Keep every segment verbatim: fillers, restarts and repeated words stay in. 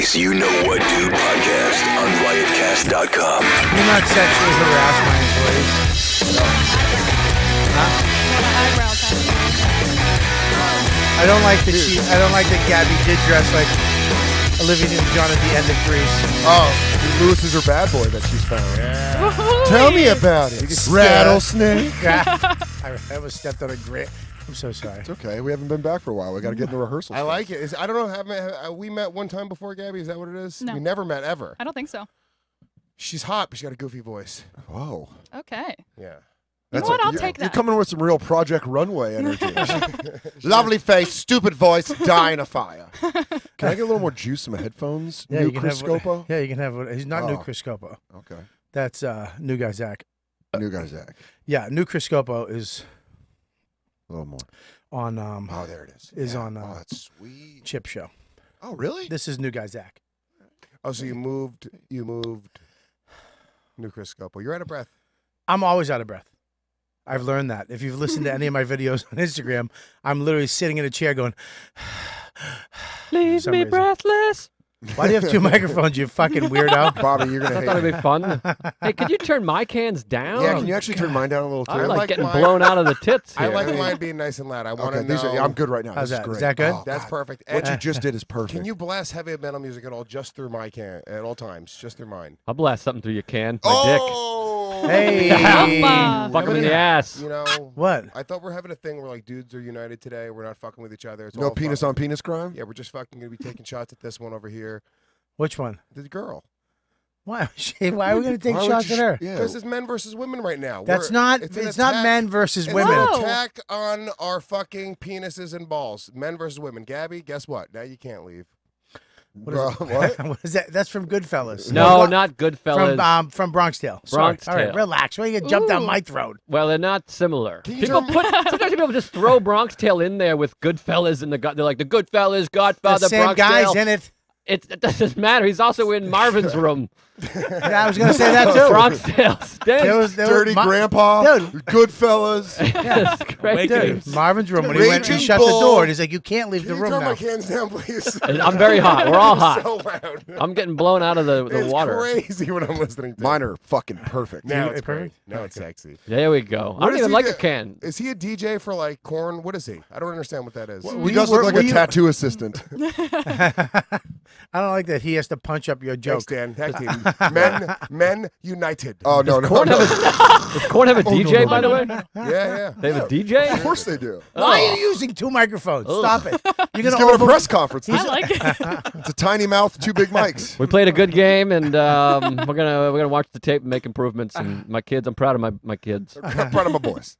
Today's You Know What Do podcast on riot cast dot com. You're not sexually harass my employees. No. Huh? I don't like that she. I don't like that Gabby did dress like Olivia Newton-John at the end of Grease. Oh, Lewis is her bad boy that she's found. Yeah. Tell me about it. Rattlesnake. I, I was stepped on a grate. I'm so sorry. It's okay. We haven't been back for a while. We got to get into rehearsal. I like it. Is, I don't know. Have, have we met one time before, Gabby? Is that what it is? No. We never met ever. I don't think so. She's hot, but she got a goofy voice. Oh. Okay. Yeah. That's you know what? A, I'll take that. You're coming with some real Project Runway energy. Lovely face, stupid voice, die in a fire. Can I get a little more juice in my headphones? Yeah, new Chris Scopo? Yeah, you can have one. He's not oh. new Chris Scopo. Okay. That's uh, new guy Zach. New guy Zach. Yeah, new Chris Scopo is a little more on. Um, oh, there it is. Is yeah. on. Uh, oh, that's sweet. Chip show. Oh, really? This is new guy Zach. Oh, so you moved. You moved. New Chris Scopo. You're out of breath. I'm always out of breath. I've learned that. If you've listened to any of my videos on Instagram, I'm literally sitting in a chair going, leave me breathless. Why do you have two microphones, you fucking weirdo? Bobby, you're going to hate it. I thought it'd be fun. Hey, could you turn my cans down? Yeah, can you actually God. turn mine down a little too? I like, I like getting mine. blown out of the tits here. I like mine being nice and loud. I want okay, to know. Are, yeah, I'm good right now. How's this that? Is, great. Is that good? Oh, that's God. perfect. What you just did is perfect. Can you blast heavy metal music at all just through my can at all times? Just through mine. I'll blast something through your can. My oh! dick. Hey! Fuck him in the ass. You know, what? I thought we're having a thing where like dudes are united today. We're not fucking with each other. It's no all penis on penis crime? Yeah, we're just fucking going to be taking shots at this one over here. Which one? The girl. Why? Why are we going to take why shots at her? Because yeah. it's men versus women right now. That's We're, not. It's, it's not men versus it's women. An attack on our fucking penises and balls. Men versus women. Gabby, guess what? Now you can't leave. What is, Bro, what? what is that? That's from Goodfellas. No, from, not Goodfellas. From, um, from Bronx Tale. Bronx Tale. All right, relax. Why are you going to jump Ooh. down my throat? Well, they're not similar. People put, sometimes people just throw Bronx Tale in there with Goodfellas and the God. They're like, the Goodfellas, Godfather, the same Bronx Tale. Same guy's in it. It, it doesn't matter. He's also in Marvin's Room. Yeah, I was going to say that, too. Bronx Tale stinks. Dirty Ma Grandpa. Dude. Goodfellas. Yeah. Great dude. Marvin's Room, when he went and shut the door, and he's like, you can't leave Can the you room turn now. my hands down, please? I'm very hot. We're all hot. So loud. I'm getting blown out of the, the it's water. It's crazy when I'm listening to Mine are fucking perfect. Now it's perfect. Now okay. it's sexy. There we go. What I don't even like the, a can. Is he a D J for, like, Korn? What is he? I don't understand what that is. Well, he does look like a tattoo assistant. I don't like that he has to punch up your joke. Thanks, Dan. Tag team. men, men united. Oh, no, no. Korn no. Have a, does Korn have a oh, D J, no, no, by no, the no. way? Yeah, yeah. They have yeah. a D J? Of course they do. Oh. Why are you using two microphones? Oh. Stop it. You're going to give a press conference. I like it. It's a tiny mouth, two big mics. We played a good game, and um, we're gonna we're gonna watch the tape and make improvements. And my kids, I'm proud of my my kids. I'm proud of my boys.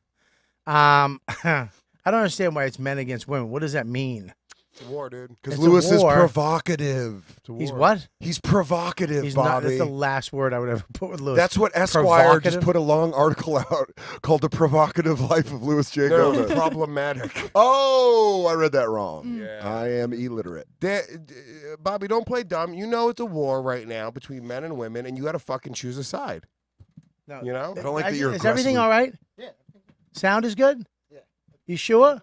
Um, I don't understand why it's men against women. What does that mean? It's a war, dude. Because Lewis is provocative. He's what? He's provocative, He's Bobby. Not, that's the last word I would ever put with Lewis. That's what Esquire just put a long article out called The Provocative Life of Lewis J. Gomez. No, problematic. Oh, I read that wrong. Yeah. I am illiterate. Da Bobby, don't play dumb. You know it's a war right now between men and women, and you got to fucking choose a side. No, you know? I don't like I, that you're Is aggressive. everything all right? Yeah. Sound is good? Yeah. You sure?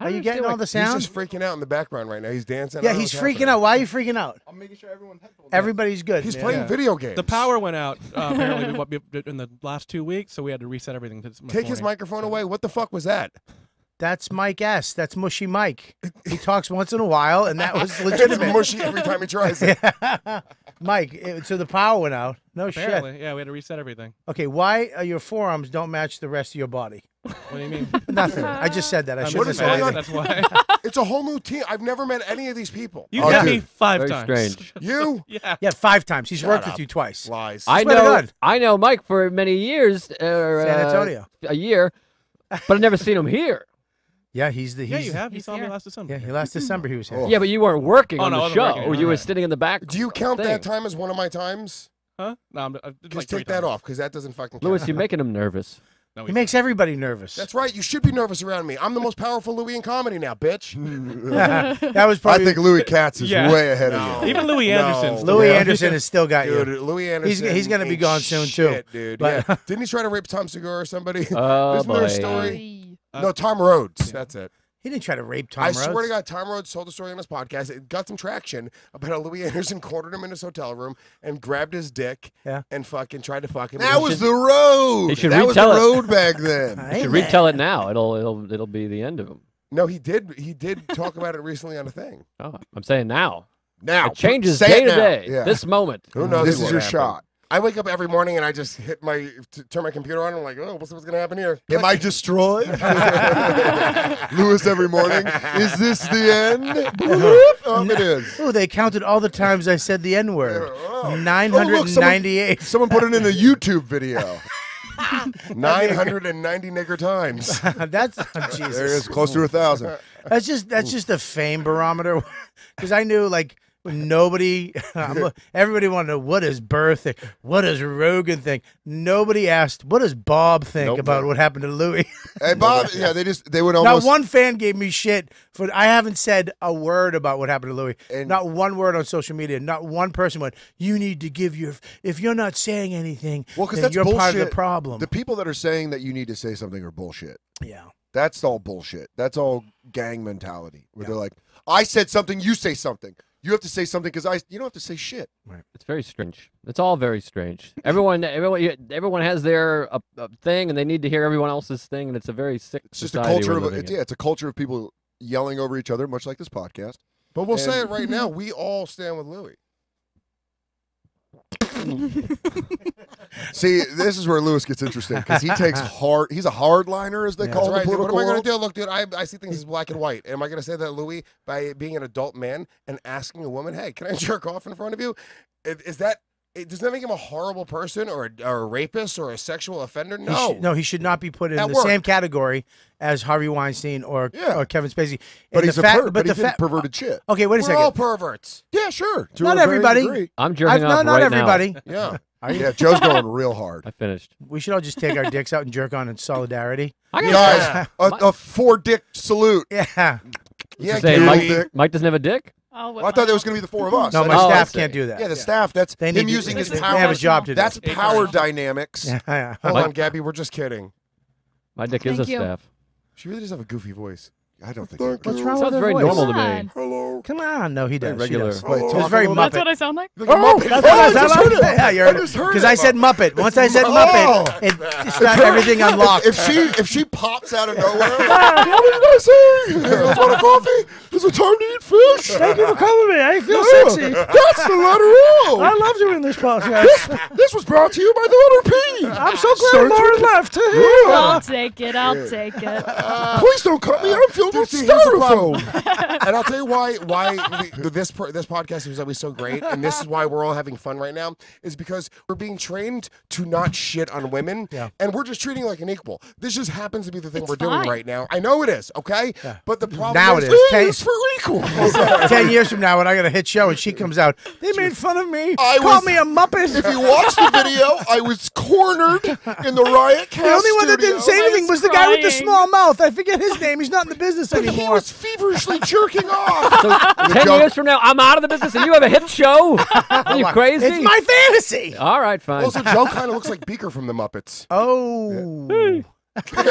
Are you getting all like, the sound? He's just freaking out in the background right now. He's dancing. Yeah, he's freaking happening. out. Why are you freaking out? I'm making sure everyone's headphones. Everybody's good. He's man. playing yeah. video games. The power went out uh, apparently in the last two weeks, so we had to reset everything. This Take morning. his microphone away. What the fuck was that? That's Mike S. That's Mushy Mike. He talks once in a while, and that was legitimate. It's mushy every time he tries it. Yeah. Mike, it, so the power went out. No apparently. shit. Yeah, we had to reset everything. Okay, why are your forearms don't match the rest of your body? What do you mean? Nothing. I just said that. I shouldn't have said anything. That's why. It's a whole new team. I've never met any of these people. You oh, met dude. me five Very times. Strange. You? Yeah. Yeah, five times. He's Shut worked up. with you twice. Lies. I Swear know. God. I know Mike for many years. Uh, San Antonio. Uh, a year, but I've never seen him here. Yeah, he's the. He's, yeah, you have. He saw here. me last December. Yeah, he last December he was here. Oh. Yeah, but you weren't working oh, on no, the show, or you were right. sitting in the back. Do you count thing. that time as one of my times? Huh? No, I'm. I'm just like take that off because that doesn't fucking count. Lewis, you're making him nervous. No, he makes everybody nervous. That's right. You should be nervous around me. I'm the most powerful Louis in comedy now, bitch. That was probably. I think Louis Katz is yeah. way ahead no. of you. Even Louis Anderson. No. Louis Anderson has still got dude, you. Louis Anderson. He's, he's going to be gone soon shit, too, dude. But yeah. Didn't he try to rape Tom Segura or somebody? Oh, Isn't there a story? Uh, no, Tom Rhodes. Yeah. That's it. He didn't try to rape Tom I Rhodes. I swear to God, Tom Rhodes told the story on his podcast. It got some traction about how Louis Anderson cornered him in his hotel room and grabbed his dick yeah. and fucking tried to fuck him. That was should, the road. He should that retell was the road it. back then. You should retell it now. It'll it'll it'll be the end of him. No, he did. He did talk about it recently on a thing. Oh, I'm saying now. Now it changes day to day. Yeah. This moment. Who knows? This is your happen. shot. I wake up every morning and I just hit my t turn my computer on. And I'm like, oh, what's, what's going to happen here? Click. Am I destroyed, Lewis? Every morning, is this the end? um, it is. Oh, they counted all the times I said the N word. Oh. Nine hundred ninety-eight. Oh, someone, someone put it in a YouTube video. Nine hundred and ninety nigger times. That's oh, Jesus. There it is, close to a thousand. That's just that's just a fame barometer, because I knew like. Nobody, um, everybody wanted to know what does Burr think? What does Rogan think? Nobody asked what does Bob think nope. about what happened to Louis. Hey Bob, yeah, they just they would almost. Not one fan gave me shit for I haven't said a word about what happened to Louis. And not one word on social media. Not one person went. You need to give your if you're not saying anything. Well, because that's you're bullshit. part of the problem. The people that are saying that you need to say something are bullshit. Yeah, that's all bullshit. That's all gang mentality where yeah. they're like, I said something, you say something. You have to say something because I. You don't have to say shit. Right. It's very strange. It's all very strange. Everyone, everyone, everyone has their uh, uh, thing, and they need to hear everyone else's thing, and it's a very sick. It's just a culture of it, yeah. It's a culture of people yelling over each other, much like this podcast. But we'll and, say it right now. We all stand with Louis. See, this is where Lewis gets interesting because he takes hard. He's a hardliner, as they yeah, call it. Right. What am I going to do? Look, dude, I, I see things as black and white. Am I going to say that Louis, by being an adult man and asking a woman, "Hey, can I jerk off in front of you?" Is that does that make him a horrible person or a, or a rapist or a sexual offender? No, he should, no, he should not be put in At the work. same category as Harvey Weinstein or, yeah. or Kevin Spacey. And but he's the a fact, but, but he the fact, perverted shit. Okay, wait a We're second. We're all perverts. Yeah, sure. To not everybody. Degree. I'm jerking off right now. Not everybody. Yeah. Are you? Yeah, Joe's going real hard. I finished. We should all just take our dicks out and jerk on in solidarity. I got yeah. a, a four-dick salute. Yeah. Yeah. Say, Mike, Mike doesn't have a dick. Oh, well, I thought that was going to be the four of us. No, my oh, staff can't do that. Yeah, the yeah. staff, that's they him using to, his they power. They have a job to do. That's it power works. dynamics. Yeah, yeah. Hold my, on, Gabby, we're just kidding. My dick Thank is you. a staff. She really does have a goofy voice. I don't think Thank What's wrong it sounds with very voice? normal to me. Hello. Come on. No, he does. Very regular. Does. Wait, it's very Muppet. That's what I sound like? Oh, oh that's what oh, I sound like? Yeah, you heard it. Because I said Muppet. Once I said Muppet, it's not everything unlocked. If she if she pops out of nowhere, what did I say? You guys want a coffee? Is it time to eat fish? Thank you for coming, man. I feel no, sexy. That's the letter O. I love doing this podcast. This, this was brought to you by the letter P. I'm so glad Lauren left. I'll take it. I'll yeah. take it. Uh, Please don't cut me. I'm feeling Dude, see, and I'll tell you why why we, this this podcast is always so great, and this is why we're all having fun right now, is because we're being trained to not shit on women, yeah. and we're just treating like an equal. This just happens to be the thing it's we're fine. doing right now. I know it is, okay? Yeah. But the problem now is, it is. Hey, ten, it's for equal. Ten years from now, when I got a hit show and she comes out, they made fun of me, I called was, me a Muppet. If you watch the video, I was cornered in the Riot Cast The only one studio. that didn't say anything was, was the guy with the small mouth. I forget his name. He's not in the business. Anymore. He was feverishly jerking off. So ten joke. years from now, I'm out of the business, and you have a hit show. Are you crazy? It's my fantasy. All right, fine. Also, Joe kind of looks like Beaker from The Muppets. Oh. Yeah.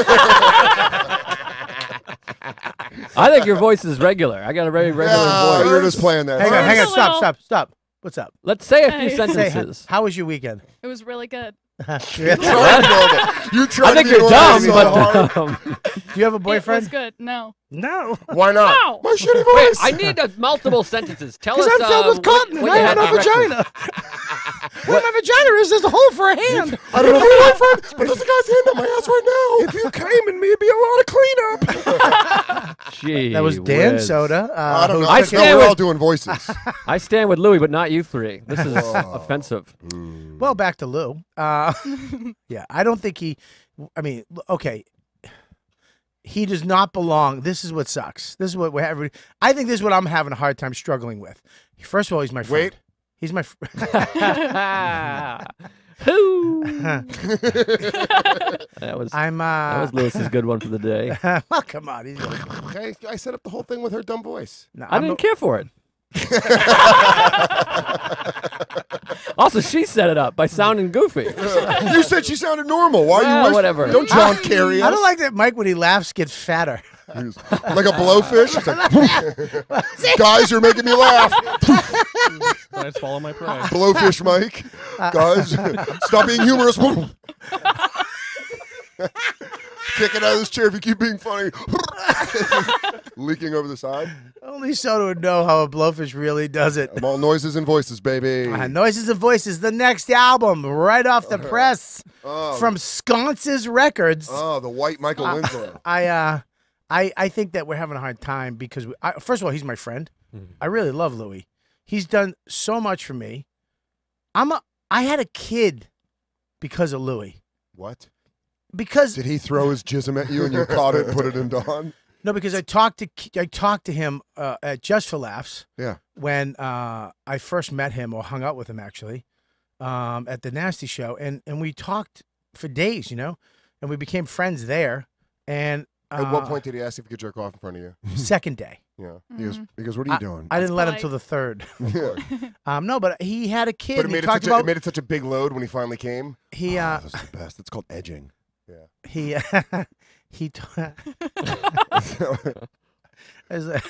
I think your voice is regular. I got a very regular yeah, voice. You're just playing that. Hang on, hang on. Stop, stop, stop. What's up? Let's say a few hey. sentences. Say, how was your weekend? It was really good. you tried you tried I think you're dumb, but dumb. Do you have a boyfriend? That's good. No. No. Why not? No. My shitty voice. Wait, I need a multiple sentences. Tell us. Because I'm filled uh, with cotton and I have no vagina. Well, my vagina is there's a hole for a hand. I don't know my boyfriend, but there's a guy's hand on my ass right now. If you came in me, it'd be a lot of cleanup. Gee, that was Dan whiz. Soda. Uh, I don't know. I stand no, we're all doing voices. I stand with Louis, but not you three. This is oh. offensive. Mm. Well, back to Lou. Uh, yeah, I don't think he. I mean, okay. He does not belong. This is what sucks. This is what we're having. I think this is what I'm having a hard time struggling with. First of all, he's my friend. Wait. He's my friend. Who? that was I'm. Uh... That was Lewis's good one for the day. oh, come on. He's okay, I set up the whole thing with her dumb voice. No, I I'm didn't no... care for it. Also, she set it up by sounding goofy. You said she sounded normal. Why are well, you? Whatever. Don't John Kerry. I don't like that Mike when he laughs gets fatter. Like a blowfish. It's like, guys, you're making me laugh. I just follow my prey. Blowfish Mike. Guys, stop being humorous. Kick it out of this chair if you keep being funny. Leaking over the side. Only Soda would know how a blowfish really does it. I'm all noises and voices, baby. Uh, noises and Voices, the next album, right off the uh, press uh, from Sconces Records. Oh, uh, the white Michael uh, Winslow. I, uh, I, I think that we're having a hard time because, we, I, first of all, he's my friend. Mm-hmm. I really love Louis. He's done so much for me. I'm a, I had a kid because of Louis. What? Because did he throw his jism at you and you caught it and put it in Don? No, because I talked to I talked to him uh, at Just for Laughs. Yeah. When uh, I first met him or hung out with him actually, um, at the Nasty Show, and and we talked for days, you know, and we became friends there. And uh, at what point did he ask if he could jerk off in front of you? Second day. Yeah. Mm-hmm. He was, because what are you I, doing? I didn't let him till the third. Yeah. um, no, but he had a kid. But it made it, such a, it made it such a big load when he finally came. He. Oh, uh, that's the best. It's called edging. Yeah. He uh, he. a,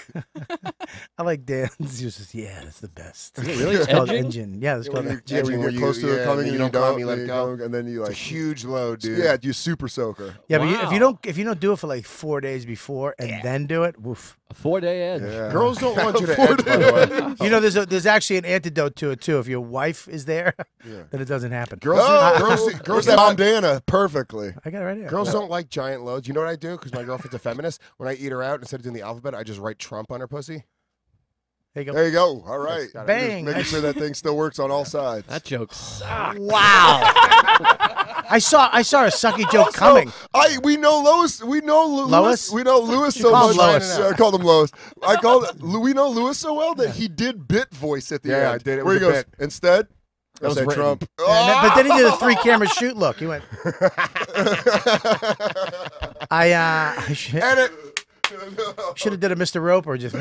I like Dan's uses. Yeah, that's the best. Is it really? It's called engine. Yeah, it's yeah, called when engine. When you're close to yeah, coming, and you, you don't come, you let go, and then you like it's a huge load, dude. Yeah, you super soaker. Yeah, wow. But you, if you don't, if you don't do it for like four days before and yeah. then do it, woof. A four day edge. Yeah. Girls don't want you to edge. By the way. You know, there's a, there's actually an antidote to it too. If your wife is there, yeah. then it doesn't happen. Girls, oh, girls, girls that Mom Dana perfectly. I got it right here. Girls don't like giant loads. You know what I do? Because my girlfriend's a feminist. When I eat her out, instead of doing the alphabet, I just write Trump on her pussy. There you go. There you go. All right. Bang. Making sure that thing still works on all sides. That joke sucks. Wow. I saw I saw a sucky joke also, coming. I we know Lois. We know Lewis. Lois? We know Lewis so much. Lois. I called him Lois. I called we know Lewis so well that he did bit voice at the yeah, end. Yeah, I did it. Where he goes bit. Instead. That was Trump. Oh! Then, but then he did a three-camera shoot look. He went. I uh. Shit. Edit. Should have did a Mister Roper just.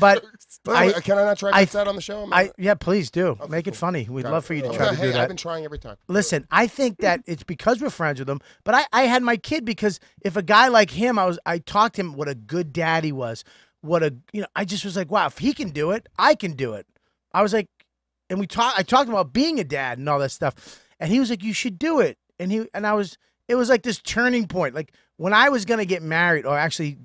But I, can I not try to get that on the show? I, yeah, please do. Okay, Make cool. it funny. We'd Got love it. for you to try hey, to do I've that. I've been trying every time. Listen, I think that it's because we're friends with him. But I, I had my kid because if a guy like him, I was, I talked to him what a good dad he was. What a, you know, I just was like, wow, if he can do it, I can do it. I was like, and we talked. I talked about being a dad and all that stuff, and he was like, you should do it. And he and I was. It was like this turning point, like. When I was going to get married or actually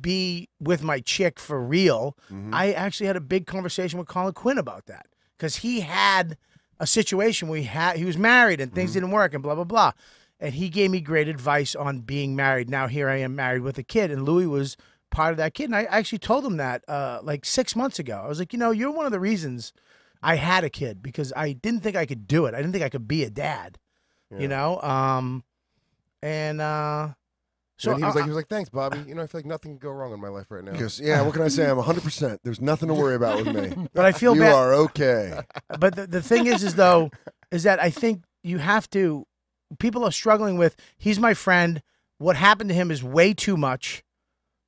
be with my chick for real, mm-hmm. I actually had a big conversation with Colin Quinn about that because he had a situation where he, had, he was married and things mm-hmm. didn't work and blah, blah, blah. And he gave me great advice on being married. Now here I am married with a kid, and Louis was part of that kid. And I actually told him that uh, like six months ago. I was like, you know, you're one of the reasons I had a kid because I didn't think I could do it. I didn't think I could be a dad, yeah. you know? Um, and... uh So and he was uh, like, he was like, thanks, Bobby. You know, I feel like nothing can go wrong in my life right now. Because yeah, what can I say? I'm one hundred percent. There's nothing to worry about with me. But I feel you bad. are okay. But the, the thing is, is though, is that I think you have to. People are struggling with. He's my friend. What happened to him is way too much.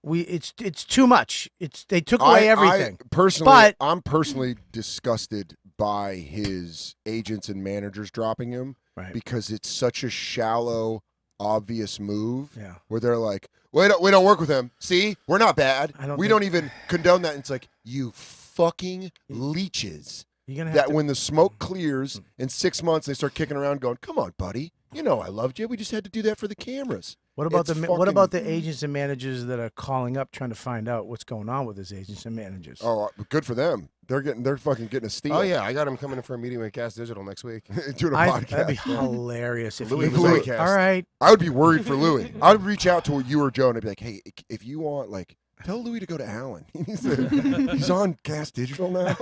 We it's it's too much. It's they took away I, everything. I, personally, but, I'm personally disgusted by his agents and managers dropping him right. because it's such a shallow. Obvious move yeah. where they're like, we don't, we don't work with him. See, we're not bad. I don't we don't even condone that. And it's like, you fucking leeches. You're gonna have that to... when the smoke clears in six months, they start kicking around going, come on, buddy. You know, I loved you. We just had to do that for the cameras. What about it's the fucking... what about the agents and managers that are calling up trying to find out what's going on with his agents and managers? Oh, good for them. They're getting they're fucking getting a steal. Oh yeah, I got him coming in for a meeting with Cast Digital next week. Doing a I, podcast. That'd be hilarious if Louis, he was Louis like, All right. I would be worried for Louis. I would reach out to you or Joe and I'd be like, hey, if you want, like, tell Louis to go to Alan. He's, a, he's on Cast Digital now.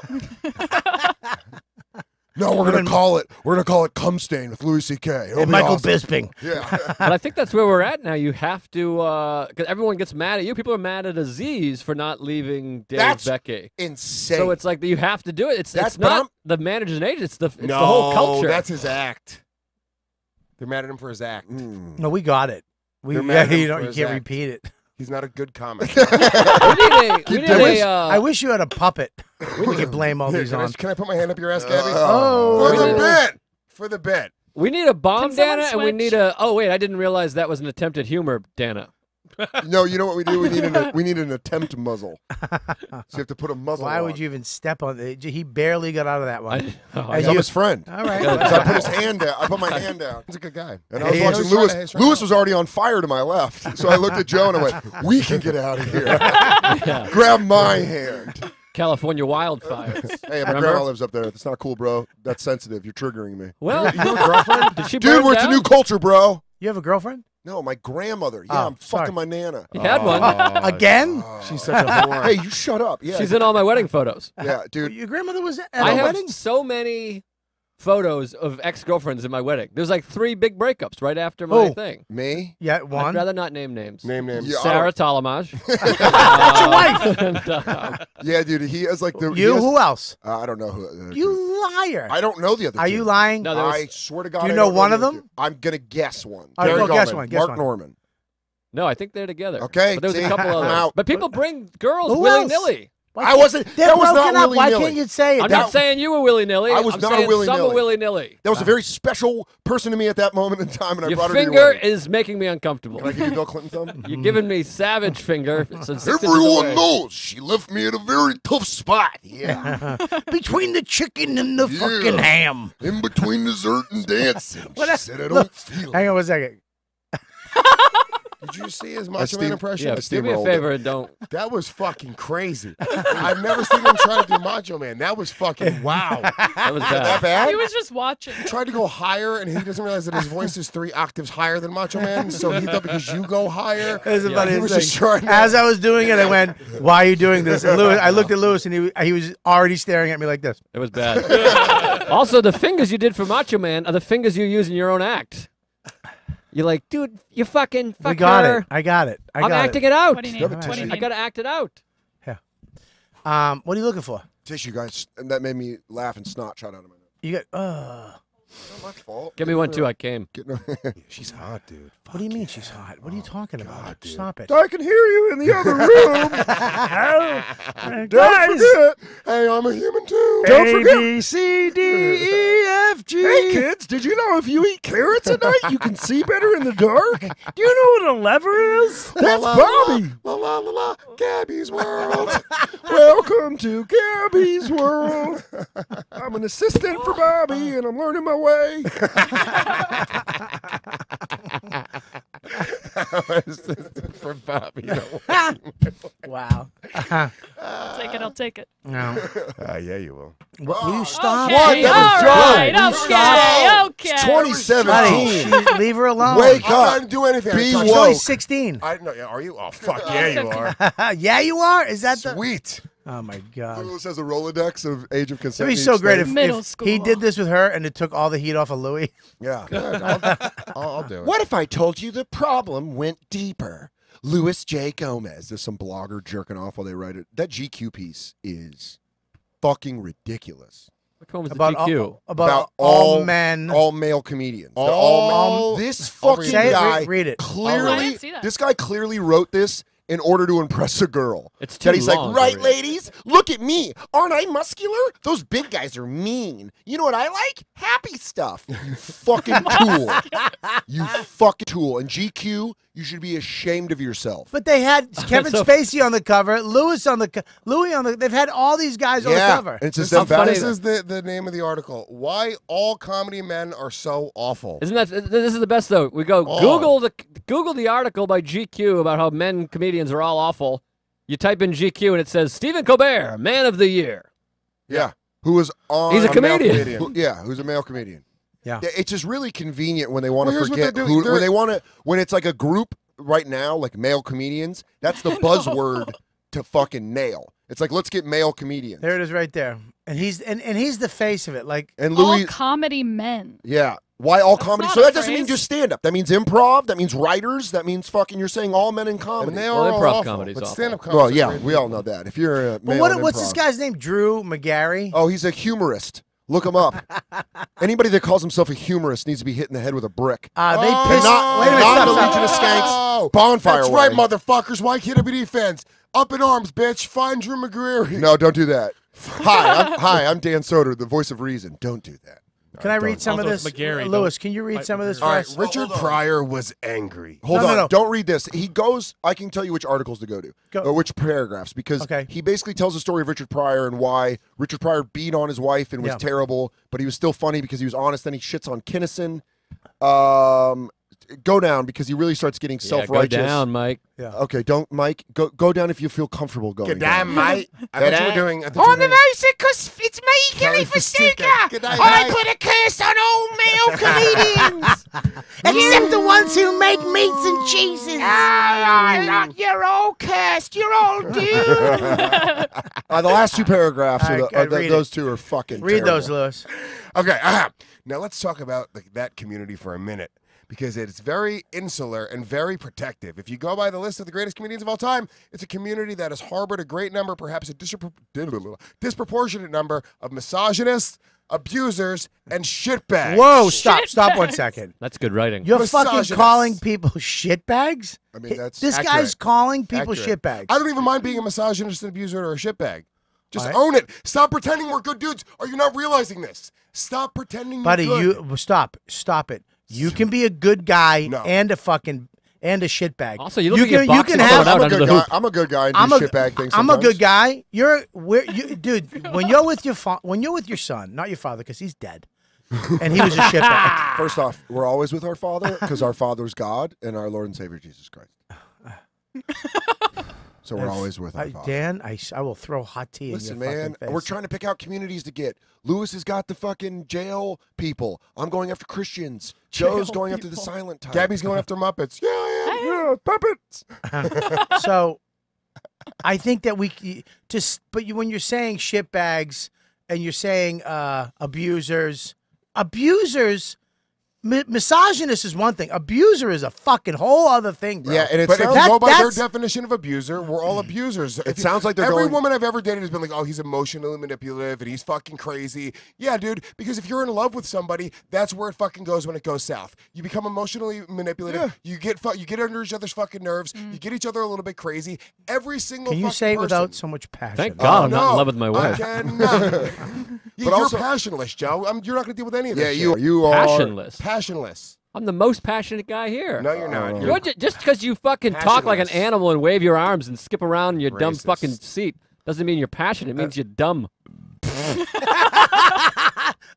No, we're gonna call it. We're gonna call it "Cum Stain" with Louis C K It'll and Michael awesome. Bisping. Yeah, but I think that's where we're at now. You have to, because uh, everyone gets mad at you. People are mad at Aziz for not leaving Dave that's Becky. Insane. So it's like you have to do it. It's that's, it's not I'm, the managers and agents. It's the it's no, the whole culture. That's his act. They're mad at him for his act. Mm. No, we got it. We yeah, you, don't, you can't act. repeat it. He's not a good comic. we need a, we need I, a, wish, uh, I wish you had a puppet. We could blame all these on. Can I put my hand up your ass, Gabby? Uh, oh, for the bet. For the bet. We need a bomb, Dana, switch? and we need a. Oh wait, I didn't realize that was an attempted humor, Dana. No, you know what we do? We need an we need an attempt muzzle. So you have to put a muzzle. Why on. would you even step on it? He barely got out of that one. I, oh, As yeah. I'm his friend. All right. So I put his hand down. I put my hand down. He's a good guy. And I was hey, watching Louis. Trying to, Louis was already on fire to my left. So I looked at Joe and I went, "We can get out of here." Yeah. Grab my hand. California wildfires. Hey, my Remember? grandma lives up there. It's not cool, bro. That's sensitive. You're triggering me. Well, you have a girlfriend? Did she Dude, burn we're down? It's a new culture, bro. You have a girlfriend? No, my grandmother. Yeah, oh, I'm sorry. fucking my nana. You had one. Oh, Again? Oh. She's such a whore. Hey, you shut up. Yeah, She's in all my wedding photos. Yeah, dude. Your grandmother was at I a have wedding? so many photos of ex-girlfriends in my wedding. There's like three big breakups right after my oh, thing. Me? Yeah, one. I'd rather not name names. Name names. Yeah, Sarah Talamash. That's your wife. And, uh, yeah, dude, he has like the... You? Has, who else? Uh, I don't know who... Uh, you liar. I don't know the other Are two. you lying? No, was, I swear to God. Do you know, know one of them? Two. I'm going to guess one. All right, go guess one. Guess Mark one. Norman. No, I think they're together. Okay. But there was see, a couple others. But people bring girls willy-nilly. I wasn't. That was not willy-nilly. Why can't you say it? I'm that, not saying you were willy-nilly. I was I'm not a willy-nilly. Some were willy-nilly. That was a very special person to me at that moment in time, and I your brought her to your finger is making me uncomfortable. Can I give you Bill Clinton thumb? You're giving me savage finger. Since Everyone knows she left me in a very tough spot. Yeah, between the chicken and the yeah. fucking ham. In between dessert and dancing. What she I, said I don't look, feel. Hang on one second. Did you see his Macho Man impression? Yeah, do me a favor and don't. That was fucking crazy. I've never seen him try to do Macho Man. That was fucking wow. That was bad. That bad? He was just watching. He tried to go higher, and he doesn't realize that his voice is three octaves higher than Macho Man, so he thought because you go higher. That's about yeah. he was just trying. As I was doing it, I went, why are you doing this? And Lewis, I looked at Lewis, and he, he was already staring at me like this. It was bad. Also, the fingers you did for Macho Man are the fingers you use in your own act. You're like, dude, you fucking fuck We got her. it. I got it. I I'm got acting it, it out. What do you need? What do you need? I gotta act it out. Yeah. Um, what are you looking for? Tissue, guys. And that made me laugh and snot shot out of my nose. You got uh not my fault. Give me one too. I came. She's hot, dude. Fuck what do you mean yeah. she's hot? What are you talking oh, about? God, Stop it. I can hear you in the other room. Don't forget. Hey, I'm a human too. Don't forget. A, B, C, D, E, F, G. Hey, kids, did you know if you eat carrots at night, you can see better in the dark? Do you know what a lever is? That's la, la, Bobby. La la la la. Gabby's World. Welcome to Gabby's World. I'm an assistant for Bobby, and I'm learning my way. Assistant for Bobby. No. Wow. Uh, I'll take it. I'll take it. No. Uh, yeah, you will. Will you stop? Okay. What? That All was right. Okay. Okay. It's twenty seventeen. Buddy, leave her alone. Wake up. I didn't do anything. Be woke. She's only sixteen. I know. Are you? Oh fuck. Yeah, you are. Yeah, you are. Is that sweet? The... Oh my God! Lewis has a Rolodex of age of consent. It'd be so great if, if he did this with her and it took all the heat off of Louis. Yeah, good. I'll, I'll do it. What if I told you the problem went deeper? Lewis J. Gomez. There's some blogger jerking off while they write it. That G Q piece is fucking ridiculous. Which one was about the G Q? All, about, about all, all men, all male comedians. All, all men. This fucking guy. It, read it. Clearly, I didn't see that. This guy clearly wrote this in order to impress a girl. It's too that he's long, like, right, really. ladies? Look at me. Aren't I muscular? Those big guys are mean. You know what I like? Happy stuff. You fucking tool. You fucking tool. And G Q, you should be ashamed of yourself. But they had Kevin so, Spacey on the cover, Lewis on the co Louis on the they've had all these guys yeah, on the cover. It's just so funny. This is the, the name of the article. Why all comedy men are so awful. Isn't that this is the best though? We go oh. Google the Google the article by G Q about how men comedians are all awful. You type in G Q and it says Stephen Colbert, man of the year. Yeah, who is on? He's a, a comedian. comedian. Who, yeah, who's a male comedian? Yeah, it's just really convenient when they want to well, forget who when they want to when it's like a group right now, like male comedians. That's the buzzword no. to fucking nail. It's like let's get male comedians. There it is, right there. And he's and, and he's the face of it. Like and Louis, all comedy men. Yeah. Why all That's comedy? So that doesn't phrase. mean just stand-up. That means improv. That means writers. That means fucking you're saying all men in comedy. And they are well, all awful, but stand-up comedy. Well, yeah, we all know that. If you're a male what, what's improv. this guy's name? Drew McGarry? Oh, he's a humorist. Look him up. Anybody that calls himself a humorist needs to be hit in the head with a brick. Uh, they oh, pissed. Not, wait a minute, not the Legions of Skanks. Bonfire. That's right, motherfuckers. Why can't it be defense? Up in arms, bitch. Find Drew McGarry. No, don't do that. Hi, I'm, hi, I'm Dan Soder, the voice of reason. Don't do that. Can I read some of this? Lewis, can you read some of this for us? All right, Richard Pryor was angry. Hold on. Don't read this. He goes, I can tell you which articles to go to, or which paragraphs, because he basically tells the story of Richard Pryor and why Richard Pryor beat on his wife and was terrible, but he was still funny because he was honest. Then he shits on Kinnison. Um, go down, because he really starts getting self-righteous. Go down, Mike. Yeah. Okay, don't, Mike. Go go down if you feel comfortable going. Good day, mate. I thought you were doing. On the roster, because it's me, Kelly Fastica. I put a curse on all male comedians, except the ones who make meats and cheeses. Ah, you're all cursed. You're all doomed. The last two paragraphs, those two are fucking. Read those, Lewis. Okay. Now let's talk about that community for a minute, because it's very insular and very protective. If you go by the list of the greatest comedians of all time, it's a community that has harbored a great number, perhaps a dispropor disproportionate number of misogynists, abusers, and shitbags. Whoa, stop, shit stop bags. One second. That's good writing. You're fucking calling people shitbags? I mean, that's This accurate. guy's calling people shitbags. I don't even mind being a misogynist, an abuser, or a shitbag. Just right. own it. Stop pretending we're good dudes. Are you not realizing this? Stop pretending you're Buddy, good. Buddy, you, stop, stop it. You can be a good guy no. and a fucking and a shitbag. Also, you, you can you can have. I'm a, good guy. I'm a good guy. And I'm do a shitbag thing. I'm a good guy. You're where you, dude. When you're with your when you're with your son, not your father, because he's dead, and he was a shitbag. First off, we're always with our father because our father's God and our Lord and Savior Jesus Christ. So we're That's, always with our I, father. Dan, I, I will throw hot tea Listen, in your man, face. We're trying to pick out communities to get. Lewis has got the fucking jail people. I'm going after Christians. Jail Joe's going people. after the silent type. Gabby's going after Muppets. Yeah, yeah, yeah, Muppets. So I think that we just, but you, when you're saying shitbags and you're saying uh, abusers, abusers, Mi misogynist is one thing. Abuser is a fucking whole other thing, bro. Yeah, and it's if that, go by their definition of abuser, we're all abusers. It if sounds you, like they're every going... woman I've ever dated has been like, oh, he's emotionally manipulative and he's fucking crazy. Yeah, dude, because if you're in love with somebody, that's where it fucking goes when it goes south. You become emotionally manipulative. Yeah. You get fu you get under each other's fucking nerves. Mm. You get each other a little bit crazy. Every single Can you fucking say it person... without so much passion? Thank God oh, I'm no, not in love with my wife. I cannot. Yeah, but you're also... passionless, Joe. I'm, you're not going to deal with any of this. Yeah, you, you are passionless. Passionless. Passionless. I'm the most passionate guy here. No, you're not. You're just because you fucking talk like an animal and wave your arms and skip around in your Racist. dumb fucking seat doesn't mean you're passionate. It means you're dumb.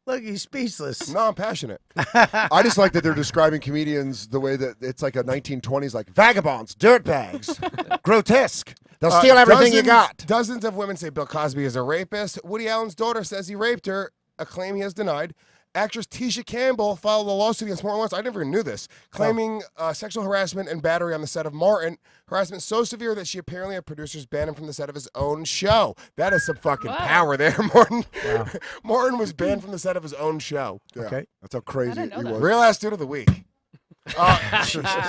Look, he's speechless. No, I'm passionate. I just like that they're describing comedians the way that it's like a nineteen twenties, like vagabonds, dirtbags, grotesque. They'll uh, steal everything dozens, you got. Dozens of women say Bill Cosby is a rapist. Woody Allen's daughter says he raped her, a claim he has denied. Actress Tisha Campbell filed a lawsuit against Martin Lawrence. I never even knew this, claiming uh, sexual harassment and battery on the set of Martin. Harassment so severe that she apparently had producers ban him from the set of his own show. That is some fucking what? power there, Martin. Wow. Martin was banned from the set of his own show. Yeah. Okay, that's how crazy he that. was. Real ass dude of the week. Uh,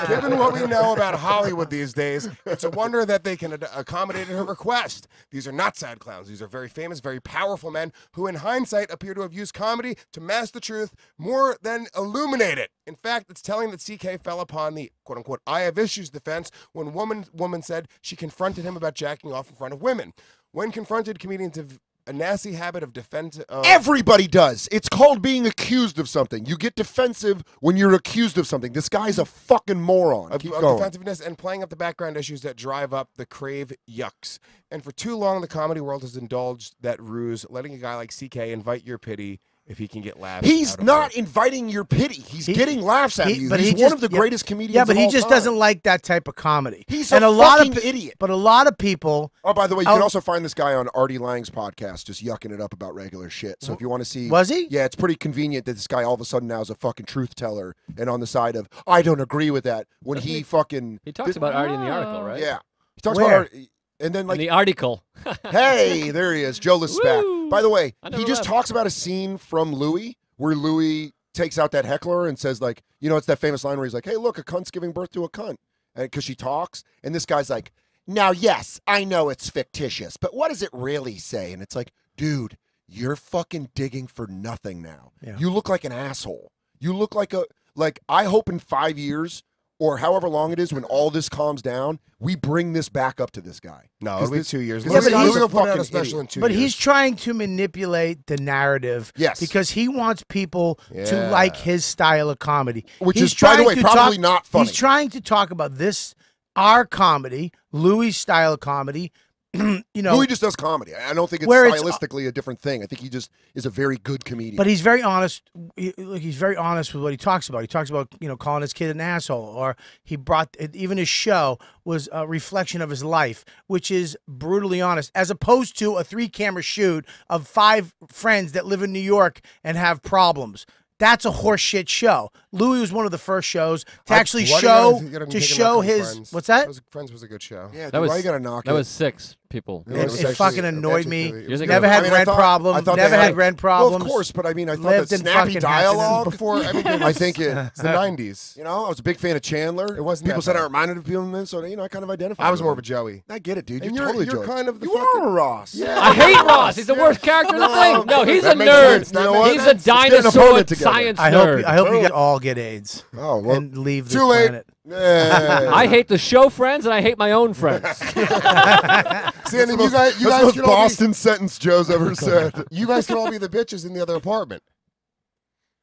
given what we know about Hollywood these days, it's a wonder that they can ad accommodate her request. These are not sad clowns. These are very famous, very powerful men who, in hindsight, appear to have used comedy to mask the truth more than illuminate it. In fact, it's telling that C K fell upon the quote-unquote I have issues defense when woman woman said she confronted him about jacking off in front of women. When confronted, comedians have a nasty habit of defense. Uh, Everybody does. It's called being accused of something. You get defensive when you're accused of something. This guy's a fucking moron. Of, Keep of going. Defensiveness and playing up the background issues that drive up the crave yucks. And for too long, the comedy world has indulged that ruse, letting a guy like C K invite your pity if he can get laughs. He's not it. inviting your pity. He's he, getting laughs at he, you. But he's he one just, of the yeah, greatest comedians. Yeah, but of he all just time. doesn't like that type of comedy. He's and a, a lot of idiot. But a lot of people. Oh, by the way, you I'll, can also find this guy on Artie Lang's podcast, just yucking it up about regular shit. So if you want to see, was he? Yeah, it's pretty convenient that this guy all of a sudden now is a fucking truth teller and on the side of I don't agree with that when Doesn't he, he fucking. He talks about Artie in the article, right? Yeah, he talks Where? about Artie. And then, like, in the article. Hey, there he is, Joe Lespat. By the way, he just left. talks about a scene from Louis where Louis takes out that heckler and says, like, you know, it's that famous line where he's like, hey, look, a cunt's giving birth to a cunt. And because she talks. And this guy's like, now, yes, I know it's fictitious, but what does it really say? And it's like, dude, you're fucking digging for nothing now. Yeah. You look like an asshole. You look like a, like, I hope in five years or however long it is, when all this calms down, we bring this back up to this guy. No, it'll be two years. Yeah, but he's a fucking special in two years. But he's trying to manipulate the narrative. Yes. Because he wants people yeah. to like his style of comedy. Which he's is, by the way, probably talk, not funny. He's trying to talk about this, our comedy, Louis' style of comedy. You know, Louis just does comedy. I don't think it's stylistically it's, a different thing. I think he just is a very good comedian. But he's very honest. He, he's very honest with what he talks about. He talks about, you know, calling his kid an asshole, or he brought even his show was a reflection of his life, which is brutally honest, as opposed to a three-camera shoot of five friends that live in New York and have problems. That's a horseshit show. Louis was one of the first shows to actually I, show gotta, to show his. Friends. What's that? Was, Friends was a good show. Yeah, that dude, was. Why you gotta knock that it? Was six people. It, it, was it actually, fucking annoyed me. Never had rent problems. Never had rent problems. Of course, but I mean, I thought that snappy dialogue before. I, mean, I think it, it's the nineties. You know, I was a big fan of Chandler. It wasn't. People said I reminded people of him, so you know, I kind of identified. I was more of a Joey. I get it, dude. You're totally Joey. You're kind of the fucking Ross. I hate Ross. He's the worst character in the thing. No, he's a nerd. He's a dinosaur. Science I nerd. Hope, I hope oh. you all get AIDS. Oh, well, and leave this planet. Too late. Yeah. I hate the show Friends, and I hate my own friends. See, I mean, you most, guys, you guys the most Boston be... sentence Joe's ever said. You guys can all be the bitches in the other apartment.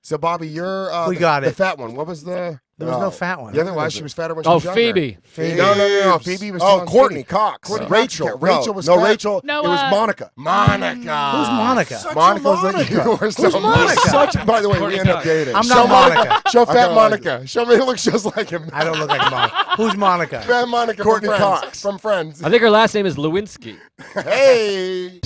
So, Bobby, you're uh, we the, got it. The fat one. What was the? There was no, no fat one. The other one, she was fatter when she oh, was younger. Oh, Phoebe. Phoebe. No, no, no, no. Phoebe was Oh, Courtney Cox. Courtney. Rachel. Rachel, Rachel was No, fat. Rachel. No, it was uh, Monica. Monica. Who's Monica? Such Monica. Was like, you are Who's so Monica? Such, by the way, Courtney we end up dating. I'm not show Monica. Show fat Monica. Show me who looks just like him. I don't look like Monica. Who's Monica? Fat Monica Courtney from Cox. From Friends. I think her last name is Lewinsky. Hey.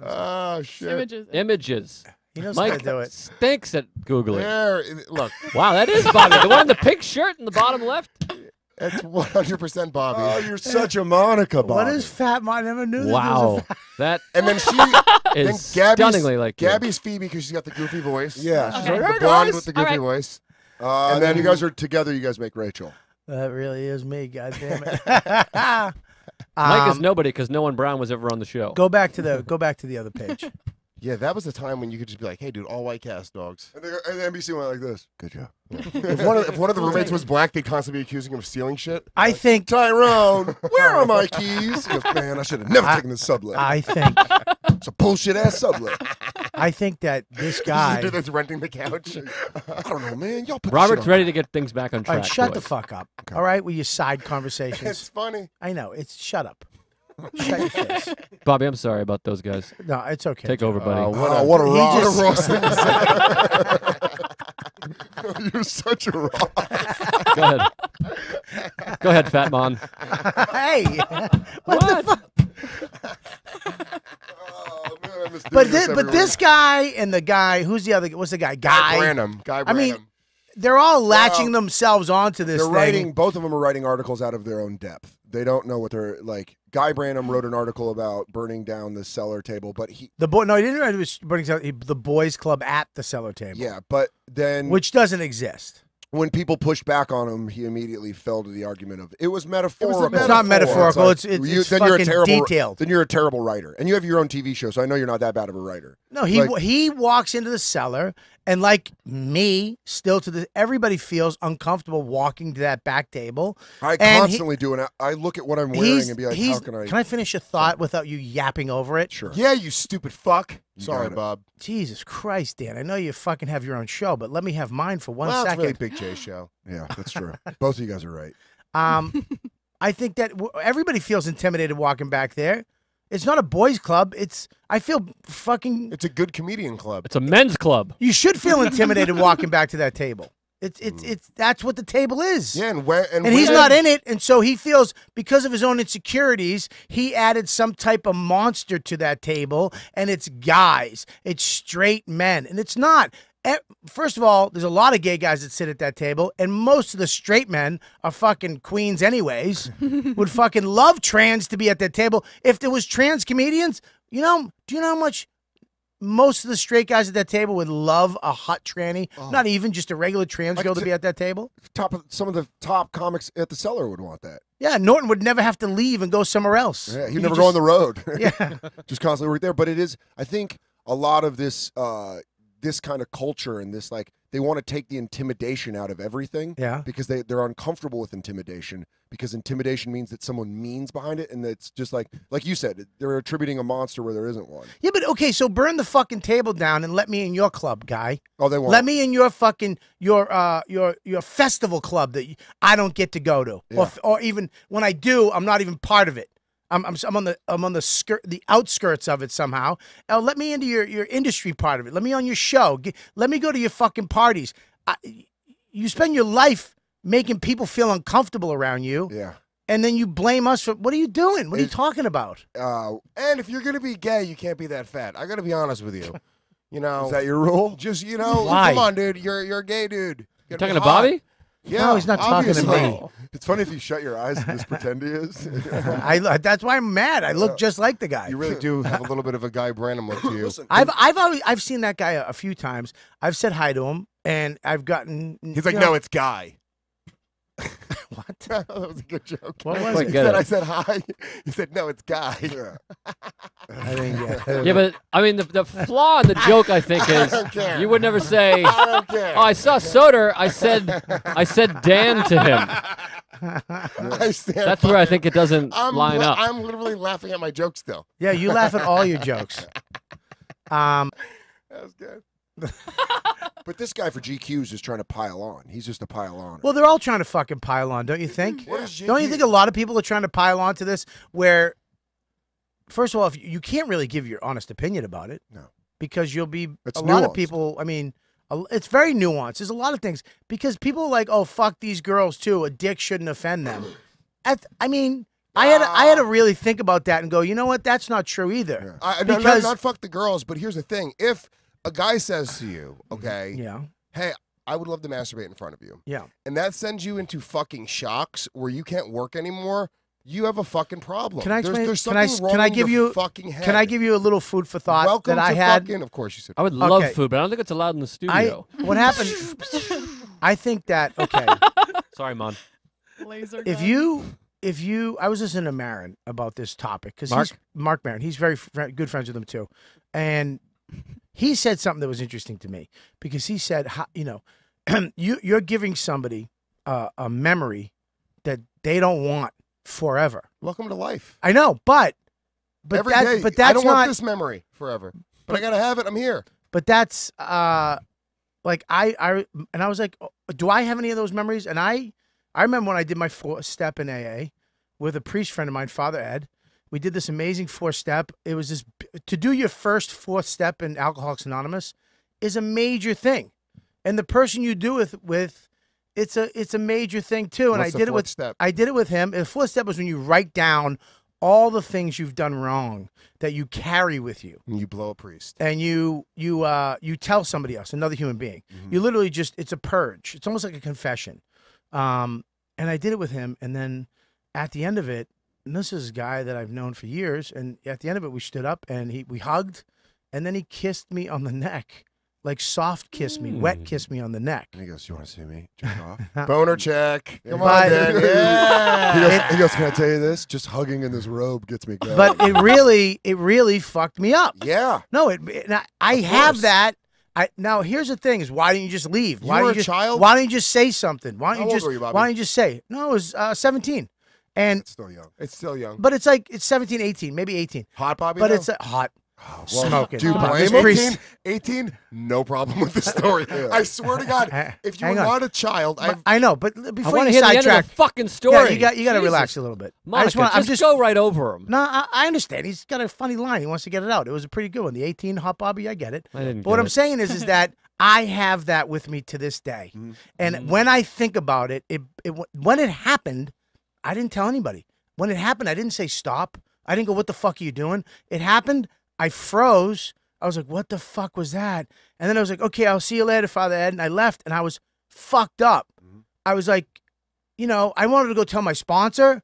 Oh, shit. Images. Images. He knows Mike how to do it. Stinks at Googling. There, look. Wow, that is Bobby. The one in the pink shirt in the bottom left. That's one hundred percent Bobby. Oh, you're such a Monica, Bobby. What is fat Monica? I never knew that. Wow. That and then she is then stunningly like Gabby's you. Phoebe because she's got the goofy voice. Yeah, she's okay. like the blonde goes. With the goofy right. voice. Uh, and, and then, then you guys are together. You guys make Rachel. That really is me. God damn it. Mike um, is nobody because no one Brown was ever on the show. Go back to the. Go back to the other page. Yeah, that was the time when you could just be like, hey, dude, all white cast, dogs. And, and N B C went like this. Good job. Yeah. if, one of, if one of the roommates was black, they'd constantly be accusing him of stealing shit. I like, think. Tyrone, where are my keys? He goes, man, I should have never I, taken this sublet. I think. It's a bullshit-ass sublet. I think that this guy. This dude that's renting the couch. I don't know, man. Y'all put Robert's shit on ready that. To get things back on track. All right, shut boys. The fuck up. Okay. All right, with your side conversations. It's funny. I know. It's shut up. Shut your face. Bobby, I'm sorry about those guys. No, it's okay. Take over, buddy. Uh, what, oh, a, what a Ross. Just... You're such a Ross. Go ahead. Go ahead, Fat Mon. Hey. What, what? the fuck? Oh, man, I miss doing but this, this but this guy and the guy, who's the other guy? What's the guy? Guy. Guy Branum. Guy Branum. I mean, they're all latching well, themselves onto this they're thing. Writing, both of them are writing articles out of their own depth. They don't know what they're like. Guy Branum wrote an article about burning down the cellar table, but he the boy no he didn't write it was burning down the boys' club at the cellar table. Yeah, but then which doesn't exist. When people pushed back on him, he immediately fell to the argument of it was metaphorical. It was it's not metaphorical. It's, like, it's, it's, you, it's then fucking you're a terrible, detailed. Then you're a terrible writer, and you have your own T V show, so I know you're not that bad of a writer. No, he like, he walks into the cellar, and like me, still to this, everybody feels uncomfortable walking to that back table. I constantly he, do, and I, I look at what I'm wearing and be like, how can I? Can I finish a thought without you yapping over it? Sure. Yeah, you stupid fuck. You Sorry, Bob. Jesus Christ, Dan. I know you fucking have your own show, but let me have mine for one well, second. Well, it's really Big J's show. Yeah, that's true. Both of you guys are right. Um, I think that w everybody feels intimidated walking back there. It's not a boys' club. It's I feel fucking... It's a good comedian club. It's a men's club. You should feel intimidated walking back to that table. It's it's it's that's what the table is. Yeah, and where and, and he's not in it, and so he feels because of his own insecurities, he added some type of monster to that table, and it's guys, it's straight men, and it's not. First of all, there's a lot of gay guys that sit at that table, and most of the straight men are fucking queens, anyways. Would fucking love trans to be at that table. If there was trans comedians, you know, do you know how much? Most of the straight guys at that table would love a hot tranny, oh. not even just a regular trans girl to be at that table. Top of, some of the top comics at the cellar would want that. Yeah, Norton would never have to leave and go somewhere else. Yeah, he'd he never just, go on the road. Yeah, just constantly work there. But it is, I think, a lot of this, uh, this kind of culture and this like they want to take the intimidation out of everything. Yeah. Because they, they're uncomfortable with intimidation, because intimidation means that someone means behind it, and it's just like, like you said, they're attributing a monster where there isn't one. Yeah, but okay, so burn the fucking table down and let me in your club, guy. Oh, they won't. Let me in your fucking, your uh, your your festival club that I don't get to go to. Yeah. Or, or even, when I do, I'm not even part of it. I'm, I'm, I'm on the I'm on the skirt the outskirts of it somehow. Uh, let me into your your industry part of it. Let me on your show. Get, let me go to your fucking parties. I, you spend your life making people feel uncomfortable around you. Yeah. And then you blame us for, what are you doing? What are it, you talking about? Uh, and if you're gonna be gay, you can't be that fat. I gotta be honest with you. You know, is that your rule? Just you know, Why? come on, dude. You're you're a gay dude. You're talking to Bobby? Yeah, no, he's not obviously. talking to me. It's funny if you shut your eyes and just pretend he is. I, that's why I'm mad. I look just like the guy. You really do have a little bit of a Guy Branum look to you. Listen, I've I've always, I've seen that guy a, a few times. I've said hi to him, and I've gotten. He's like, know, no, it's Guy. What? That was a good joke. What was it? He said, I said hi. He said, no, it's Guy. Yeah, I mean, yeah. yeah but I mean, the, the flaw in the joke, I think, is I you would never say, I don't care. Oh, I saw Soder. I said, I said Dan to him. I That's where I think it doesn't I'm line up. I'm literally laughing at my jokes still. Yeah, you laugh at all your jokes. Um, That was good. But this guy for G Q is just trying to pile on. He's just a pile on. Well, they're all trying to fucking pile on, don't you think? What is G Q? Don't you think a lot of people are trying to pile on to this? Where, first of all, if you, you can't really give your honest opinion about it, no, because you'll be it's a nuanced. lot of people. I mean, a, it's very nuanced. There's a lot of things because people are like, oh fuck these girls too. A dick shouldn't offend them. At, I mean. I had, uh, I had to really think about that and go, you know what? That's not true either. Yeah. I, because... no, not, not fuck the girls, but here's the thing. If a guy says to you, okay, yeah. hey, I would love to masturbate in front of you. Yeah. And that sends you into fucking shocks where you can't work anymore, you have a fucking problem. Can I explain? There's, there's something can I, wrong can I give in your you, fucking head. Can I give you a little food for thought Welcome that I had? Fucking, of course you said. I would love okay. food, but I don't think it's allowed in the studio. I, what happened? I think that, okay. Sorry, Mon. Laser gun. If you... If you, I was listening to Marin about this topic because he's Mark Marin. He's very fr good friends with him too, and he said something that was interesting to me because he said, how, you know, you you're giving somebody uh, a memory that they don't want forever. Welcome to life. I know, but but every that, day, but that's I don't not, want this memory forever. But, but I gotta have it. I'm here. But that's uh, like I I and I was like, oh, do I have any of those memories? And I. I remember when I did my four-step in A A with a priest friend of mine, Father Ed. We did this amazing four-step. It was this, to do your first four-step in Alcoholics Anonymous is a major thing. And the person you do it with, it's a it's a major thing too. And What's I did it with step? I did it with him. And the fourth step was when you write down all the things you've done wrong that you carry with you. And you blow a priest. And you you uh you tell somebody else, another human being. Mm-hmm. You literally just it's a purge. It's almost like a confession. Um, and I did it with him, and then at the end of it, and this is a guy that I've known for years, and at the end of it, we stood up, and he, we hugged, and then he kissed me on the neck, like soft kissed me, mm. wet kissed me on the neck. And he goes, you want to see me? Check off. Boner check. Come but, on, then. Yeah. He goes, he goes, can I tell you this? Just hugging in this robe gets me going. But it really, it really fucked me up. Yeah. No, it. And I, I have that. I, now here's the thing: is why didn't you just leave? You why were you a just, child. Why don't you just say something? Why don't How you just? Old were you, Bobby? Why don't you just say? No, it was uh, seventeen, and it's still young. It's still young. But it's like it's seventeen, eighteen, maybe eighteen. Hot, Bobby. But though? it's uh, hot. Oh, well, smoking. Do you blame eighteen? eighteen? No problem with the story. Yeah. I swear to God, if you were not a child, I've... I know. But before I you hear sidetrack, the, end of the fucking story. Yeah, you got you got to relax a little bit. Monica, I just, wanna, just, I'm just go right over him. No, I, I understand. He's got a funny line. He wants to get it out. It was a pretty good one. The eighteen hot Bobby. I get it. I didn't. But what it. I'm saying is, is that I have that with me to this day. Mm-hmm. And mm-hmm. when I think about it, it, it when it happened, I didn't tell anybody. When it happened, I didn't say stop. I didn't go, what the fuck are you doing? It happened. I froze. I was like, what the fuck was that? And then I was like, okay, I'll see you later, Father Ed. And I left, and I was fucked up. Mm-hmm. I was like, you know, I wanted to go tell my sponsor,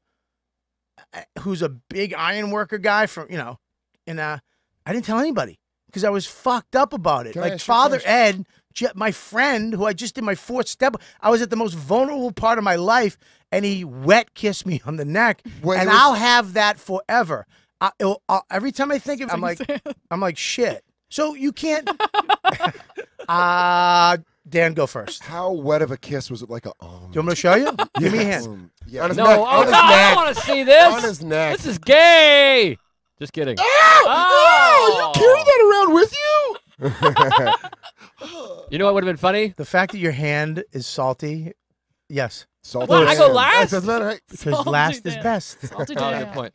who's a big iron worker guy from, you know, and uh, I didn't tell anybody because I was fucked up about it. Can like Father Ed, my friend, who I just did my fourth step, I was at the most vulnerable part of my life, and he wet kissed me on the neck, when and I'll have that forever. I, it'll, I'll, every time I think of it, I'm like, I'm like, shit. So you can't. uh, Dan, go first. How wet of a kiss was it? Like a. Um, Do you want me to show you? Give me a hand. Um, yeah. On his no, neck. On his no, neck. I don't want to see this. On his neck. This is gay. Just kidding. Ow! Oh! No! You carry that around with you? You know what would have been funny? The fact that your hand is salty. Yes. Salty. Well, I go last. That's not right. Because salty last Dan. Is best. Salty Dan. Oh, good point.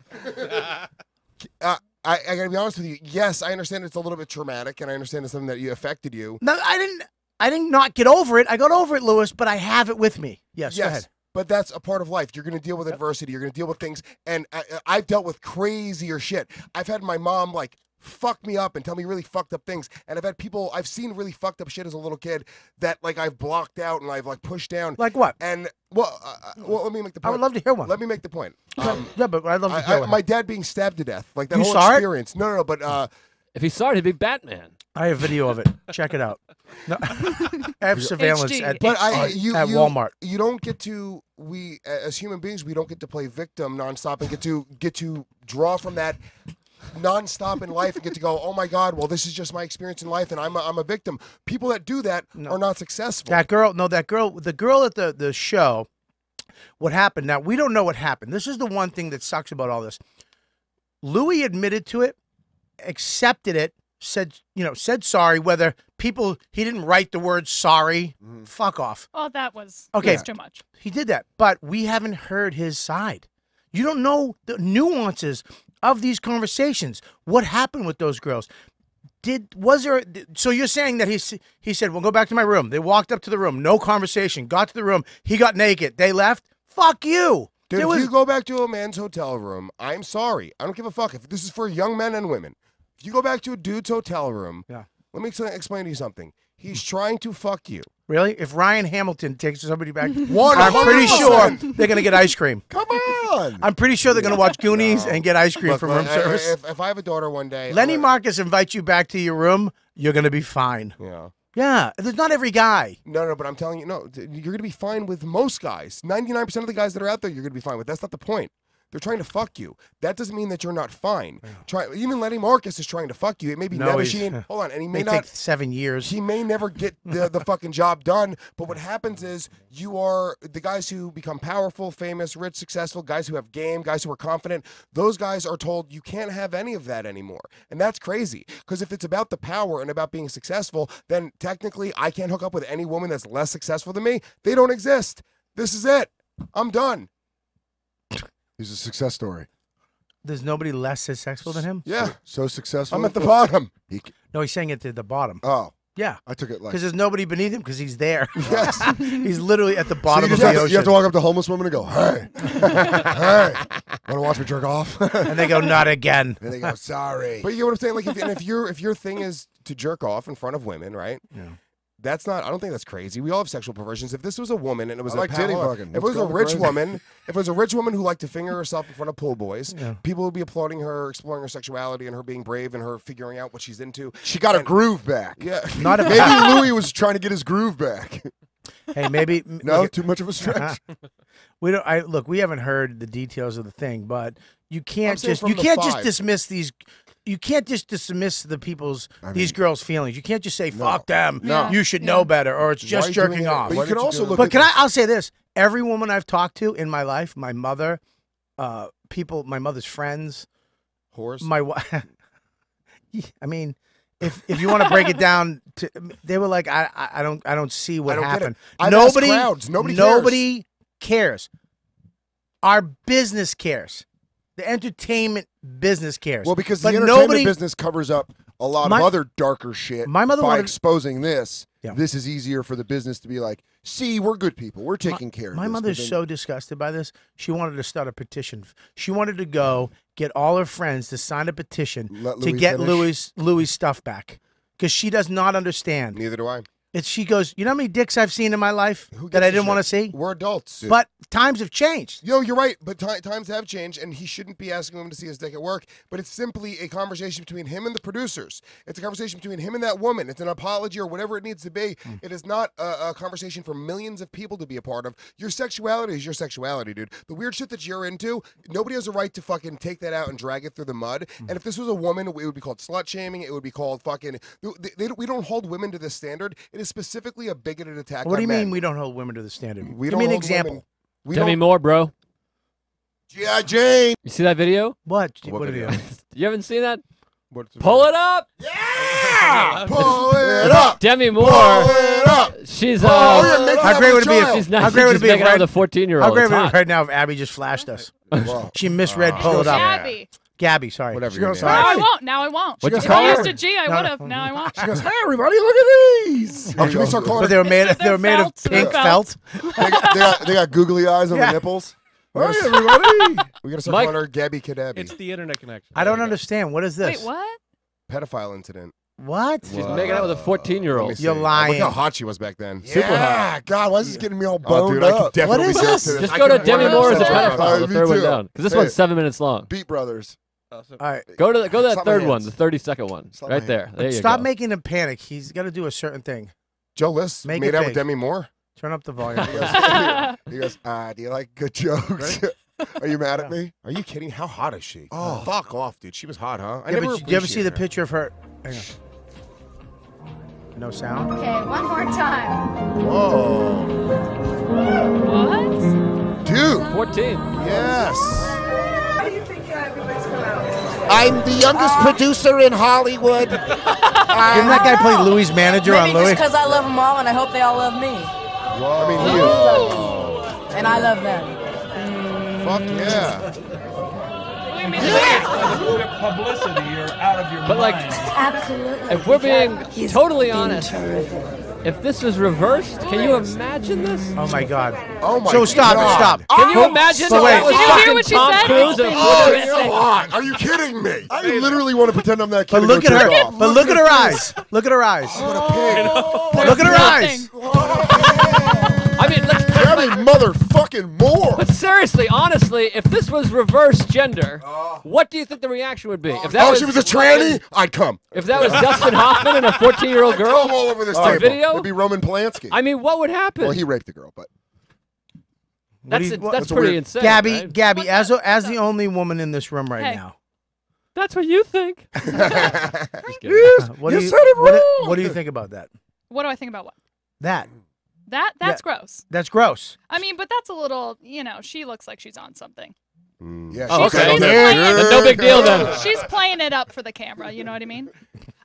uh, I, I gotta be honest with you. Yes, I understand it's a little bit traumatic, and I understand it's something that you affected you. No, I didn't. I didn't not get over it. I got over it, Lewis, but I have it with me. Yes, yes, go ahead. But that's a part of life. You're going to deal with yep. adversity. You're going to deal with things. And I, I've dealt with crazier shit. I've had my mom, like, fuck me up and tell me really fucked up things. And I've had people, I've seen really fucked up shit as a little kid that, like, I've blocked out and I've, like, pushed down. Like what? And, well, uh, well let me make the point. I would love to hear one. Let me make the point. Um, yeah, but I'd love to hear I, one. My dad being stabbed to death. Like, that you whole saw experience. It? No, no, no, but... Uh, if he saw it, he'd be Batman. I have video of it. Check it out. No. I have surveillance H D, at, but I, you, at you, Walmart. You don't get to, we as human beings, we don't get to play victim nonstop and get to get to draw from that nonstop in life and get to go, oh my God, well, this is just my experience in life and I'm a, I'm a victim. People that do that no. are not successful. That girl, no, that girl, the girl at the, the show, what happened? Now, we don't know what happened. This is the one thing that sucks about all this. Louis admitted to it. Accepted it, said, you know, said sorry, whether people, he didn't write the word sorry, mm. fuck off. Oh, that was, okay. That was too much. He did that, but we haven't heard his side. You don't know the nuances of these conversations. What happened with those girls? Did, was there, so you're saying that he, he said, well, go back to my room. They walked up to the room, no conversation, got to the room, he got naked, they left, fuck you. Dude, if was... you go back to a man's hotel room, I'm sorry. I don't give a fuck. If this is for young men and women. If you go back to a dude's hotel room, yeah. let me explain to you something. He's trying to fuck you. Really? If Ryan Hamilton takes somebody back, one, I'm pretty sure they're going to get ice cream. Come on. I'm pretty sure they're going to watch Goonies no. and get ice cream Look, from room I, service. If, if I have a daughter one day. Lenny Marcus invites you back to your room, you're going to be fine. Yeah. Yeah, there's not every guy. No, no, but I'm telling you, no, you're going to be fine with most guys. ninety-nine percent of the guys that are out there, you're going to be fine with. That's not the point. They're trying to fuck you. That doesn't mean that you're not fine. Yeah. Try, even Lenny Marcus is trying to fuck you. It may be no, never seen. Hold on, and he may not. Take seven years. He may never get the, the fucking job done. But what happens is you are the guys who become powerful, famous, rich, successful, guys who have game, guys who are confident. Those guys are told you can't have any of that anymore, and that's crazy. Because if it's about the power and about being successful, then technically I can't hook up with any woman that's less successful than me. They don't exist. This is it. I'm done. He's a success story. There's nobody less successful than him? Yeah. So successful. I'm at the bottom. He... No, he's saying it at the bottom. Oh. Yeah. I took it like. Because there's nobody beneath him because he's there. Yes. He's literally at the bottom so of the ocean. To, you have to walk up to homeless women and go, hey, hey, want to watch me jerk off? And they go, not again. And they go, sorry. But you know what I'm saying? Like, if, and if, you're, if your thing is to jerk off in front of women, right? Yeah. That's not, I don't think that's crazy. We all have sexual perversions. If this was a woman and it was I a like titty fucking. If it was a rich crazy. woman, if it was a rich woman who liked to finger herself in front of pool boys, yeah. people would be applauding her, exploring her sexuality and her being brave and her figuring out what she's into. She got and, her groove back. Yeah. Not maybe Louis was trying to get his groove back. Hey, maybe no, look, too much of a stretch. we don't I look, we haven't heard the details of the thing, but you can't just you can't five. just dismiss these You can't just dismiss the people's I mean, these girls' feelings. You can't just say no, "fuck them." No. You should know better, or it's just jerking off. But you can also look. But can I? I'll say this: every woman I've talked to in my life, my mother, uh, people, my mother's friends, whores. My wife. I mean, if if you want to break it down, to, they were like, "I I don't I don't see what I don't happened." Get it. Nobody crowds. Nobody cares. Nobody cares. Our business cares. The entertainment business cares. Well, because but the entertainment nobody, business covers up a lot my, of other darker shit. My mother by wanted, exposing this, yeah. this is easier for the business to be like, see, we're good people. We're taking my, care of my this. My mother's so disgusted by this. She wanted to start a petition. She wanted to go get all her friends to sign a petition Let to Louis get finish. Louis Louis' stuff back because she does not understand. Neither do I. It's, she goes, you know how many dicks I've seen in my life that I didn't want to see? We're adults. Dude. But times have changed. Yo, you're right, but times have changed, and he shouldn't be asking women to see his dick at work, but it's simply a conversation between him and the producers. It's a conversation between him and that woman. It's an apology or whatever it needs to be. Mm. It is not a, a conversation for millions of people to be a part of. Your sexuality is your sexuality, dude. The weird shit that you're into, nobody has a right to fucking take that out and drag it through the mud, mm. and if this was a woman, it would be called slut-shaming, it would be called fucking... They, they, we don't hold women to this standard. It is is specifically a bigoted attack. What do you mean we don't hold women to the standard? We don't. Give me an example. Demi Moore, bro. G I. Jane. You see that video? What? What video? You haven't seen that? Pull it up. Yeah. Pull it up. Demi Moore. Pull it up. She's uh. How great would it be if she's not making out with a fourteen-year-old? How great would it be right now if Abby just flashed us? She misread. Pull it up. Abby. Gabby, sorry. Whatever. She goes, no, I won't. Now I won't. She goes, if I used a G, I no, would have. No. Now I won't. She goes, hey, everybody, look at these. Oh, should we start calling but they were made, they were made of pink felt. felt. they, got, they, got, they got googly eyes on yeah. the nipples. Hey, everybody. We're going to start calling her Gabby Kadabi. It's the internet connection. I don't understand. What is this? Wait, what? Pedophile incident. What? She's Whoa. making out with a fourteen-year-old. You're lying. Look how hot she was back then. Yeah. Super hot. God, why is this getting me all boned oh, dude, up? I could definitely what is this? this? Just I go to Demi Moore as a pedophile, the third one down. Because this hey. one's seven minutes long. Beat Brothers. Awesome. All right, go to the, go to that Stop third one, the thirty-second one, Stop right there. there you Stop go. making him panic. He's got to do a certain thing. Joe List Make made out big. with Demi Moore. Turn up the volume. He goes, he goes ah, do you like good jokes? Right? Are you mad at me? Are you kidding? How hot is she? Oh, oh. fuck off, dude. She was hot, huh? I yeah, never. Did you ever see her. the picture of her? Hang on. No sound. Okay, one more time. Whoa. What? Dude. Fourteen. Yes. I'm the youngest uh, producer in Hollywood. Didn't that guy play Louis' manager Maybe on Louis? Maybe just because I love them all and I hope they all love me. Whoa. I mean, he oh. And I love them. Fuck yeah. Wait a minute. Yeah. Publicity, you're out of your mind. But like, absolutely. If we're being He's totally honest, terrific. if this was reversed, can you imagine this? Oh my God. Oh my God. So stop, God. stop. Can you imagine so that was fucking Tom Cruise? Oh, you're on. Are you kidding me? I literally want to pretend I'm that kid. But look at her. Off. But look at her eyes. Look at her eyes. Oh, what a pig. Look at her eyes. I mean, let's Demi motherfucking Moore. But seriously, honestly, if this was reverse gender, uh, what do you think the reaction would be? If that oh, was, she was a tranny? I'd come. If that was Dustin Hoffman and a fourteen-year-old girl, I'd come all over this uh, table. Video? It'd be Roman Polanski. I mean, what would happen? Well, he raped the girl, but that's you, a, that's, that's pretty weird. insane. Gabby, right? Gabby, what as a, as the only woman in this room right hey. now. That's what you think. Yes, uh, what you, do you said it what, wrong. What do you think about that? What do I think about what? That. That that's yeah. gross. That's gross. I mean, but that's a little, you know, she looks like she's on something. Mm. Yeah, oh, she's, okay. She's yeah. No big deal then. She's playing it up for the camera, you know what I mean?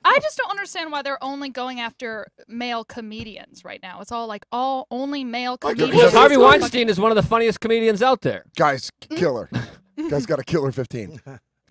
I just don't understand why they're only going after male comedians right now. It's all like all only male comedians. Because Harvey Weinstein is one of the funniest comedians out there. Guys, killer. Guys got a killer fifteen.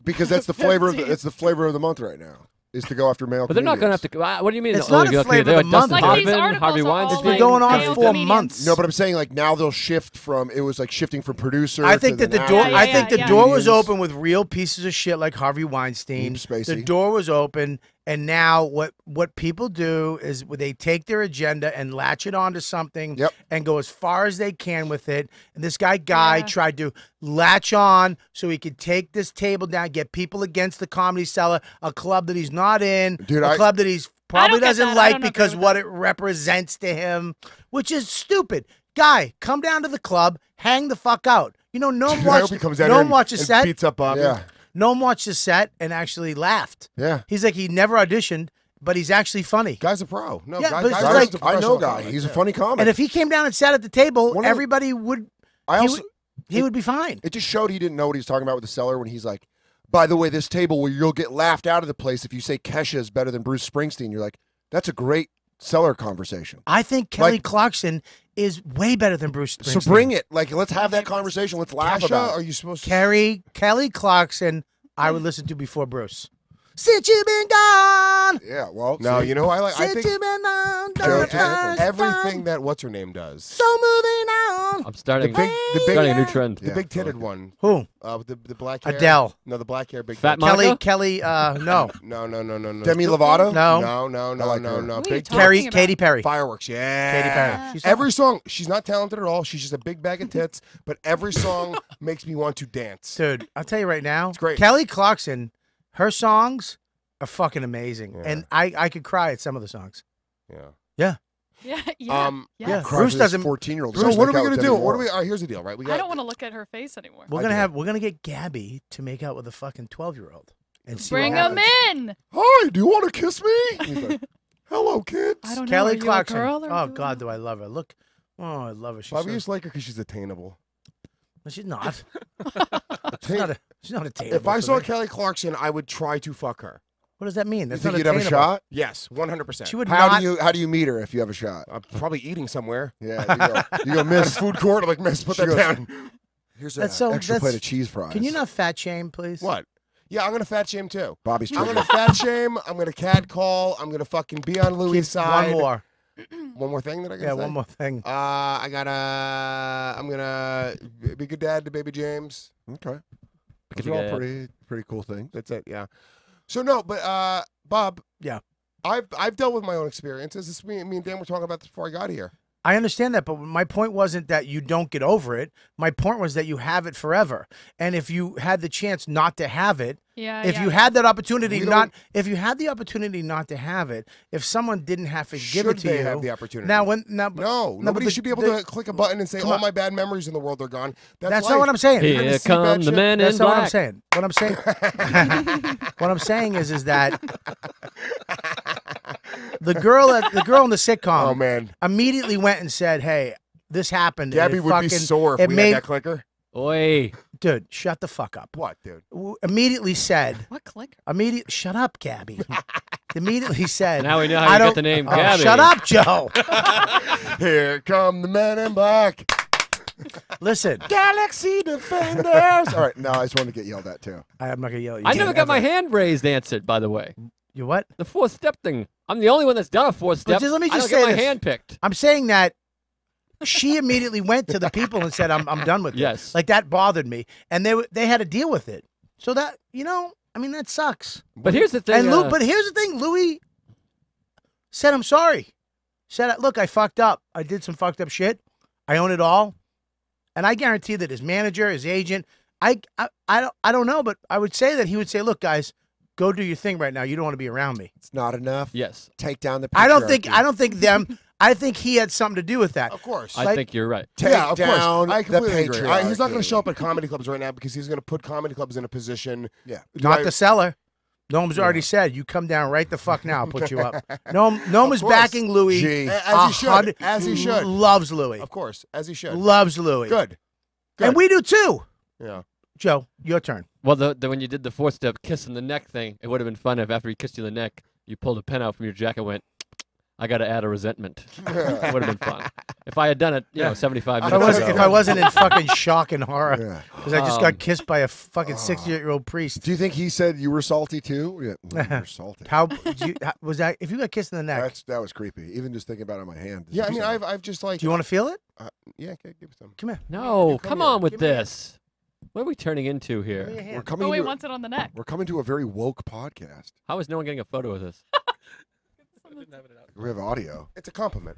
Because that's the flavor of the, that's the flavor of the month right now. Is to go after male But comedians. They're not going to have to... What do you mean? It's not a flavor of the month. Like Hoffman, these Harvey Weinstein. It's been going on for comedians. months. No, but I'm saying like now they'll shift from... It was like shifting from producer I think to that the, the door. Yeah, yeah, I think yeah, the yeah. door was open with real pieces of shit like Harvey Weinstein. The door was open and now what, what people do is they take their agenda and latch it onto something yep. and go as far as they can with it. And this guy, Guy, yeah. tried to latch on so he could take this table down, get people against the Comedy Cellar, a club that he's not in, Dude, a I, club that he's probably doesn't like because what that. it represents to him, which is stupid. Guy, come down to the club, hang the fuck out. You know, no one watched watch a and set. Beats up Bobby. Yeah. No one watched the set and actually laughed. Yeah. He's like, he never auditioned, but he's actually funny. Guy's a pro. No, yeah, guy, but it's guy like, I know Guy. He's yeah. a funny comic. And if he came down and sat at the table, One everybody the, would, I also, he, would, he it, would be fine. It just showed he didn't know what he was talking about with the Cellar when he's like, by the way, this table where you'll get laughed out of the place if you say Kesha is better than Bruce Springsteen. You're like, that's a great Cellar conversation. I think Kelly like, Clarkson is way better than Bruce Springsteen. So bring it. Like, let's have that conversation. Let's laugh Kesha, about it. Are you supposed to... Carrie, Kelly Clarkson, I would listen to before Bruce. Since you've been gone. Yeah, well, no, you know, I like... Since I think you've been gone, don't everything that what's-her-name does. So moving on. I'm starting, the big, the big, starting a new trend. The yeah, big titted okay. one. Who? Uh, with the, the black hair. Adele. No, the black hair. Big Fat Monica? Kelly, Kelly, uh, no. no, no, no, no, no. Demi Lovato? No. No, no, no, like no, no. Big Carrie, Katy Perry. Fireworks, yeah. Katy Perry. She's every song, she's not talented at all. She's just a big bag of tits, but every song makes me want to dance. Dude, I'll tell you right now. It's great. Kelly Clarkson... Her songs are fucking amazing, yeah. and I I could cry at some of the songs. Yeah, yeah, yeah, yeah. Um, yeah. Bruce doesn't. fourteen-year-old. So what are we gonna do? What are we? Uh, here's the deal, right? We got, I don't want to look at her face anymore. We're gonna have. We're gonna get Gabby to make out with a fucking twelve-year-old and see. Bring him in. Hi, do you want to kiss me? He's like, Hello, kids. I don't know. Kelly Clarkson. Oh, God, do I love her. Look. Oh, I love her. She's Bobby so... just like her because she's attainable. No, she's not. she's, not a, she's not attainable. If I saw me. Kelly Clarkson, I would try to fuck her. What does that mean? That's you think you'd have a shot? Yes, one hundred percent. She would how not... do you How do you meet her if you have a shot? I'm probably eating somewhere. Yeah, you go, you go miss. Food court, I'm like, miss, put she that goes, down. Here's an so, extra plate of cheese fries. Can you not fat shame, please? What? Yeah, I'm going to fat shame, too. Bobby's true. I'm going to fat shame. I'm going to cat call. I'm going to fucking be on Louis' side. One more. One more thing that I got to yeah, say? Yeah, one more thing. Uh, I got to... I'm going to be good dad to baby James. Okay. Those are all pretty, pretty cool things. That's it, yeah. So, no, but, uh, Bob. Yeah. I've, I've dealt with my own experiences. This, me, me and Dan were talking about this before I got here. I understand that, but my point wasn't that you don't get over it. My point was that you have it forever. And if you had the chance not to have it, yeah, if yeah. you had that opportunity not, if you had the opportunity not to have it, if someone didn't have to give it to you, should they have the opportunity? Now, when now, but, no, no, nobody but the, should be able the, to click a button and say, "All my bad memories in the world are gone." That's, that's not what I'm saying. Here come the men in black. That's not what I'm saying. What I'm saying, what I'm saying is, is that. The girl at the girl in the sitcom oh, man. immediately went and said, "Hey, this happened." Gabby would fucking, be sore if we made, had that clicker. Oi, dude, shut the fuck up. What, dude? Immediately said, "What clicker?" Immediately, shut up, Gabby. Immediately said, "Now we know how I you got the name, oh, Gabby." Shut up, Joe. Here come the men in black. Listen, Galaxy Defenders. All right, no, I just wanted to get yelled at too. I, I'm not gonna yell at you. I never got ever. my hand raised answered. By the way, you what? The fourth step thing. I'm the only one that's done a fourth step. Just, let me just I don't say get my this. hand picked. I'm saying that she immediately went to the people and said, "I'm I'm done with yes. this." Like that bothered me, and they they had to deal with it. So that you know, I mean, that sucks. But here's the thing. And Lou, uh, but here's the thing. Louis said, "I'm sorry." Said, "Look, I fucked up. I did some fucked up shit. I own it all." And I guarantee that his manager, his agent, I I I don't I don't know, but I would say that he would say, "Look, guys. Go do your thing right now. You don't want to be around me. It's not enough." Yes. Take down the patriarchy. I don't think I don't think them I think he had something to do with that. Of course. Like, I think you're right. Take yeah, of down course. I completely agree. Right, he's not going to show up at comedy clubs right now because he's going to put comedy clubs in a position. Yeah. Not I, the seller. Noam's yeah. already said, "You come down right the fuck now. I'll put you up." Noam, Noam is backing Louis. Gee. As he should. As he should. Loves Louis. Of course. As he should. Loves Louis. Good. Good. And we do too. Yeah. Joe, your turn. Well, the, the, when you did the fourth step kissing the neck thing, it would have been fun if after he kissed you in the neck, you pulled a pen out from your jacket and went, "I got to add a resentment." It would have been fun. If I had done it, you know, seventy-five minutes I was, ago. If I wasn't in fucking shock and horror because I just um, got kissed by a fucking sixty-eight-year-old priest. Do you think he said you were salty too? Yeah, you were salty. How, do you, how was that? If you got kissed in the neck. That's, that was creepy. Even just thinking about it on my hand. Yeah, I mean, I've, I've just like. Do you want to feel it? Uh, yeah, okay, give me some. Come here. No, yeah, come, come on with give this. What are we turning into here? We're coming oh, wait, wants it on the neck. We're coming to a very woke podcast. How is no one getting a photo of this? We have audio. It's a compliment.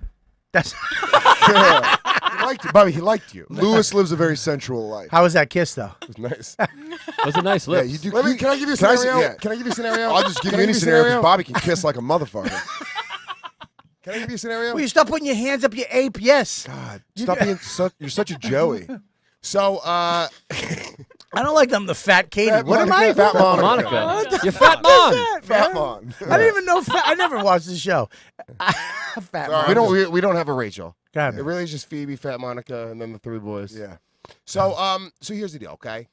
That's yeah. He liked you. Bobby, he liked you. Lewis lives a very sensual life. How was that kiss, though? It was nice. It was a nice lips. Yeah, you do, Let me, can I give you a can scenario? I, yeah. Can I give you a scenario? I'll just give can you any scenario because Bobby can kiss like a motherfucker. Can I give you a scenario? Will you stop putting your hands up your ape? Yes. God, you stop being such, you're such a Joey. So, uh... I don't like them, the fat Katie. Fat what Monica, am I? Fat, fat Monica. Monica. You're fat mom. That, fat mom. I didn't even know fat... I never watched the show. Fat Mom. We don't, we, we don't have a Rachel. God. It really is just Phoebe, Fat Monica, and then the three boys. Yeah. So, um, so here's the deal, okay?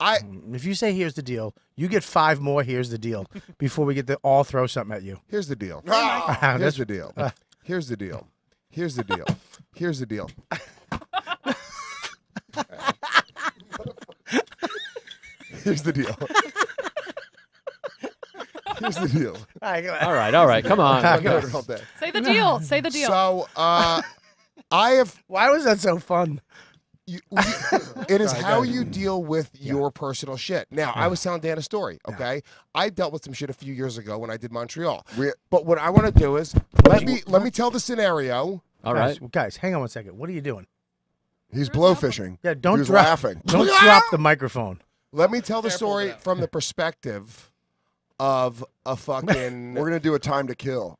I... If you say here's the deal, you get five more here's the deal before we get to all throw something at you. Here's the deal. Oh, here's, here's the deal. Uh, here's the deal. Here's the deal. Here's the deal. Here's the deal. Here's the deal. All right, all right. Come on. Say the deal. Say the deal. So, uh, I have. Why was that so fun? You, we, it is how you deal with yeah. your personal shit. Now, yeah. I was telling Dan a story, okay? Yeah. I dealt with some shit a few years ago when I did Montreal. We're, but what I want to do is let me let me tell the scenario. All right, guys, well, guys, hang on one second. What are you doing? He's blowfishing. Yeah, don't He's drop. Laughing. Don't drop the microphone. Let me tell the story from the perspective of a fucking. We're gonna do a time to kill.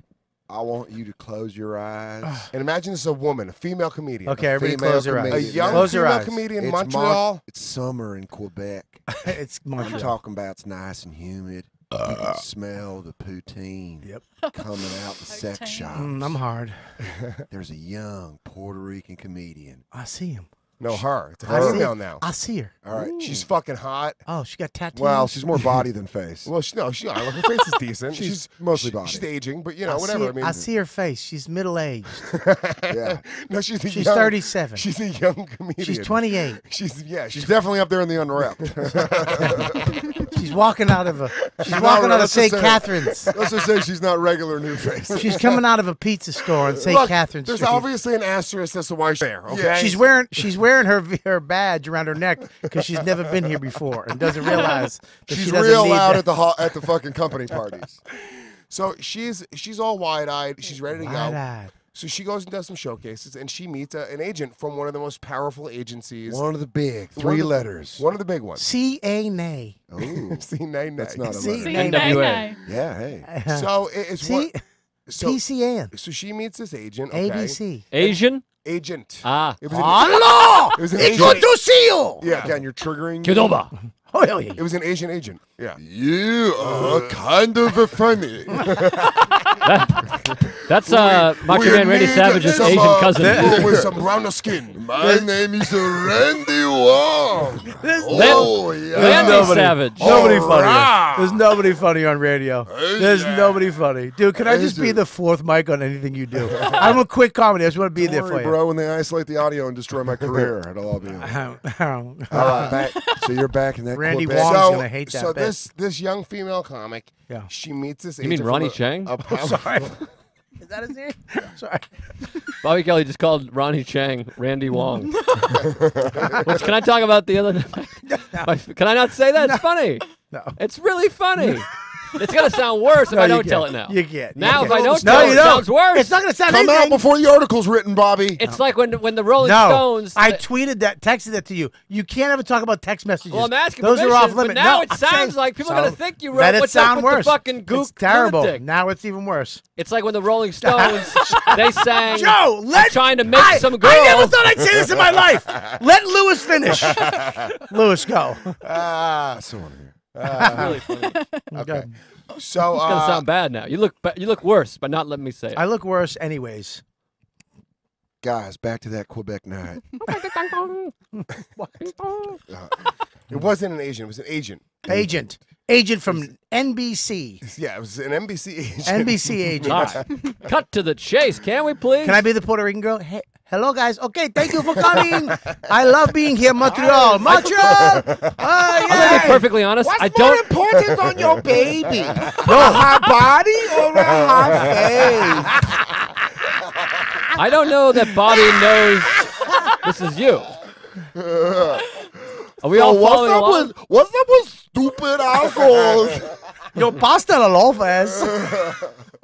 I want you to close your eyes and imagine this is a woman, a female comedian. Okay, everybody, close your eyes. A young close female your comedian in Montreal. Mon it's summer in Quebec. It's Montreal. What you're talking about? It's nice and humid. You can smell the poutine yep. coming out the sex shops. Mm, I'm hard. There's a young Puerto Rican comedian. I see him. No, her. It's her female now. I see her. All right. Ooh. She's fucking hot. Oh, she got tattoos. Well, she's more body than face. well, she, no, she, her face is decent. she's, she's mostly body. She's aging, but, you know, I whatever. See, I mean, I see her face. She's middle-aged. yeah. No, she's a She's young, thirty-seven. She's a young comedian. She's twenty-eight. She's, yeah, she's definitely up there in the unwrapped. she's walking out of a, she's walking out of Saint Catherine's. Let's just say she's not regular new face. she's coming out of a pizza store in Saint Catherine's There's Street. Obviously an asterisk as to why she's there, okay? Yeah. She's wearing, she's wearing her her badge around her neck because she's never been here before and doesn't realize that she's she real loud at the at the fucking company parties. So she's she's all wide eyed. She's ready to wide-eyed. go. So she goes and does some showcases and she meets a, an agent from one of the most powerful agencies. One of the big three one the, letters. One of the big ones. C A N A. Oh, C N A. That's not a letter. N W A. Yeah. Hey. So it's what. P C N. So she meets this agent. A B C. Asian. Agent. Ah. It was an Hello! It was an it's Asian. Good to see you! Yeah, Dan, you're triggering. Kidoba. Oh, hell yeah. It was an Asian agent. Yeah. You are uh, kind of a funny. that, that's uh, Macho Man Randy Savage's Asian cousin. There, with some browner skin. My name is Randy Wong. There's oh, yeah. Randy nobody, Savage. Nobody oh, funny. Rah. There's nobody funny on radio. Hey, There's yeah. nobody funny. Dude, can hey, I just dude. be the fourth mic on anything you do? I'm a quick comedy. I just want to be Don't there worry, for you. bro, when they isolate the audio and destroy my career, it'll all be uh, uh, back. So you're back in that Randy Wong's so, going to hate that So bit. this this young female comic, yeah. she meets this You mean Ronny Chieng? A, a sorry. Is that his name? Sorry. Bobby Kelly just called Ronny Chieng Randy Wong. Which, can I talk about the other night? No. My, can I not say that? No. It's funny. No. It's really funny. It's going to sound worse if no, I don't tell it now. You get. Now, you if I don't no, tell it, it sounds worse. It's not going to sound Come anything. out before the article's written, Bobby. It's no. like when when the Rolling no. Stones. I tweeted that, texted that to you. You can't ever talk about text messages. Well, I'm asking Those are off limits. Now no, it sounds like people so, are going to think you wrote what's up with the fucking gook. It's terrible. Lunatic. Now it's even worse. It's like when the Rolling Stones, they sang, Joe, let, trying to make some girl. I never thought I'd say this in my life. Let Lewis finish. Lewis, go. Ah, so want to hear. Uh, really funny. Okay, so it's gonna uh, sound bad now. You look, you look worse, but not letting me say it. I look worse, anyways. Guys, back to that Quebec night. what? Uh, it wasn't an Asian. It was an agent. Agent. Agent from N B C. Yeah, it was an N B C agent. N B C agent. Right. Cut to the chase, can we please? Can I be the Puerto Rican girl? Hey, hello, guys. Okay, thank you for coming. I love being here, Montreal. Montreal! Oh, yeah. I'm going to be perfectly honest. What's I don't... more important on your baby? No. Her body or her face? I don't know that Bobby knows this is you. Are we so all what's up along? with what's up with stupid assholes? Yo, pasta la lofas.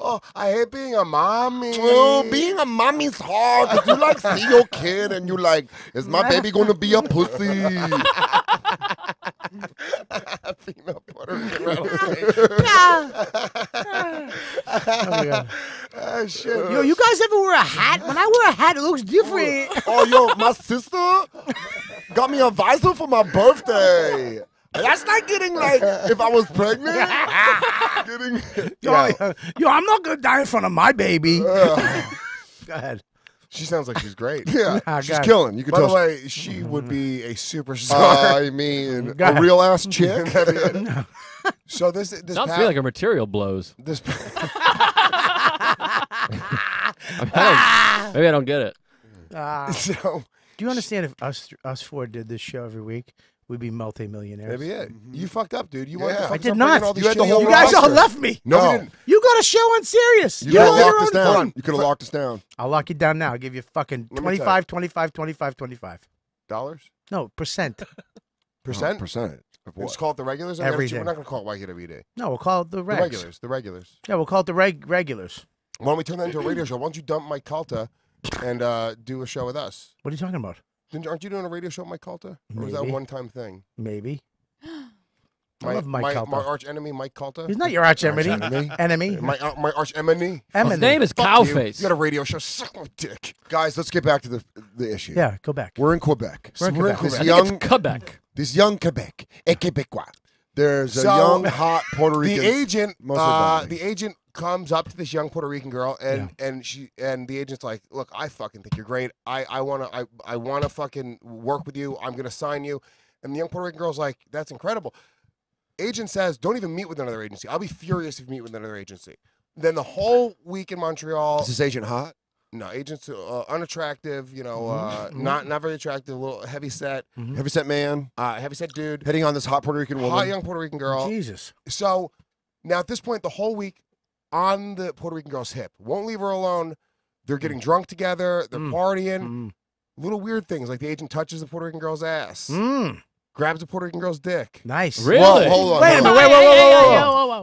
Oh, I hate being a mommy. Oh, being a mommy's hard. Cause you like see your kid and you like, is my baby gonna be a pussy? Female Puerto Rican. Oh, yeah. Uh, shit. Yo, you guys ever wear a hat? When I wear a hat, it looks different. Oh, yo, my sister got me a visor for my birthday. That's not getting like if I was pregnant. getting, yo, yo, yo, I'm not gonna die in front of my baby. Uh, go ahead. She sounds like she's great. Yeah, nah, she's killing. You can By tell. By the way, she mm-hmm. would be a superstar. Uh, I mean, go a ahead. real ass chick. no. So this this sounds like her material blows. This. I maybe I don't get it. Uh, so, do you understand if us us four did this show every week, we'd be multi-millionaires? Maybe it. Mm-hmm. You fucked up, dude. You yeah. fucked I did not. All you, had the whole you guys roster. all left me. No, no. We didn't. You got a show on Sirius. You, you could have locked us down. Fun. You could have locked us down. I'll lock you down now. I'll give you fucking twenty-five, you. twenty-five, twenty-five, twenty-five. Dollars? No, percent. Percent? Oh, percent. Let's call it the regulars. Everything. We're not going to call it Y K W D. No, we'll call it the, the regulars. The regulars. Yeah, we'll call it the reg regulars. Why don't we turn that into a radio show? Why don't you dump Mike Calta and uh, do a show with us? What are you talking about? Didn't, aren't you doing a radio show with Mike Calta? Or was that a one-time thing? Maybe. My, I love Mike my, Calta. My arch enemy, Mike Calta. He's not your arch enemy. Arch enemy. enemy. My, uh, my arch enemy. enemy. His name is Fuck Cowface. You. you got a radio show. Suck my dick. Guys, let's get back to the, the issue. Yeah, go back. We're in Quebec. We're in Quebec. We're in Quebec. This young, Quebec. This young Quebec. A Quebecois. There's so, a young, hot Puerto Rican. The agent, uh, the agent comes up to this young Puerto Rican girl, and yeah. and she and the agent's like, "Look, I fucking think you're great. I I wanna I I wanna fucking work with you. I'm gonna sign you." And the young Puerto Rican girl's like, "That's incredible." Agent says, "Don't even meet with another agency. I'll be furious if you meet with another agency." Then the whole week in Montreal. Is this agent hot? No, agents uh, unattractive, you know, uh, mm-hmm. not not very attractive, a little heavy set, mm-hmm. heavy set man, uh, heavy set dude, hitting on this hot Puerto Rican woman, hot young Puerto Rican girl. Jesus. So now at this point, the whole week on the Puerto Rican girl's hip, won't leave her alone. They're getting mm. drunk together, they're mm. partying, mm. little weird things like the agent touches the Puerto Rican girl's ass, mm. grabs the Puerto Rican girl's dick. Nice. Really? Whoa, hold on. Wait a minute. Wait, whoa, whoa, whoa, whoa.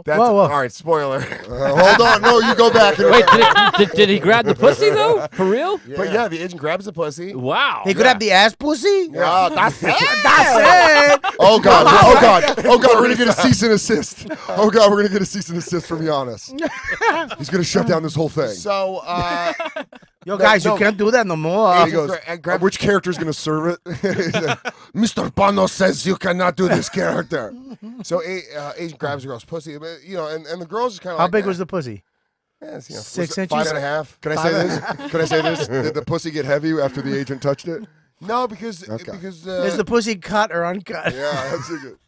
That's, whoa, whoa. All right, spoiler. Uh, hold on. No, you go back. And wait, did, it, did, did he grab the pussy, though? For real? Yeah. But yeah, the agent grabs the pussy. Wow. He yeah. grabbed the ass pussy? Yeah. Oh, that's it. That's it. Oh, God. Oh, God. Oh, God. We're going to get a cease and assist. Oh, God. We're going to get a cease and assist from Giannis. He's going to shut down this whole thing. So, uh... Yo, guys, no, you no. can't do that no more. Uh, he goes, uh, which character is going to serve it? Like, Mister Bono says you cannot do this character. So uh, agent grabs the girl's pussy, you know, and, and the girl's just kind of How like, big eh. was the pussy? Yeah, you know, Six inches? Five and a half. Can I say this? Can I say this? Did the pussy get heavy after the agent touched it? No, because... Okay. because uh, is the pussy cut or uncut? Yeah, that's a good...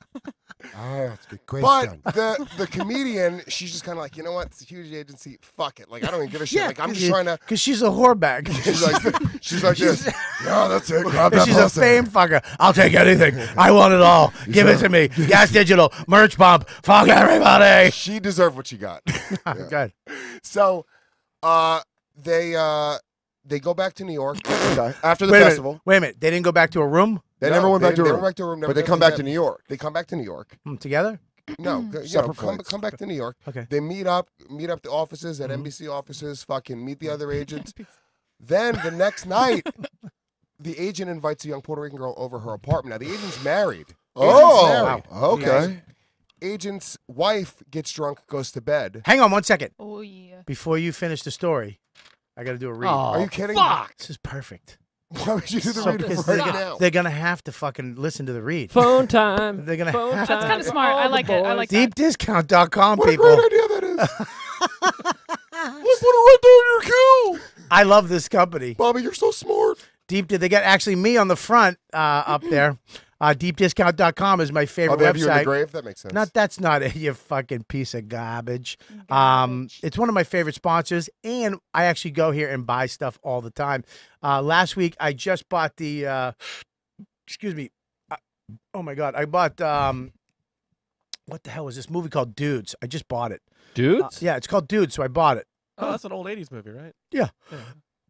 Oh, that's a good question. But the, the comedian, she's just kind of like, you know what? It's a huge agency. Fuck it. Like, I don't even give a shit. Yeah, like, I'm just she, trying to. Because she's a whore bag. She's like, she's like she's... this. Yeah, that's it. Grab that She's pasta. a fame fucker. I'll take anything. I want it all. You give deserve... it to me. Yes, digital. Merch bump. Fuck everybody. She deserved what she got. Yeah. Good. So uh, they uh, they go back to New York after the Wait festival. Wait a minute. They didn't go back to a room? They no, never went they back to a room. Never back to a room never, but they come back to New York. They come back to New York. Mm, together? No, mm. yeah, come, come back to New York. Okay. They meet up, meet up the offices at mm. N B C offices, fucking meet the other agents. Then the next night, the agent invites a young Puerto Rican girl over her apartment. Now, the agent's married. Oh, agent's married. Wow. Okay. Agent's wife gets drunk, goes to bed. Hang on one second. Oh, yeah. Before you finish the story, I got to do a read. Oh, Are you kidding? Fuck. This is perfect. Why would you do the so read right they're, now? They're gonna have to fucking listen to the read. Phone time. They're gonna. Phone have time. That's kind of smart. I like it. I like it. deep discount dot com. What people. a great idea that is. Let's put it right there in your queue. I love this company, Bobby. You're so smart. Deep. Did they got actually me on the front uh, up there? Uh, deep discount dot com is my favorite oh, they have website. You in the grave? That makes sense. Not that's not it, you fucking piece of garbage. garbage. Um, it's one of my favorite sponsors, and I actually go here and buy stuff all the time. Uh, last week I just bought the. Uh, excuse me. I, oh my god! I bought. Um, what the hell was this movie called? Dudes. I just bought it. Dudes. Uh, yeah, it's called Dudes. So I bought it. Oh, that's an old eighties movie, right? Yeah. yeah.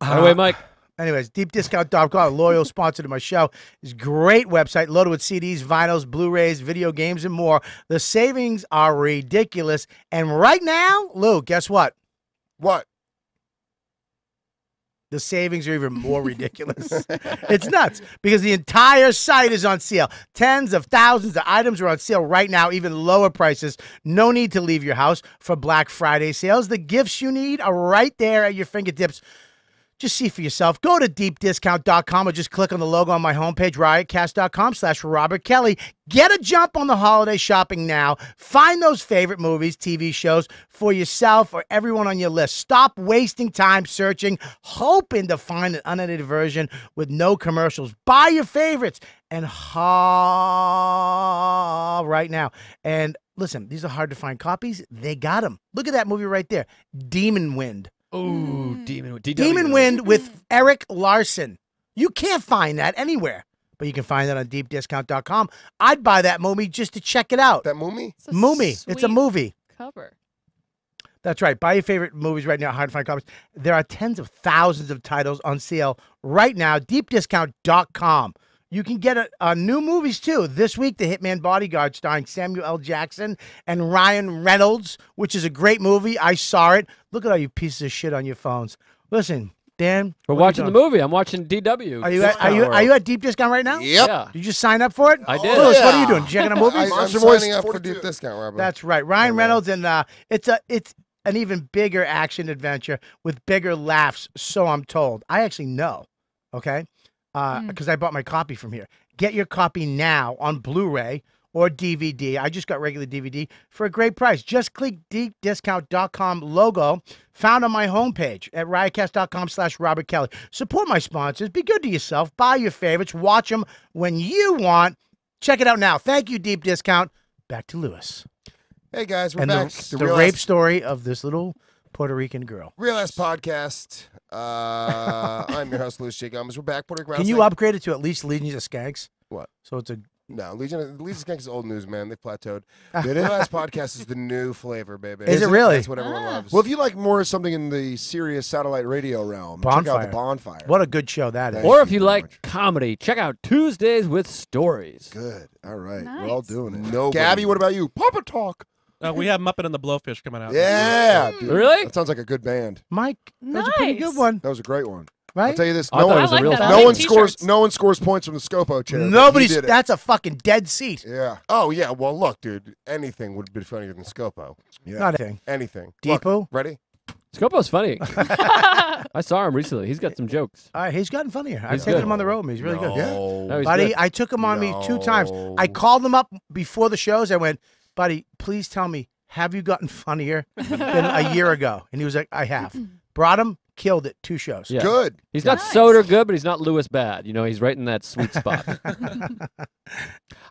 Uh, By the way, Mike. Anyways, deep discount dot com, loyal sponsor to my show. It's a great website, loaded with C Ds, vinyls, Blu-rays, video games, and more. The savings are ridiculous. And right now, Lou, guess what? What? The savings are even more ridiculous. It's nuts because the entire site is on sale. Tens of thousands of items are on sale right now, even lower prices. No need to leave your house for Black Friday sales. The gifts you need are right there at your fingertips. Just see for yourself. Go to deep discount dot com or just click on the logo on my homepage, riot cast dot com slash Robert Kelly. Get a jump on the holiday shopping now. Find those favorite movies, T V shows for yourself or everyone on your list. Stop wasting time searching, hoping to find an unedited version with no commercials. Buy your favorites and haul right now. And listen, these are hard to find copies. They got them. Look at that movie right there, Demon Wind. Oh, mm. Demon, Demon Wind with Eric Larson. You can't find that anywhere, but you can find that on deep discount dot com. I'd buy that movie just to check it out. That movie? It's a movie. It's a movie. Cover. That's right. Buy your favorite movies right now. Hard to find copies. There are tens of thousands of titles on sale right now. deep discount dot com. You can get a, a new movies, too. This week, The Hitman Bodyguard, starring Samuel L. Jackson and Ryan Reynolds, which is a great movie. I saw it. Look at all you pieces of shit on your phones. Listen, Dan. We're watching the movie. I'm watching D W. Are you at, are you, are you at Deep Discount right now? Yep. Yeah. Did you sign up for it? I did. Lewis, yeah. What are you doing? Did you check out a movie? I'm, I'm signing up for Deep Discount, Robert. That's right. Ryan oh, Reynolds, and uh, it's a... It's, an even bigger action adventure with bigger laughs, so I'm told. I actually know, okay? Because uh, mm. I bought my copy from here. Get your copy now on Blu-ray or D V D. I just got regular D V D for a great price. Just click deep discount dot com logo found on my homepage at riot cast dot com slash Robert Kelly. Support my sponsors. Be good to yourself. Buy your favorites. Watch them when you want. Check it out now. Thank you, Deep Discount. Back to Lewis. Hey, guys, we're and back. The, the, the rape story of this little Puerto Rican girl. Real Ass Podcast. Uh, I'm your host, Louis J. Gomez. We're back. Puerto Rican. Can you upgrade it to at least Legions of Skanks? What? So it's a... No, Legion, Legions of Skanks is old news, man. They plateaued. The Real Ass Podcast is the new flavor, baby. Is, is it really? That's what everyone ah. loves. Well, if you like more of something in the serious satellite radio realm, Bonfire. Check out The Bonfire. What a good show that is. Thank or if you, you like much. comedy, check out Tuesdays with Stories. Good. All right. Nice. We're all doing it. No, Gabby, what about you? Papa Talk. Uh, we have Muppet and the Blowfish coming out. Yeah. Dude. Really? That sounds like a good band. Mike, that nice. was a pretty good one. That was a great one. Right? I'll tell you this, no one, like no one scores no one scores points from the Scopo chair. Nobody's that's a fucking dead seat. Yeah. Oh yeah, well look, dude, anything would be funnier than Scopo. Yeah. Not anything. Anything. Deepu? Look, ready? Scopo's funny. I saw him recently. He's got some jokes. All right, he's gotten funnier. I've taken him on the road. He's really no. good. Yeah. No, buddy, good. I took him on no. me two times. I called him up before the shows. I went, buddy, please tell me, have you gotten funnier than a year ago? And he was like, I have. Brought him. Killed it. Two shows. Yeah. Good. He's nice. Not soda good, but he's not Lewis bad. You know, he's right in that sweet spot. I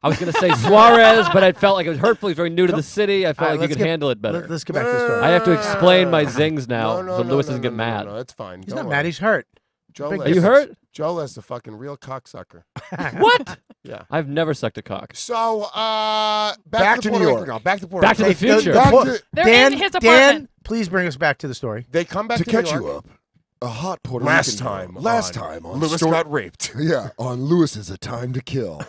was going to say Suarez, but I felt like it was hurtful. He's very new to the city. I felt right, like you could get, handle it better. Let's get back to the story. I have to explain my zings now no, no, so no, Lewis no, doesn't no, get no, mad. No, no, that's fine. He's Joel not mad. He's hurt. Joel Are you hurt? Joel is the fucking real cocksucker. What? Yeah. I've never sucked a cock. So, uh, back, back to, to New York. No, back to Puerto Back to the future. Back to, They're Dan, in his apartment. Dan, please bring us back to the story. They come back to, to catch New York. you up. A hot Puerto Rican. Last time. Last time on Lewis got raped. Yeah, on Lewis's A Time to Kill.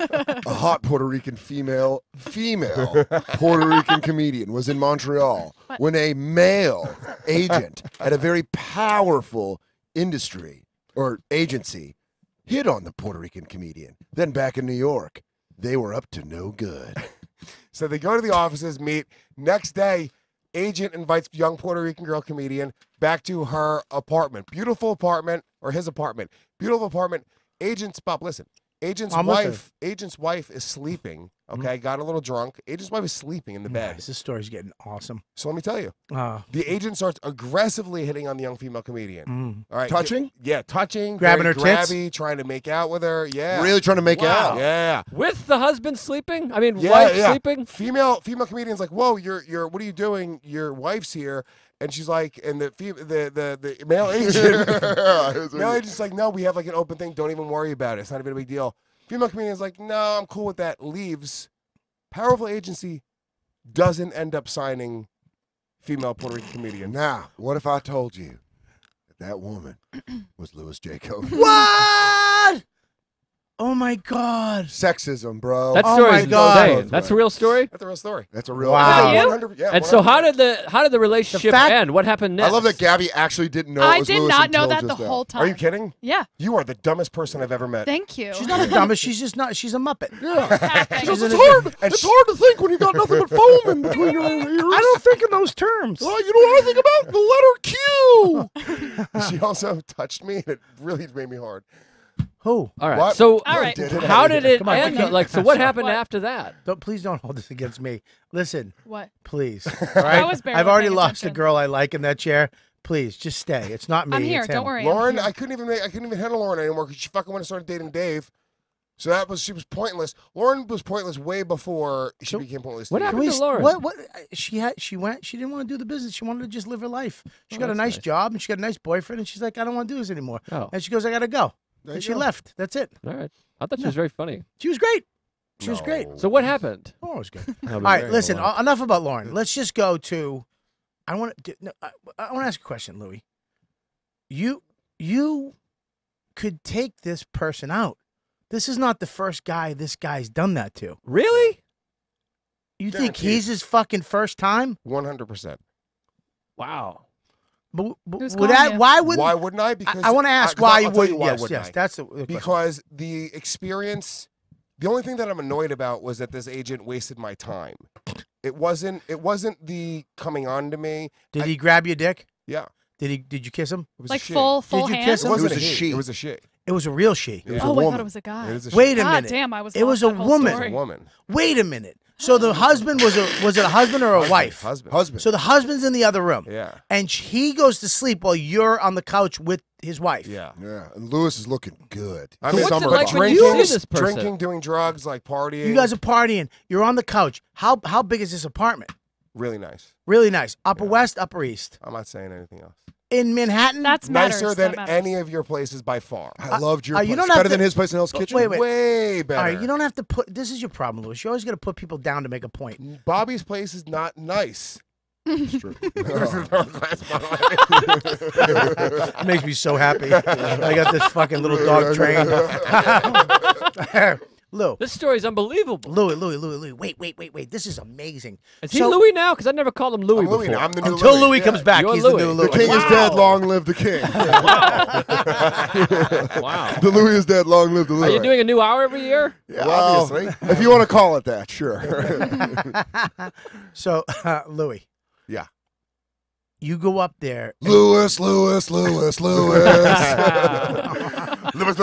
A hot Puerto Rican female, female Puerto Rican comedian was in Montreal what? when a male agent at a very powerful industry or agency hit on the Puerto Rican comedian. Then back in New York, they were up to no good. So they go to the offices, meet. Next day, agent invites young Puerto Rican girl comedian back to her apartment. Beautiful apartment, or his apartment. Beautiful apartment. Agent's, Bob, listen. Agent's I'm wife listening. Agent's wife is sleeping, okay? Mm-hmm. Got a little drunk. Agent's wife is sleeping in the bed. Nice. This story's getting awesome. So let me tell you. Uh, the agent starts aggressively hitting on the young female comedian. Mm. All right. Touching? Yeah, touching. Grabbing her grabby, tits? Trying to make out with her. Yeah. Really trying to make wow. out. Yeah. With the husband sleeping? I mean, yeah, wife yeah. sleeping? Female female comedian's like, whoa, you're, you're, what are you doing? Your wife's here. And she's like, and the the the, the male agent, male agent's like, no, we have like an open thing. Don't even worry about it. It's not even a big deal. Female comedian's like, no, I'm cool with that. Leaves. Powerful agency doesn't end up signing female Puerto Rican comedian. Now, what if I told you that that woman was Lewis J. Gomez? What? Oh my God! Sexism, bro. That story oh my is God. Insane. That's a real story. That's a real story. That's a real. Wow. Yeah, and so how did the how did the relationship the fact, end? What happened next? I love that Gabby actually didn't know. I it was did Lewis not know that the now. whole time. Are you kidding? Yeah. You are the dumbest person I've ever met. Thank you. She's not the dumbest. She's just not. She's a Muppet. Yeah. She goes, it's hard. It's hard to think when you got nothing but foam in between your ears. I don't think in those terms. Well, you know what I think about the letter Q. She also touched me, and it really made me hard. Who? All right. What? So, All right. Did how did it on, end? Like, so what happened what? after that? Don't, please don't hold this against me. Listen. What? Please. All right? I was I've already lost attention. a girl I like in that chair. Please, just stay. It's not me. I'm here. It's don't him. worry. Lauren, I couldn't even. Make, I couldn't even handle Lauren anymore because she fucking went and started dating Dave. So that was she was pointless. Lauren was pointless way before she so, became pointless. What happened to Lauren? What? What? She had. She went. She didn't want to do the business. She wanted to just live her life. She oh, got a nice, nice job and she got a nice boyfriend and she's like, I don't want to do this anymore. Oh. And she goes, I gotta go. And she go. left. That's it. All right. I thought yeah. she was very funny. She was great. She no. was great. So what happened? Oh, it was good. All right. Listen. Long. Enough about Lauren. Let's just go to. I want to. No, I, I want to ask a question, Louis. You you could take this person out. This is not the first guy this guy's done that to. Really? You Guaranteed. think he's his fucking first time? One hundred percent. Wow. But, but would I, yeah. why wouldn't why wouldn't I? Because I, I want to ask I, why you would. Why yes, wouldn't yes, I? That's the, the because question. the experience. The only thing that I'm annoyed about was that this agent wasted my time. It wasn't. It wasn't the coming on to me. Did I, he grab your dick? Yeah. Did he? Did you kiss him? It was like a full, full did you hand. Kiss him? It, wasn't it was a she. It was a she. It was a real she. It was oh, a woman. I thought it was a guy. It a Wait a God minute. Damn, I was. It was a woman. It was a woman. Wait a minute. So the husband was a was it a husband or a husband, wife? Husband. Husband. So the husband's in the other room. Yeah. And he goes to sleep while you're on the couch with his wife. Yeah. Yeah. And Lewis is looking good. I mean, what's it like when you see this person? Drinking, doing drugs, like partying. You guys are partying. You're on the couch. How how big is this apartment? Really nice. Really nice. Upper yeah. West, Upper East. I'm not saying anything else. In Manhattan, that's matters, nicer than that any of your places by far. I uh, loved your uh, place. You don't better to, than his place in Hell's Kitchen. Wait, wait. Way better. All right, you don't have to put. This is your problem, Louis. You're always going to put people down to make a point. Bobby's place is not nice. It's true. It makes me so happy. I got this fucking little dog trained. Lou. This story is unbelievable. Louis, Louis, Louis, Louis. Wait, wait, wait, wait. This is amazing. Is so, he Louis now? Because I never called him Louis, I'm Louis before. Now. I'm the new Until Louis, Louis yeah. comes back, You're he's Louis. the new Louis. The king wow. is dead, long live the king. Wow. Wow. The Louis is dead, long live the Louis. Are you doing a new hour every year? Yeah, well, obviously. If you want to call it that, sure. So, uh, Louis. Yeah. You go up there. Louis, Louis, Louis, Louis. Lewis, Lewis, Lewis, Lewis,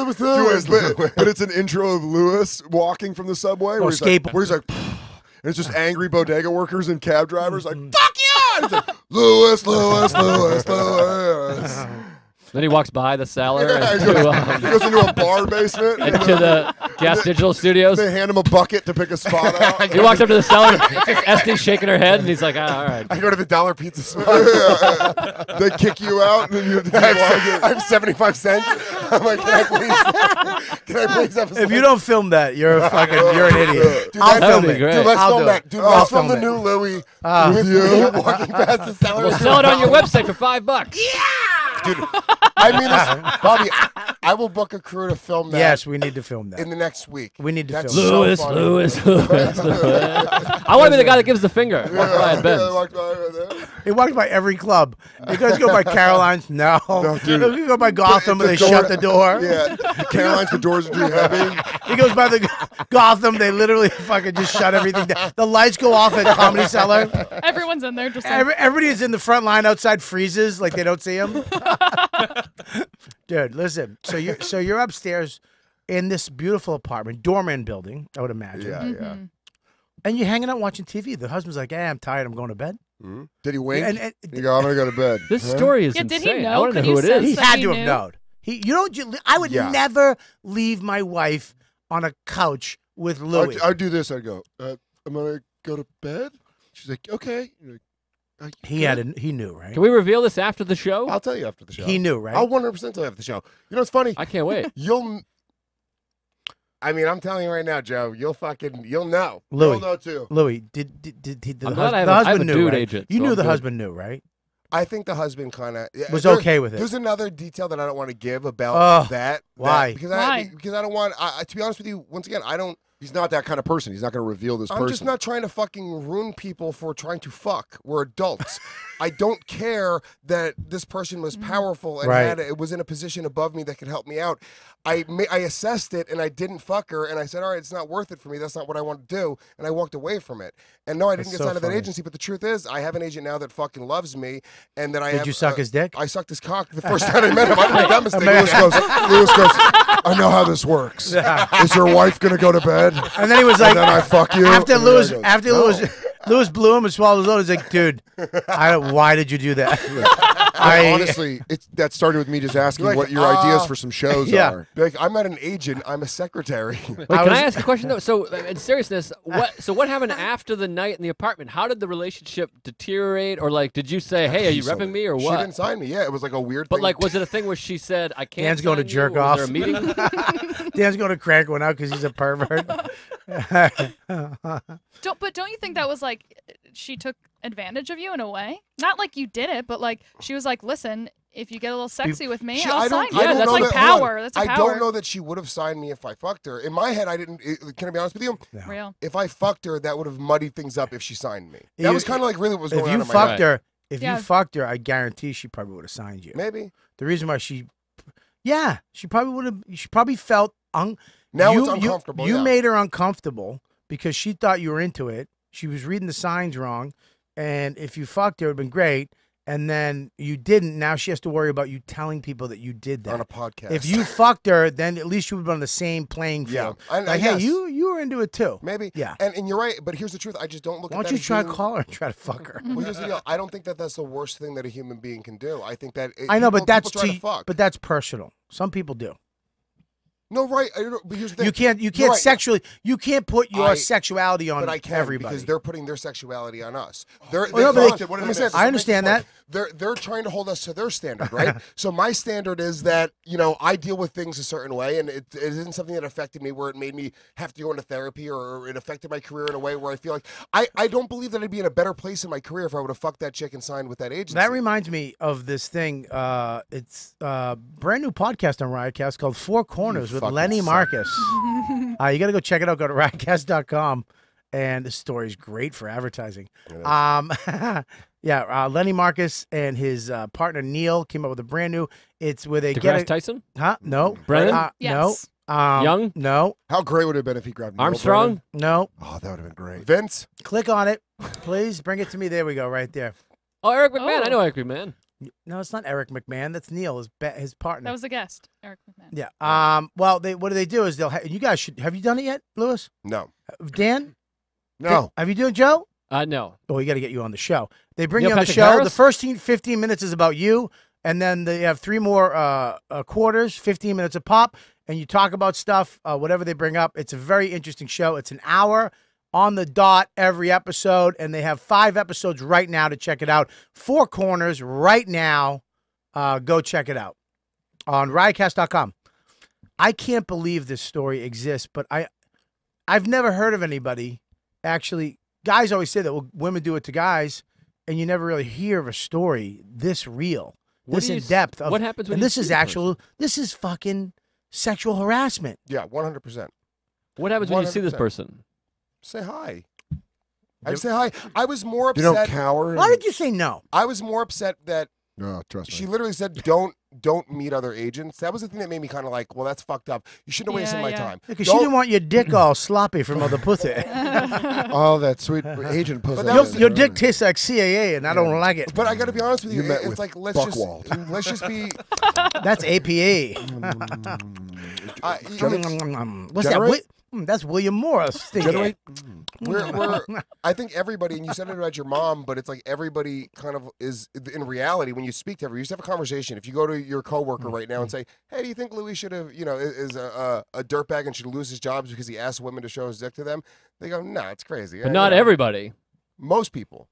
Lewis, Lewis. But it's an intro of Lewis walking from the subway where, oh, he's, like, where he's like, and it's just angry bodega workers and cab drivers like, fuck you! It's like, Lewis, Lewis, Lewis, Lewis. Then he walks by the cellar. Yeah, and he, goes, um, he goes into a bar basement. Into you know, the Gas they, Digital Studios. They hand him a bucket to pick a spot out. He walks up to the cellar. Estee's shaking her head, and he's like, oh, all right. I go to the dollar pizza spot. Yeah, yeah. They kick you out, and then you have to do I, I have seventy-five cents. I'm like, can I please, can I please have a If you don't film that, you're a fucking, you're an idiot. Dude, I'll film it. Great. Dude, let's I'll film that. Dude, let's film, film the new Louis uh, with you walking past the cellar. We'll sell it on your website for five bucks. Yeah! Dude, I mean, listen, Bobby, I will book a crew to film that. Yes, we need to film that. In the next week. We need to That's film that. Lewis, so Lewis, Lewis, Lewis. I want to be the guy that gives the finger. Yeah, walked by yeah, walked by right he walked by every club. You guys go by Caroline's? No. no dude. You go by Gotham and they door, shut the door. Yeah, Caroline's, the doors are too heavy. He goes by the Gotham, they literally fucking just shut everything down. The lights go off at Comedy Cellar. Everyone's in there just like... Every, everybody is in the front line outside freezes like they don't see him. Dude, listen. So you're so you're upstairs in this beautiful apartment, doorman building, I would imagine. Yeah, mm-hmm. yeah. And you're hanging out watching T V. The husband's like, "Hey, I'm tired. I'm going to bed." Mm-hmm. Did he wink? And, and, he go, "I'm gonna go to bed." This huh? story is yeah, insane. Did he know? I want to know who it is. He had he to knew? have known. He, you know, I would yeah. never leave my wife on a couch with Louis. I'd do this. I'd go, uh, "I'm gonna go to bed." She's like, "Okay." Uh, he had a, he knew, right? Can we reveal this after the show? I'll tell you after the show. He knew, right? I'll one hundred percent tell you after the show. You know what's funny? I can't wait. You'll, I mean, I'm telling you right now, Joe. You'll fucking, you'll know. Louis, you'll know too. Louis, did did did, did the, hus I have the a, husband I have a knew? Dude right? agent, you so knew I'm the good. husband knew, right? I think the husband kind of yeah, was okay with it. There's another detail that I don't want to give about uh, that. Why? That, because why? I because I don't want. I, to be honest with you, once again, I don't. He's not that kind of person. He's not going to reveal this I'm person. I'm just not trying to fucking ruin people for trying to fuck. We're adults. I don't care that this person was powerful and right. had a, it was in a position above me that could help me out. I I assessed it, and I didn't fuck her, and I said, all right, it's not worth it for me. That's not what I want to do, and I walked away from it. And no, I didn't That's get so signed funny. Of that agency, but the truth is I have an agent now that fucking loves me, and that I Did have, you suck uh, his dick? I sucked his cock the first time I met him. I didn't make that mistake. Lewis goes, Lewis goes, I know how this works. Is your wife going to go to bed? And then he was like, and then I fuck you. After and Lewis, goes, after no. Lewis, Lewis blew him and swallowed his load. He's like, dude, I don't, why did you do that? I, honestly, it's, that started with me just asking like, what your uh, ideas for some shows yeah. are. Like, I'm not an agent. I'm a secretary. Wait, I can was, I ask a question though? So, in seriousness, what? So, what happened after the night in the apartment? How did the relationship deteriorate, or like, did you say, "Hey, are you repping me," or what? She didn't sign me. Yeah, it was like a weird. But thing. Like, was it a thing where she said, "I can't"? Dan's sign going to jerk you, off. Was there a meeting? Dan's going to crack one out because he's a pervert. don't, but don't you think that was like she took advantage of you in a way? Not like you did it, but like she was like, listen, if you get a little sexy with me, she, I'll sign you. Yeah, that's like that, power. That's I power. don't know that she would have signed me if I fucked her. In my head, I didn't. It, can I be honest with you? No. Real. If I fucked her, that would have muddied things up if she signed me. That you, was kind of like really what was going on in my head. If you fucked her, if yeah. you fucked her, I guarantee she probably would have signed you. Maybe. The reason why she, yeah, she probably would have, she probably felt, un, now you, it's uncomfortable. You, you yeah. made her uncomfortable because she thought you were into it. She was reading the signs wrong. And if you fucked her, it would have been great. and then you didn't, now she has to worry about you telling people that you did that. On a podcast. If you fucked her, then at least you would be on the same playing field. Yeah. I, like, I hey, guess. you you were into it too. Maybe. Yeah. And, and you're right, but here's the truth. I just don't look Why at that Why don't you try to call her and try to fuck her? Well, here's the deal. I don't think that that's the worst thing that a human being can do. I think that it, I know, people, but that's too, to fuck. But that's personal. Some people do. No, right. I don't, but here's the thing. You can't. You can't right. sexually. You can't put your I, sexuality on. But I can, everybody, because they're putting their sexuality on us. They're, oh, they no, they, what they say, I understand that. They're they're trying to hold us to their standard, right? So my standard is that, you know, I deal with things a certain way, and it, it isn't something that affected me where it made me have to go into therapy, or it affected my career in a way where I feel like I I don't believe that I'd be in a better place in my career if I would have fucked that chick and signed with that agency. That reminds me of this thing. Uh, it's a brand new podcast on Riot Cast called Four Corners. With Lenny Marcus. Uh, you got to go check it out. Go to riot cast dot com. And the story's great for advertising. Um, yeah, uh, Lenny Marcus and his uh, partner Neil came up with a brand new. It's with a. DeGrasse Tyson? Huh? No. Brennan? Uh, yes. No. Um, Young? No. How great would it have been if he grabbed Neil Armstrong? Brennan? No. Oh, that would have been great. Vince? Click on it. Please bring it to me. There we go, right there. Oh, Eric McMahon. Oh. I know Eric McMahon. No, it's not Eric McMahon. That's Neil, his be his partner. That was a guest, Eric McMahon. Yeah. Um. Well, they what do they do is they'll. Ha you guys should have you done it yet, Lewis? No. Dan? No. Did, have you done Joe? Uh, no. Well, you got to get you on the show. They bring Neil you on Patrick the show. Harris? The first fifteen minutes is about you, and then they have three more uh, uh, quarters, fifteen minutes a pop, and you talk about stuff, uh, whatever they bring up. It's a very interesting show. It's an hour. On the dot every episode, and they have five episodes right now to check it out. Four Corners right now. Uh, go check it out on riot cast dot com. I can't believe this story exists, but I, I've never heard of anybody actually. Guys always say that, well, women do it to guys, and you never really hear of a story this real, what this in depth. Of, what happens? When and this is actual. Person? This is fucking sexual harassment. Yeah, one hundred percent. What happens one hundred percent. When you see this person? Say hi. I say hi. I was more upset. You don't cower. Why did you say no? I was more upset that no, trust she me. literally said, "Don't, don't meet other agents." That was the thing that made me kind of like, "Well, that's fucked up. You shouldn't have yeah, wasted my yeah. time." Because she didn't want your dick all sloppy from other pussy. All that sweet agent pussy. Your, your dick tastes like C A A, and yeah. I don't like it. But I got to be honest with you. you it, it's with like let's Buckwald. just let's just be. That's A P A. uh, What's that? Mm, that's William Morris. We're, we're, I think everybody, and you said it about your mom, but it's like everybody kind of is, in reality, when you speak to everybody, you just have a conversation. If you go to your coworker right now and say, hey, do you think Louis should have, you know, is a, a, a dirtbag and should lose his jobs because he asked women to show his dick to them? They go, no, nah, it's crazy. But I, not you know, everybody. Most people.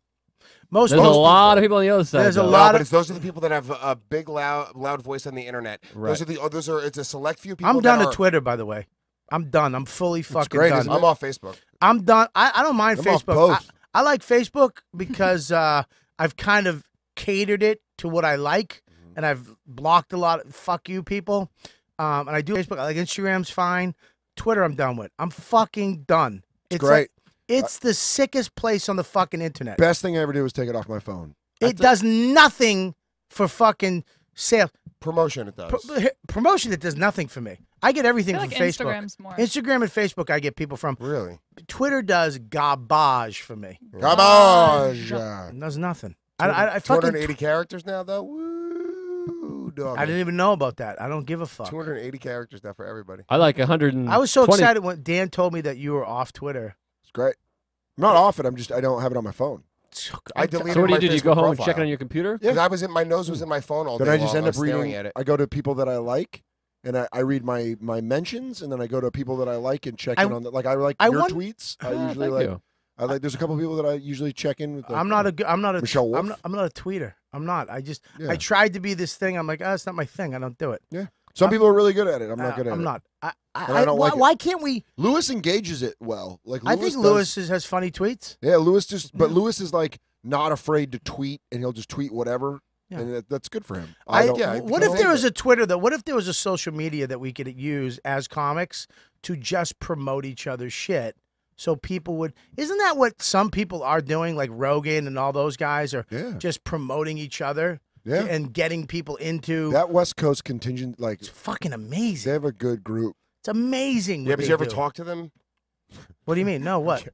Most There's most a lot people. of people on the other side. There's though. a lot, no, but it's those are the people that have a big, loud, loud voice on the internet. Right. Those are the. Those are. It's a select few people. I'm down to Twitter, by the way. I'm done. I'm fully fucking great, done. I'm off Facebook. I'm done. I, I don't mind I'm Facebook. I, I like Facebook because uh, I've kind of catered it to what I like, mm-hmm. and I've blocked a lot of fuck you people. Um, and I do Facebook. I like Instagram's fine. Twitter, I'm done with. I'm fucking done. It's, it's great. Like, it's I, the sickest place on the fucking internet. Best thing I ever did was take it off my phone. It does nothing for fucking sales. Promotion, it does. Pro promotion, it does nothing for me. I get everything I feel from like Facebook. Instagram's more. Instagram and Facebook, I get people from. Really? Twitter does garbage for me. Garbage. It does nothing. I, I, I two hundred eighty characters now, though? Woo, dog. I didn't even know about that. I don't give a fuck. two hundred eighty characters now for everybody. I like one hundred twenty. I was so excited when Dan told me that you were off Twitter. It's great. I'm not off it. I'm just, I don't have it on my phone. I deleted so what do you do? You go home profile. and check it on your computer? Yeah, I was in my nose was in my phone all then day. Then I just long. end up reading at it. I go to people that I like, and I, I read my my mentions, and then I go to people that I like and check I, in on the, like I like I your want, tweets. I yeah, usually like you. I like there's a couple people that I usually check in with. Like, I'm not a I'm not a Michelle Wolf. I'm not, I'm not a tweeter. I'm not. I just yeah. I tried to be this thing. I'm like, oh, it's not my thing. I don't do it. Yeah. Some I'm, people are really good at it. I'm uh, not good at I'm it. I'm not. I, I, I don't why, like it. Why can't we? Lewis engages it well. Like Lewis I think does... Lewis is, has funny tweets. Yeah, Lewis just. But Lewis is like not afraid to tweet, and he'll just tweet whatever, yeah. and that, that's good for him. I, I don't, yeah, what I if there was it. a Twitter though? What if there was a social media that we could use as comics to just promote each other's shit? So people would, isn't that what some people are doing? Like Rogan and all those guys are yeah. just promoting each other. Yeah. And getting people into that West Coast contingent, like it's fucking amazing. They have a good group. It's amazing. Yeah, but you do. ever talk to them? What do you mean? No, what?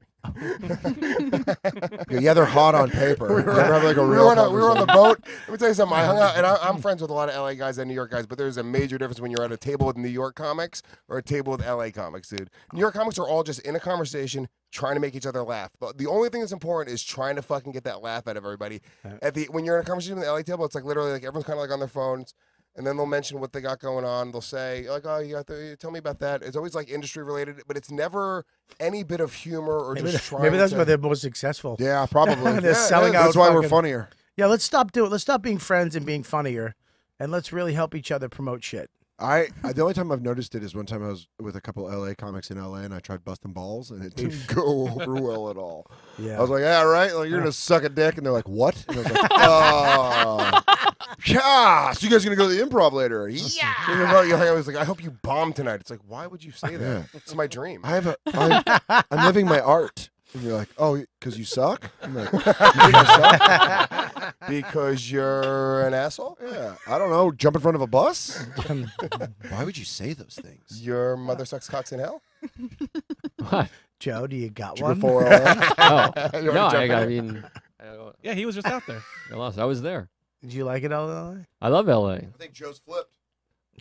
Yeah, they're hot on paper. We were, have like a real we, were on a, we were on the boat. Let me tell you something. I hung out, and I, I'm friends with a lot of L A guys and New York guys, but there's a major difference when you're at a table with New York comics or a table with L A comics, dude. New York comics are all just in a conversation trying to make each other laugh. But the only thing that's important is trying to fucking get that laugh out of everybody. At the when you're in a conversation with the L A table, it's like literally like everyone's kind of like on their phones. And then they'll mention what they got going on. They'll say, like, oh, you got to tell me about that. It's always, like, industry-related, but it's never any bit of humor or maybe just that, trying Maybe that's to... why they're most successful. Yeah, probably. They're yeah, selling yeah, out. That's why fucking... we're funnier. Yeah, let's stop doing it. Let's stop being friends and being funnier, and let's really help each other promote shit. I, I the only time I've noticed it is one time I was with a couple L A comics in L A and I tried busting balls and it didn't go over well at all. Yeah. I was like, yeah, right, like you're gonna suck a dick, and they're like, what? And I was like, oh, yeah, so you guys are gonna go to the Improv later? Yeah. I was like, I hope you bomb tonight. It's like, why would you say that? Yeah. It's my dream. I have a, I'm, I'm living my art. And you're like, oh, because you suck? I'm like, you suck? Because you're an asshole? Yeah. I don't know. Jump in front of a bus? Why would you say those things? Your mother sucks cocks in hell? What? Joe, do you got Did one? You oh. you no, I, I mean. I yeah, he was just out there. I lost. I was there. Did you like it, L A? I love L A. I think Joe's flipped.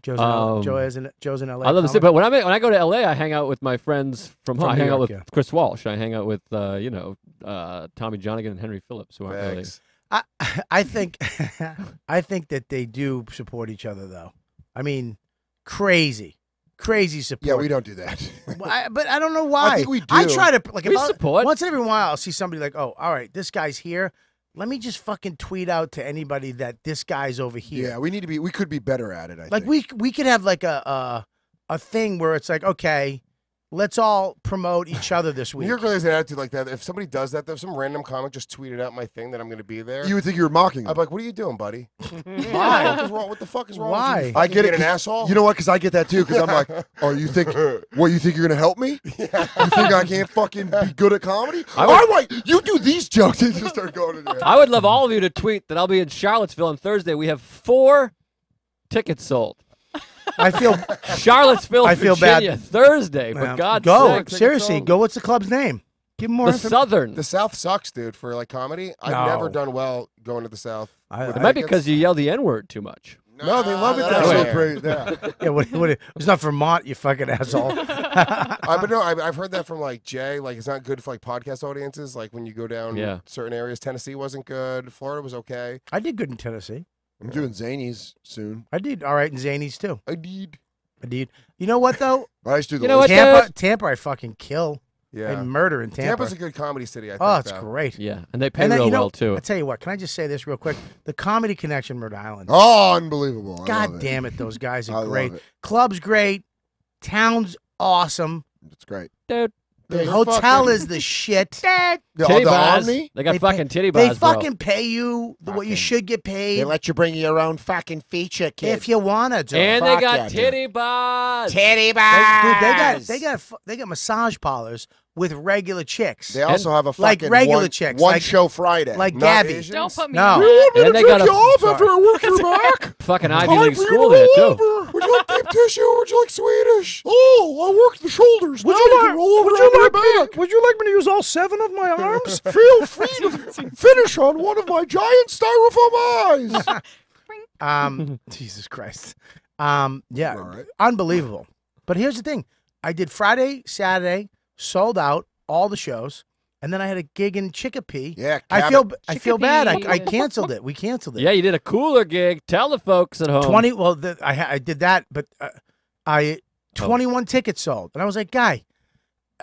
Joe's in, um, Joe is in, Joe's in L A. I love the city, but when I when I go to L A, I hang out with my friends from home. I hang York, out with yeah. Chris Walsh. I hang out with uh, you know uh, Tommy Jonigan and Henry Phillips. Who are I I think I think that they do support each other though. I mean, crazy, crazy support. Yeah, we don't do that. I, but I don't know why. I think we do. I try to like we about, support once in every while. I'll see somebody like, oh, all right, this guy's here. Let me just fucking tweet out to anybody that this guy's over here. Yeah, we need to be. We could be better at it. I like think. we we could have like a, a a thing where it's like, okay, let's all promote each other this week. New York really has an attitude like that. If somebody does that, if some random comic just tweeted out my thing that I'm going to be there, you would think you were mocking. I'm like, what are you doing, buddy? Why? What is wrong? What the fuck is wrong? Why? With you? I get it, an asshole. You know what? Because I get that too. Because I'm like, oh, you think what? You think you're going to help me? Yeah. You think I can't fucking be good at comedy? I would, all right, you do these jokes and just start going in there. I would love all of you to tweet that I'll be in Charlottesville on Thursday. We have four tickets sold. I feel Charlottesville, I feel Virginia, bad. Thursday, but God's sake. Go, sakes, seriously, go. What's the club's name? Give them more. The Southern. The South sucks, dude, for like comedy. I've no. never done well going to the South. I, it I might be because you yell the N-word too much. No, no, they love it. That's so great. Yeah, yeah what, what, it's not Vermont, you fucking asshole. I, but no, I, I've heard that from like Jay. Like, it's not good for like podcast audiences. Like when you go down yeah. certain areas, Tennessee wasn't good. Florida was okay. I did good in Tennessee. I'm doing Zanies soon. I did all right in Zanies too. I did. I did. You know what though? I used to do the you know what, Tampa. Tampa, I fucking kill. Yeah. And murder in Tampa. Tampa's a good comedy city. I think. Oh, it's though. great. Yeah, and they pay and real that, you know, well too. I tell you what. Can I just say this real quick? The Comedy Connection, Rhode Island. Oh, unbelievable! I God damn it. it, those guys are great. It. Club's great. Town's awesome. It's great, dude. The hotel fucking... is the shit. Titty the bars. Omni? They got they fucking pay, titty bars, They fucking bro. pay you fucking. what you should get paid. They let you bring your own fucking feature, kid. If you want to do And Fuck they got yeah, titty bars. Titty bars. They, dude, they got, they, got, they got massage parlors with regular chicks. They also and have a fucking like regular one, chicks, one like, show Friday. Like Gabby. Asians? Don't put me no. in You want me to take you off after I work your back? Fucking Ivy League school there, too. Would you like deep tissue or would you like Swedish? Oh, I work the shoulders. Would you like roll over my back? Would you like me to use all seven of my arms? Feel free to finish on one of my giant styrofoam eyes. um, Jesus Christ. Um, yeah, right. Unbelievable. But here's the thing. I did Friday, Saturday, sold out all the shows, and then I had a gig in Chicopee. Yeah, I feel Chicopee. I feel bad. I, I canceled it. We canceled it. Yeah, you did a cooler gig. Tell the folks at home. Twenty. Well, the, I I did that, but uh, I twenty-one oh. tickets sold, and I was like, guy,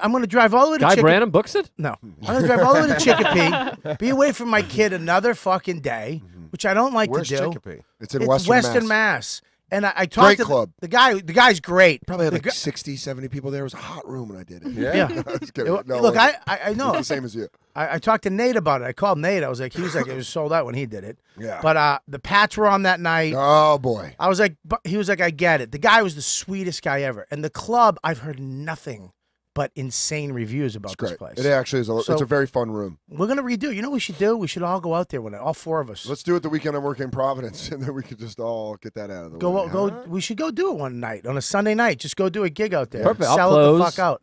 I'm gonna drive all the way to. Guy Chicopee. Branham books it. No, I'm gonna drive all the way to Chicopee, be away from my kid another fucking day, mm-hmm. which I don't like Where's to do. Chicopee? It's in it's Western, Western Mass. Mass. And I, I talked great to club. The, the guy. The guy's great. Probably had the like sixty, seventy people there. It was a hot room when I did it. Yeah. yeah. It, no, Look, I, I, I know. It's the same as you. I, I talked to Nate about it. I called Nate. I was like, he was like, it was sold out when he did it. Yeah. But uh, the Pats were on that night. Oh boy. I was like, but he was like, I get it. The guy was the sweetest guy ever. And the club, I've heard nothing but insane reviews about this place. It actually is. A, so it's a very fun room. We're gonna redo. You know what we should do? We should all go out there one night, all four of us. Let's do it the weekend I'm working in Providence, and then we could just all get that out of the go, way. Go, go. We should go do it one night on a Sunday night. Just go do a gig out there. Perfect. Sell it the fuck out.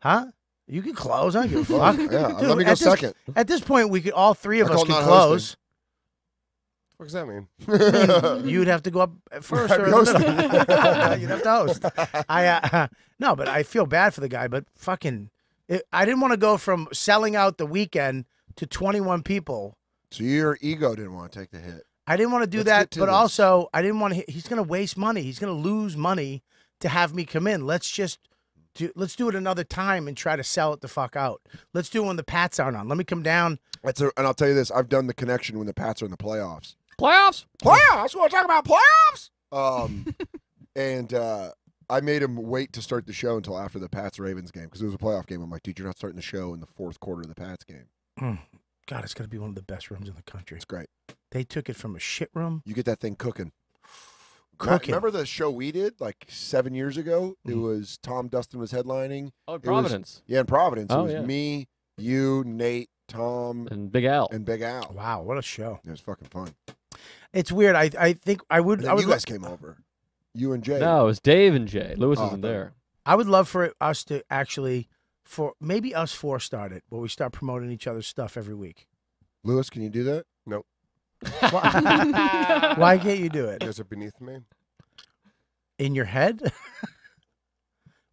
Huh? You can close. I don't give a fuck. Yeah, dude, let me go at second. This, at this point, we could all three of I us can close. Hosting. What does that mean? You'd have to go up first, or you'd have to host. I uh, no, but I feel bad for the guy. But fucking, it, I didn't want to go from selling out the weekend to twenty-one people. So your ego didn't want to take the hit. I didn't want to do Let's that, to but this. also I didn't want to. He's going to waste money. He's going to lose money to have me come in. Let's just. Do, let's do it another time and try to sell it the fuck out. Let's do it when the Pats aren't on. Let me come down. That's a, and I'll tell you this. I've done the connection when the Pats are in the playoffs. Playoffs? Playoffs? You want to talk about playoffs? Um, and uh, I made him wait to start the show until after the Pats-Ravens game because it was a playoff game. I'm like, dude, you're not starting the show in the fourth quarter of the Pats game. Mm. God, it's going to be one of the best rooms in the country. It's great. They took it from a shit room. You get that thing cooking. Cooking. Remember the show we did like seven years ago? Mm-hmm. It was Tom Dustin was headlining. Oh, Providence. It was, yeah, in Providence. Oh, it was yeah. me, you, Nate, Tom. And Big Al. And Big Al. Wow, what a show. It was fucking fun. It's weird. I I think I would... I would you guys came over. You and Jay. No, it was Dave and Jay. Lewis oh, isn't there. I would love for us to actually... for maybe us four start it, where we start promoting each other's stuff every week. Lewis, can you do that? Nope. Why, why can't you do it? Is it beneath me? In your head?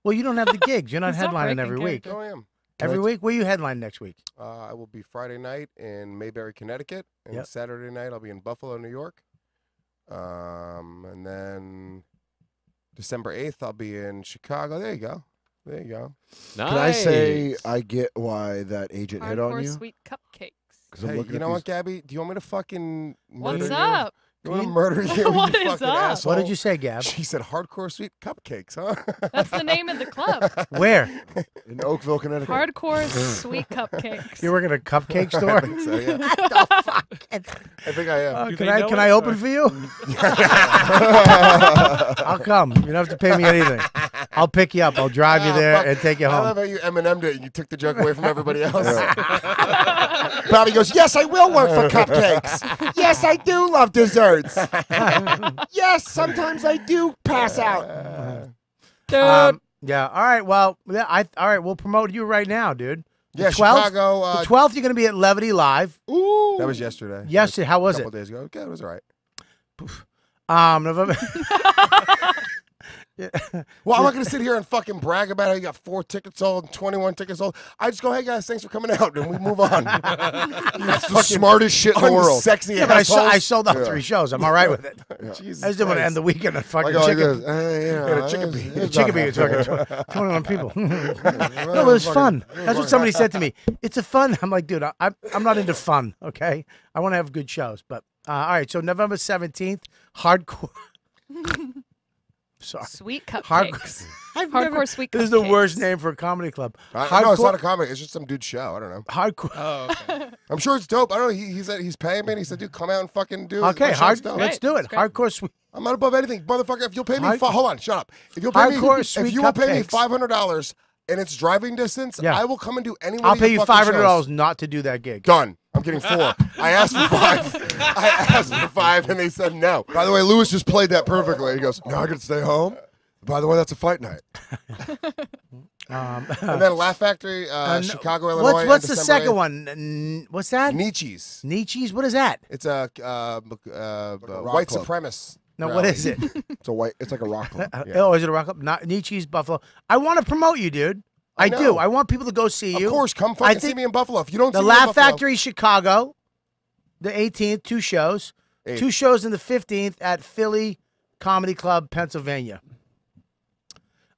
Well, you don't have the gigs. You're not headlining every week. No, I am. Every week? Where you headline next week? Uh, I will be Friday night in Mayberry, Connecticut. And yep. Saturday night, I'll be in Buffalo, New York. Um, and then December eighth, I'll be in Chicago. There you go. There you go. Nice. Can I say I get why that agent Hardcore hit on you? Sweet cupcake. Hey, you know these... what, Gabby? Do you want me to fucking murder What's you? up? You want to murder you? What you is up? Asshole? What did you say, Gab? She said hardcore sweet cupcakes, huh? That's the name of the club. Where? In Oakville, Connecticut. Hardcore sweet cupcakes. You're working at a cupcake store? I think so, yeah. What the fuck? I think I am. Uh, can I, can I open or... for you? I'll come. You don't have to pay me anything. I'll pick you up. I'll drive you there uh, and take you home. I love how you M and M'd it and you took the joke away from everybody else. Yeah. Bobby goes, yes, I will work for cupcakes. Yes, I do love desserts. Yes, sometimes I do pass out. Uh, dude. Um, yeah, all right. Well, yeah, I, all right, we'll promote you right now, dude. The yeah, twelfth, Chicago. Uh, the twelfth, you're going to be at Levity Live. Ooh. That was yesterday. Yesterday. How was it? A couple it? days ago. Okay, it was all right. Um, November... Yeah. Well, I'm not going to sit here and fucking brag about how you got four tickets sold, twenty-one tickets sold. I just go, hey, guys, thanks for coming out, and we move on. That's the smartest shit in the world. Sexy yeah, but I, sold, I sold out yeah. three shows. I'm all right with it. Yeah. Jesus I just didn't want to end the weekend on fucking like chicken. Uh, yeah, chicken beat. It's chicken beat. twenty-one people. No, it was fun. That's what somebody said to me. It's a fun. I'm like, dude, I, I'm, I'm not into fun, okay? I want to have good shows. But uh, all right, so November seventeenth, hardcore. Sorry. Sweet cupcakes. Hardcore, hardcore never, sweet cupcakes. This is the worst name for a comedy club. I, no, it's not a comedy. It's just some dude's show. I don't know. Hardcore. Oh, okay. I'm sure it's dope. I don't know. He, he said he's paying me. And he said, dude, come out and fucking do it. Okay, hard, let's do it. Hardcore sweet. I'm not above anything. Motherfucker, if you'll pay me. Hard, hold on, shut up. If you'll pay hardcore me, sweet if you will pay me five hundred dollars and it's driving distance, yeah. I will come and do any one I'll of pay you five hundred dollars shows. Not to do that gig. Done. I'm getting four. I asked for five. I asked for five, and they said no. By the way, Lewis just played that perfectly. He goes, "No, I can stay home." By the way, that's a fight night. um, and then Laugh Factory, uh, uh, Chicago, what's, Illinois. What's the second one? N what's that? Nietzsche's. Nietzsche's. What is that? It's a uh, uh, white club. supremacist. No, rally. What is it? It's a white. It's like a rock club. Yeah. Oh, is it a rock club? Not Nietzsche's Buffalo. I want to promote you, dude. I, I do. I want people to go see you. Of course, come fucking see me in Buffalo. If you don't see me in Buffalo. The Laugh Factory Chicago, the eighteenth, two shows. Eight. Two shows in the fifteenth at Philly Comedy Club, Pennsylvania.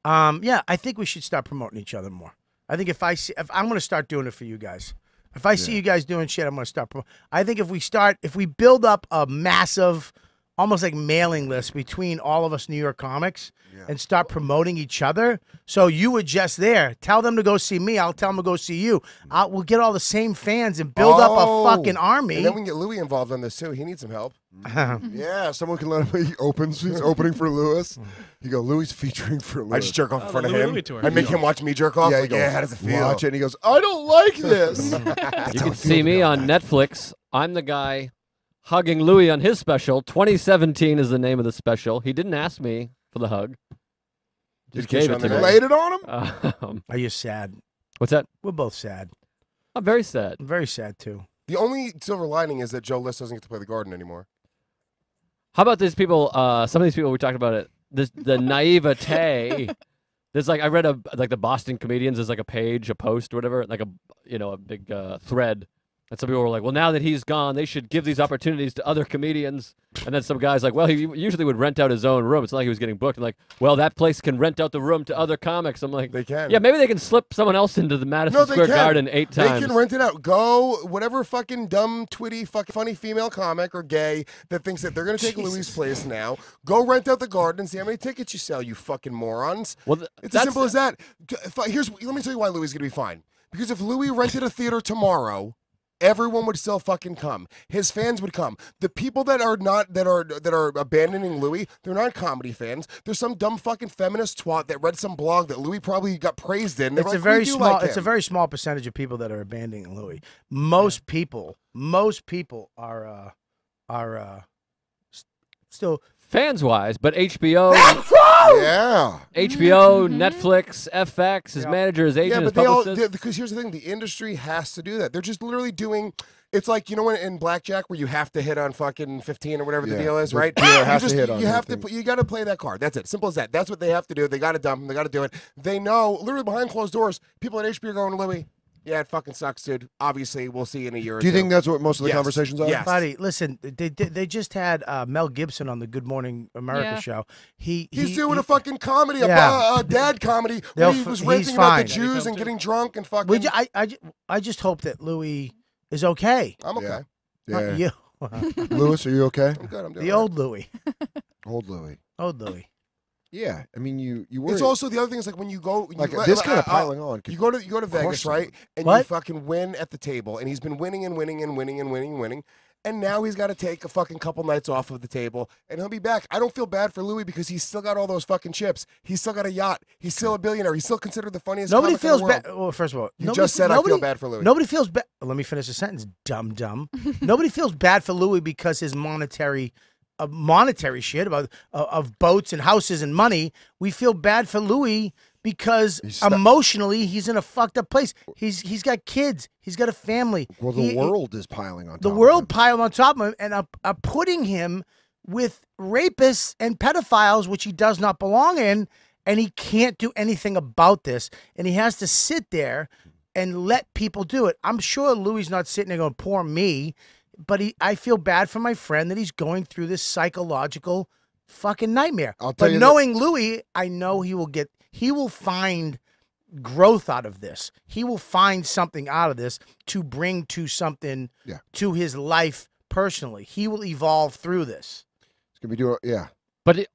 Um, yeah, I think we should start promoting each other more. I think if I see, if I'm going to start doing it for you guys. If I yeah. see you guys doing shit, I'm going to start promoting. I think if we start, if we build up a massive, almost like mailing list between all of us New York comics yeah. and start promoting each other. So you were just there. Tell them to go see me. I'll tell them to go see you. I'll, we'll get all the same fans and build oh. up a fucking army. And then we can get Louis involved on this, too. He needs some help. Yeah, someone can let him. He opens. He's opening for Lewis. You go, Louis featuring for Louis. I just jerk off in oh, front Louis, of him. I make him watch me jerk off. Yeah, like, goes, yeah, how does it feel? Watch it. And he goes, I don't like this. You can see me on that. Netflix. I'm the guy hugging Louis on his special. twenty seventeen is the name of the special. He didn't ask me for the hug. Just Did gave it to me. Laid it on him? Um, Are you sad? What's that? We're both sad. I'm very sad. I'm very sad, too. The only silver lining is that Joe List doesn't get to play the Garden anymore. How about these people? Uh, some of these people, we talked about it. This, the naivete. There's like, I read a, like the Boston comedians, there's like a page, a post, or whatever, like a, you know, a big uh, thread. And some people were like, well, now that he's gone, they should give these opportunities to other comedians. And then some guy's like, well, he usually would rent out his own room. It's not like he was getting booked. And like, well, that place can rent out the room to other comics. I'm like, they can. Yeah, maybe they can slip someone else into the Madison no, Square can. Garden eight times. They can rent it out. Go, whatever fucking dumb, twitty, fucking funny female comic or gay that thinks that they're going to take Jesus. Louis' place now. Go rent out the Garden and see how many tickets you sell, you fucking morons. Well, th it's as simple as that. Here's, let me tell you why Louis is going to be fine. Because if Louis rented a theater tomorrow, everyone would still fucking come. His fans would come. The people that are not that are that are abandoning Louis, they're not comedy fans. There's some dumb fucking feminist twat that read some blog that Louis probably got praised in. It's like, a very small. Like it's a very small percentage of people that are abandoning Louis. Most yeah. people, most people are uh, are uh, st still fans wise, but H B O. Yeah. H B O, mm-hmm. Netflix, F X, his yeah. manager, his agent, yeah, but his publicist. They all, because here's the thing, the industry has to do that. They're just literally doing, it's like, you know, when in blackjack where you have to hit on fucking fifteen or whatever yeah. the deal is, right? You have just, to hit on You have to, you got to play that card. That's it. Simple as that. That's what they have to do. They got to dump them. They got to do it. They know, literally behind closed doors, people at H B O are going, Louis, yeah, it fucking sucks, dude. Obviously, we'll see you in a year or two. Do you think that's what most of the yes. conversations are? Yes. Buddy, listen, they, they, they just had uh, Mel Gibson on the Good Morning America yeah. show. He He's he, doing he, a fucking comedy, yeah. a, a dad comedy. Where he was ranting about the Jews and getting drunk and fucking... You, I, I, I just hope that Louis is okay. I'm okay. Yeah. yeah. You. Louis, are you okay? I'm good, I'm doing The right. old Louis. Old Louis. Old Louis. Yeah, I mean, you you worry. It's also the other thing is like when you go, you, like this kind of piling on. You go to you go to Vegas, right? And what? you fucking win at the table, and he's been winning and winning and winning and winning and winning, and now he's got to take a fucking couple nights off of the table, and he'll be back. I don't feel bad for Louis because he's still got all those fucking chips. He's still got a yacht. He's still a billionaire. He's still considered the funniest. Nobody feels bad. Well, first of all, you just said I feel bad for Louis. Nobody feels bad. Let me finish the sentence. Dumb, dumb. Nobody feels bad for Louis because his monetary. Of monetary shit about uh, of boats and houses and money. We feel bad for Louis because he's emotionally he's in a fucked up place. He's he's got kids. He's got a family. Well, the he, world is piling on. The top world of him. Pile on top of him and are, are putting him with rapists and pedophiles, which he does not belong in, and he can't do anything about this. And he has to sit there and let people do it. I'm sure Louis not sitting there going, "Poor me." But he, I feel bad for my friend that he's going through this psychological fucking nightmare. I'll tell but you knowing Louis, I know he will get, he will find growth out of this. He will find something out of this to bring to something yeah. to his life personally. He will evolve through this. It's gonna be doing, yeah. But it,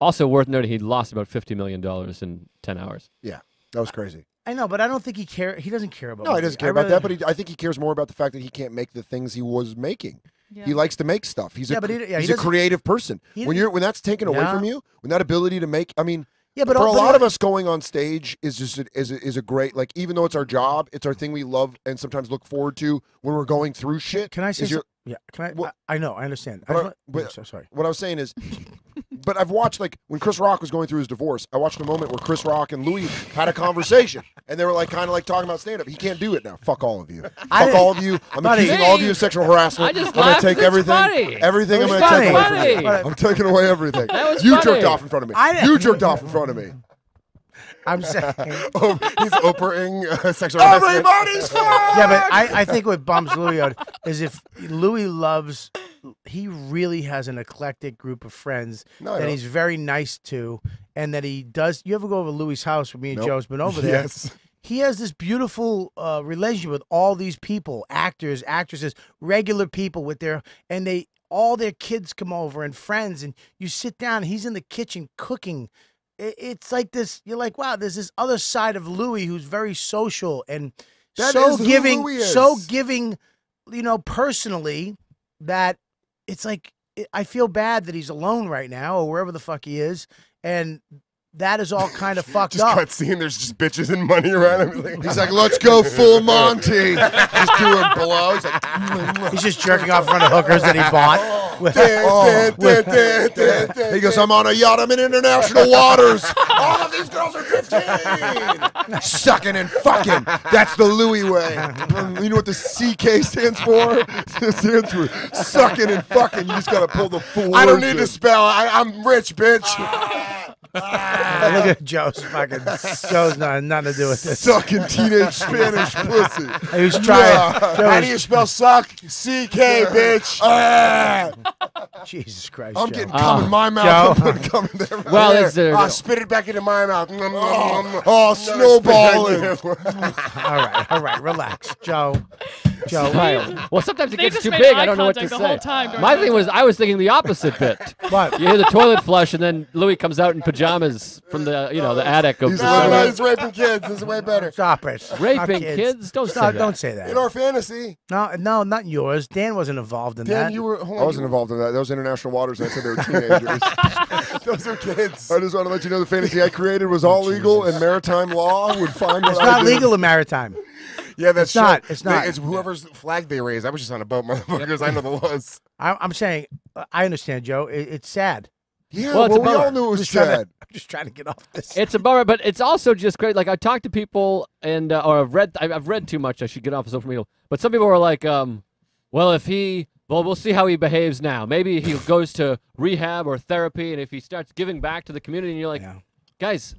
also worth noting, he lost about fifty million dollars in ten hours. Yeah, that was crazy. I know, but I don't think he care. He doesn't care about. No, he doesn't care about that. But he, I think he cares more about the fact that he can't make the things he was making. Yeah. He likes to make stuff. He's yeah, a, but he, yeah, he's he a creative person. He, when you're when that's taken yeah. away from you, when that ability to make, I mean, yeah, but for a lot of us, going on stage is just a, is a, is a great like. Even though it's our job, it's our thing we love and sometimes look forward to when we're going through shit. Can I say? Your, yeah. Can I? Well, I, I know. I understand. But I, I, but, I'm so sorry. What I was saying is. But I've watched, like, when Chris Rock was going through his divorce, I watched a moment where Chris Rock and Louis had a conversation. And they were, like, kind of, like, talking about stand-up. He can't do it now. Fuck all of you. I Fuck all of you. I'm buddy. accusing all of you of sexual harassment. I just I'm going to take everything. Funny. Everything I'm going to take away funny. from you. I'm taking away everything. You funny. jerked off in front of me. You jerked off in front of me. I'm saying. Oh, he's Oprah-ing uh, sexual harassment. Everybody's fine! Yeah, but I, I think what bums Louis out is if Louis loves... He really has an eclectic group of friends no, that he's very nice to, and that he does. You ever go over to Louis' house? Where me and nope. Joe's been over there. Yes. He has this beautiful uh, relationship with all these people, actors, actresses, regular people with their, and they all their kids come over and friends, and you sit down. He's in the kitchen cooking. It, it's like this. You're like, wow, there's this other side of Louis who's very social and that so giving, so giving, you know, personally that. It's like, I feel bad that he's alone right now or wherever the fuck he is. And that is all kind of fucked just up. Just cutscene, there's just bitches and money around him. He's like, let's go full Monty. He's doing blows. Like, he's just jerking off in front of hookers that he bought. With, oh, with, he goes, I'm on a yacht. I'm in international waters. All of these girls are fifteen. Sucking and fucking. That's the Louis way. You know what the C K stands for? It stands for sucking and fucking. You just got to pull the full I don't need in. to spell. I, I'm rich, bitch. Uh, Ah, look at Joe's fucking. Joe's not nothing to do with this. Sucking teenage Spanish pussy. He was trying. Yeah. Joe How was, do you spell suck? C K, bitch. Ah. Jesus Christ! I'm Joe. getting cum uh, in my mouth. Joe. I'm putting cum in there. Right well, there. It's there. I spit it back into my mouth. Oh, oh snowballing! all right, all right, relax, Joe. Joe. Well, sometimes it they gets too big. I don't know what to say. Time, my thing was, I was thinking the opposite bit. What? You hear the toilet flush, and then Louis comes out in pajamas from the you know the attic of. He's, no, no, he's raping kids. This is way better. Stop it. Raping kids. kids? Don't Stop, say that. Don't say that. In our fantasy. No, no, not yours. Dan wasn't involved in Dan, that. Dan, you were. Hold on, I wasn't you. involved in that. Those international waters. I said they were teenagers. Those are kids. I just want to let you know the fantasy I created was all oh, legal, and maritime law would find. It's not legal in maritime. Yeah, that's it's not. It's not. It's whoever's flag they raise. I was just on a boat, motherfuckers. I know the laws. I'm saying, I understand, Joe. It, it's sad. Yeah, well, well we all knew it was sad. To, I'm just trying to get off this. It's a bummer, but it's also just great. Like I talk to people, and uh, or I've read. I've read too much. I should get off of social media. But some people are like, um, well, if he, well, we'll see how he behaves now. Maybe he goes to rehab or therapy, and if he starts giving back to the community, and you're like, yeah. guys.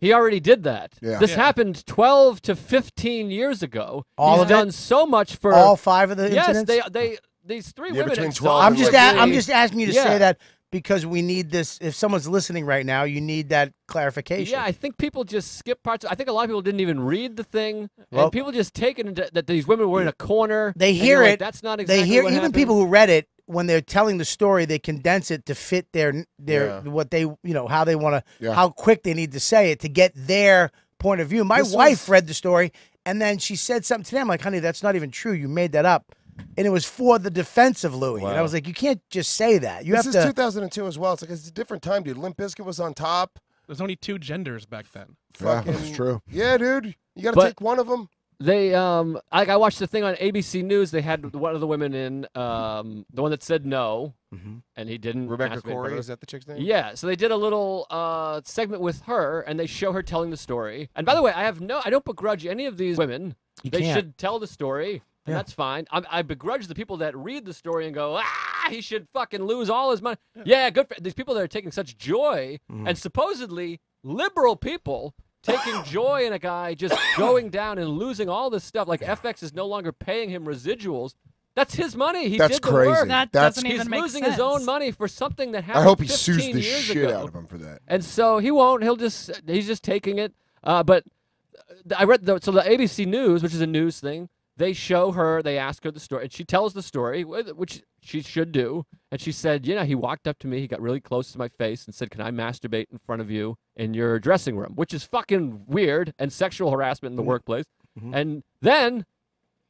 He already did that. Yeah. This yeah. happened twelve to fifteen years ago. All He's of done it? so much for all five of the yes, incidents. Yes, they they these three yeah, women. I'm just like a, I'm just asking you to yeah. say that because we need this. If someone's listening right now, you need that clarification. Yeah, I think people just skip parts. I think a lot of people didn't even read the thing, well, and people just take it into, that these women were in a corner. They hear it. Like, that's not exactly. They hear what even happened. People who read it. When they're telling the story, they condense it to fit their their yeah. what they you know how they want to yeah. how quick they need to say it to get their point of view. My this wife was... read the story and then she said something today. I'm like, honey, that's not even true. You made that up, and it was for the defense of Louis. Wow. And I was like, you can't just say that. You this have is to... two thousand two as well. It's like it's a different time, dude. Limp Bizkit was on top. There's only two genders back then. Yeah, Fucking... that's true. Yeah, dude, you got to but... take one of them. They um like I watched the thing on A B C News. They had one of the women in um the one that said no, mm-hmm. and he didn't. Rebecca Corey, is that the chick's name? Yeah. So they did a little uh segment with her, and they show her telling the story. And by the way, I have no, I don't begrudge any of these women. You they can't. should tell the story, and yeah. that's fine. I, I begrudge the people that read the story and go, ah, he should fucking lose all his money. Yeah, yeah good. For, these people that are taking such joy mm-hmm. and supposedly liberal people. Taking joy in a guy just going down and losing all this stuff. Like yeah. F X is no longer paying him residuals. That's his money. He that's did the crazy. Work. That that's doesn't even make sense. He's losing his own money for something that happened. I hope he sues the shit ago. out of him for that. And so he won't. He'll just. He's just taking it. Uh, but I read the, so the A B C News, which is a news thing. They show her. They ask her the story, and she tells the story, which she should do. And she said, "You know, he walked up to me. He got really close to my face and said, 'Can I masturbate in front of you in your dressing room?'" Which is fucking weird and sexual harassment in the mm-hmm. workplace. Mm-hmm. And then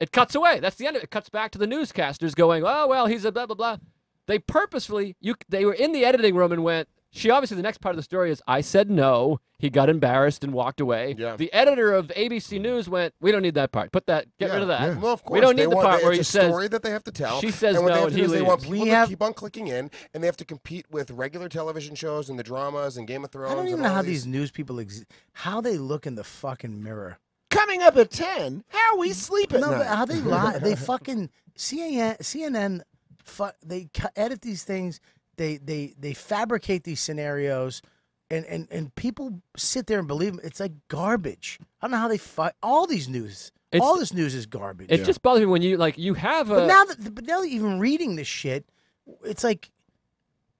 it cuts away. That's the end of it. It cuts back to the newscasters going, "Oh well, he's a blah blah blah." They purposefully you they were in the editing room and went. She obviously, the next part of the story is, I said no, he got embarrassed and walked away. Yeah. The editor of A B C News went, we don't need that part. Put that, get yeah, rid of that. Yeah. Well, of course. We don't need the want, part where he says. It's a story that they have to tell. She says and what no, they have to and do he is leaves. They want people we to have... keep on clicking in, and they have to compete with regular television shows and the dramas and Game of Thrones. I don't even know how these, these news people exist, how they look in the fucking mirror. Coming up at ten, how are we sleeping? No, but how they lie. They fucking, C N N, C N N fu they edit these things. They they they fabricate these scenarios, and and and people sit there and believe them. It's like garbage. I don't know how they fight all these news. It's, all this news is garbage. It yeah. just bothers me when you like you have a. But now that but now that even reading this shit, it's like,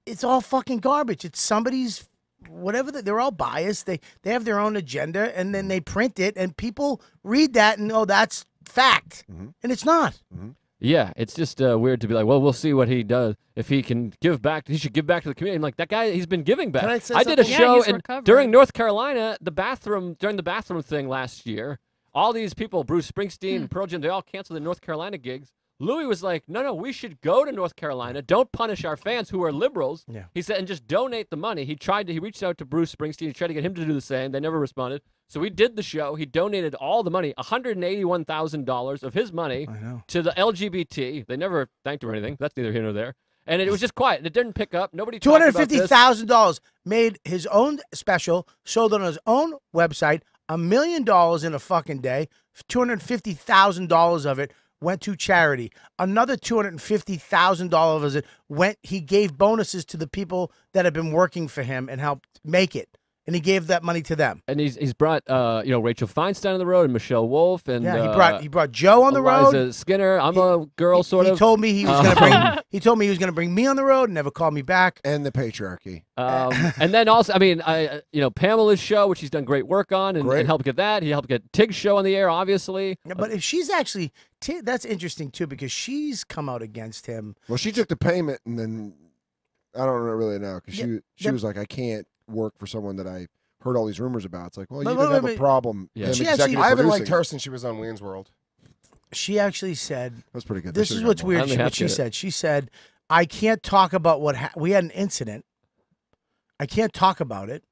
it's all fucking garbage. It's somebody's whatever. The, they're all biased. They they have their own agenda, and then they print it, and people read that and oh that's fact, mm-hmm. and it's not. Mm-hmm. Yeah, it's just uh, weird to be like, well, we'll see what he does. If he can give back, he should give back to the community. I'm like, that guy, he's been giving back. Can I, say I did a yeah, show in, during North Carolina, the bathroom, during the bathroom thing last year, all these people, Bruce Springsteen, hmm. Pearl Jam, they all canceled their North Carolina gigs. Louis was like, no, no, we should go to North Carolina. Don't punish our fans who are liberals. Yeah. He said, and just donate the money. He tried to, he reached out to Bruce Springsteen. He tried to get him to do the same. They never responded. So we did the show. He donated all the money, one hundred eighty-one thousand dollars of his money to the L G B T. They never thanked him or anything. That's neither here nor there. And it was just quiet. It didn't pick up. Nobody talked about this. two hundred fifty thousand dollars made his own special, sold on his own website, a million dollars in a fucking day. two hundred fifty thousand dollars of it went to charity. Another two hundred fifty thousand dollars of it went, he gave bonuses to the people that have been working for him and helped make it. And he gave that money to them. And he's he's brought uh you know Rachel Feinstein on the road and Michelle Wolf and yeah, he brought uh, he brought Joe on the Eliza road. Skinner, I'm he, a girl he, sort he of. He told me he was uh, gonna bring he told me he was gonna bring me on the road and never called me back. And the patriarchy. Um, and then also I mean I you know Pamela's show, which he's done great work on and, and helped get that. He helped get Tig's show on the air, obviously. Yeah, but if she's actually T that's interesting too because she's come out against him. Well, she took the payment and then I don't really know because yeah, she she yeah. was like I can't work for someone that I heard all these rumors about. It's like, well, but you didn't have a problem. Yeah. She actually, I haven't liked her since she was on Wayne's World. She actually said, that was pretty good. This is what's weird. She, what she said, she said, I can't talk about what ha we had an incident. I can't talk about it.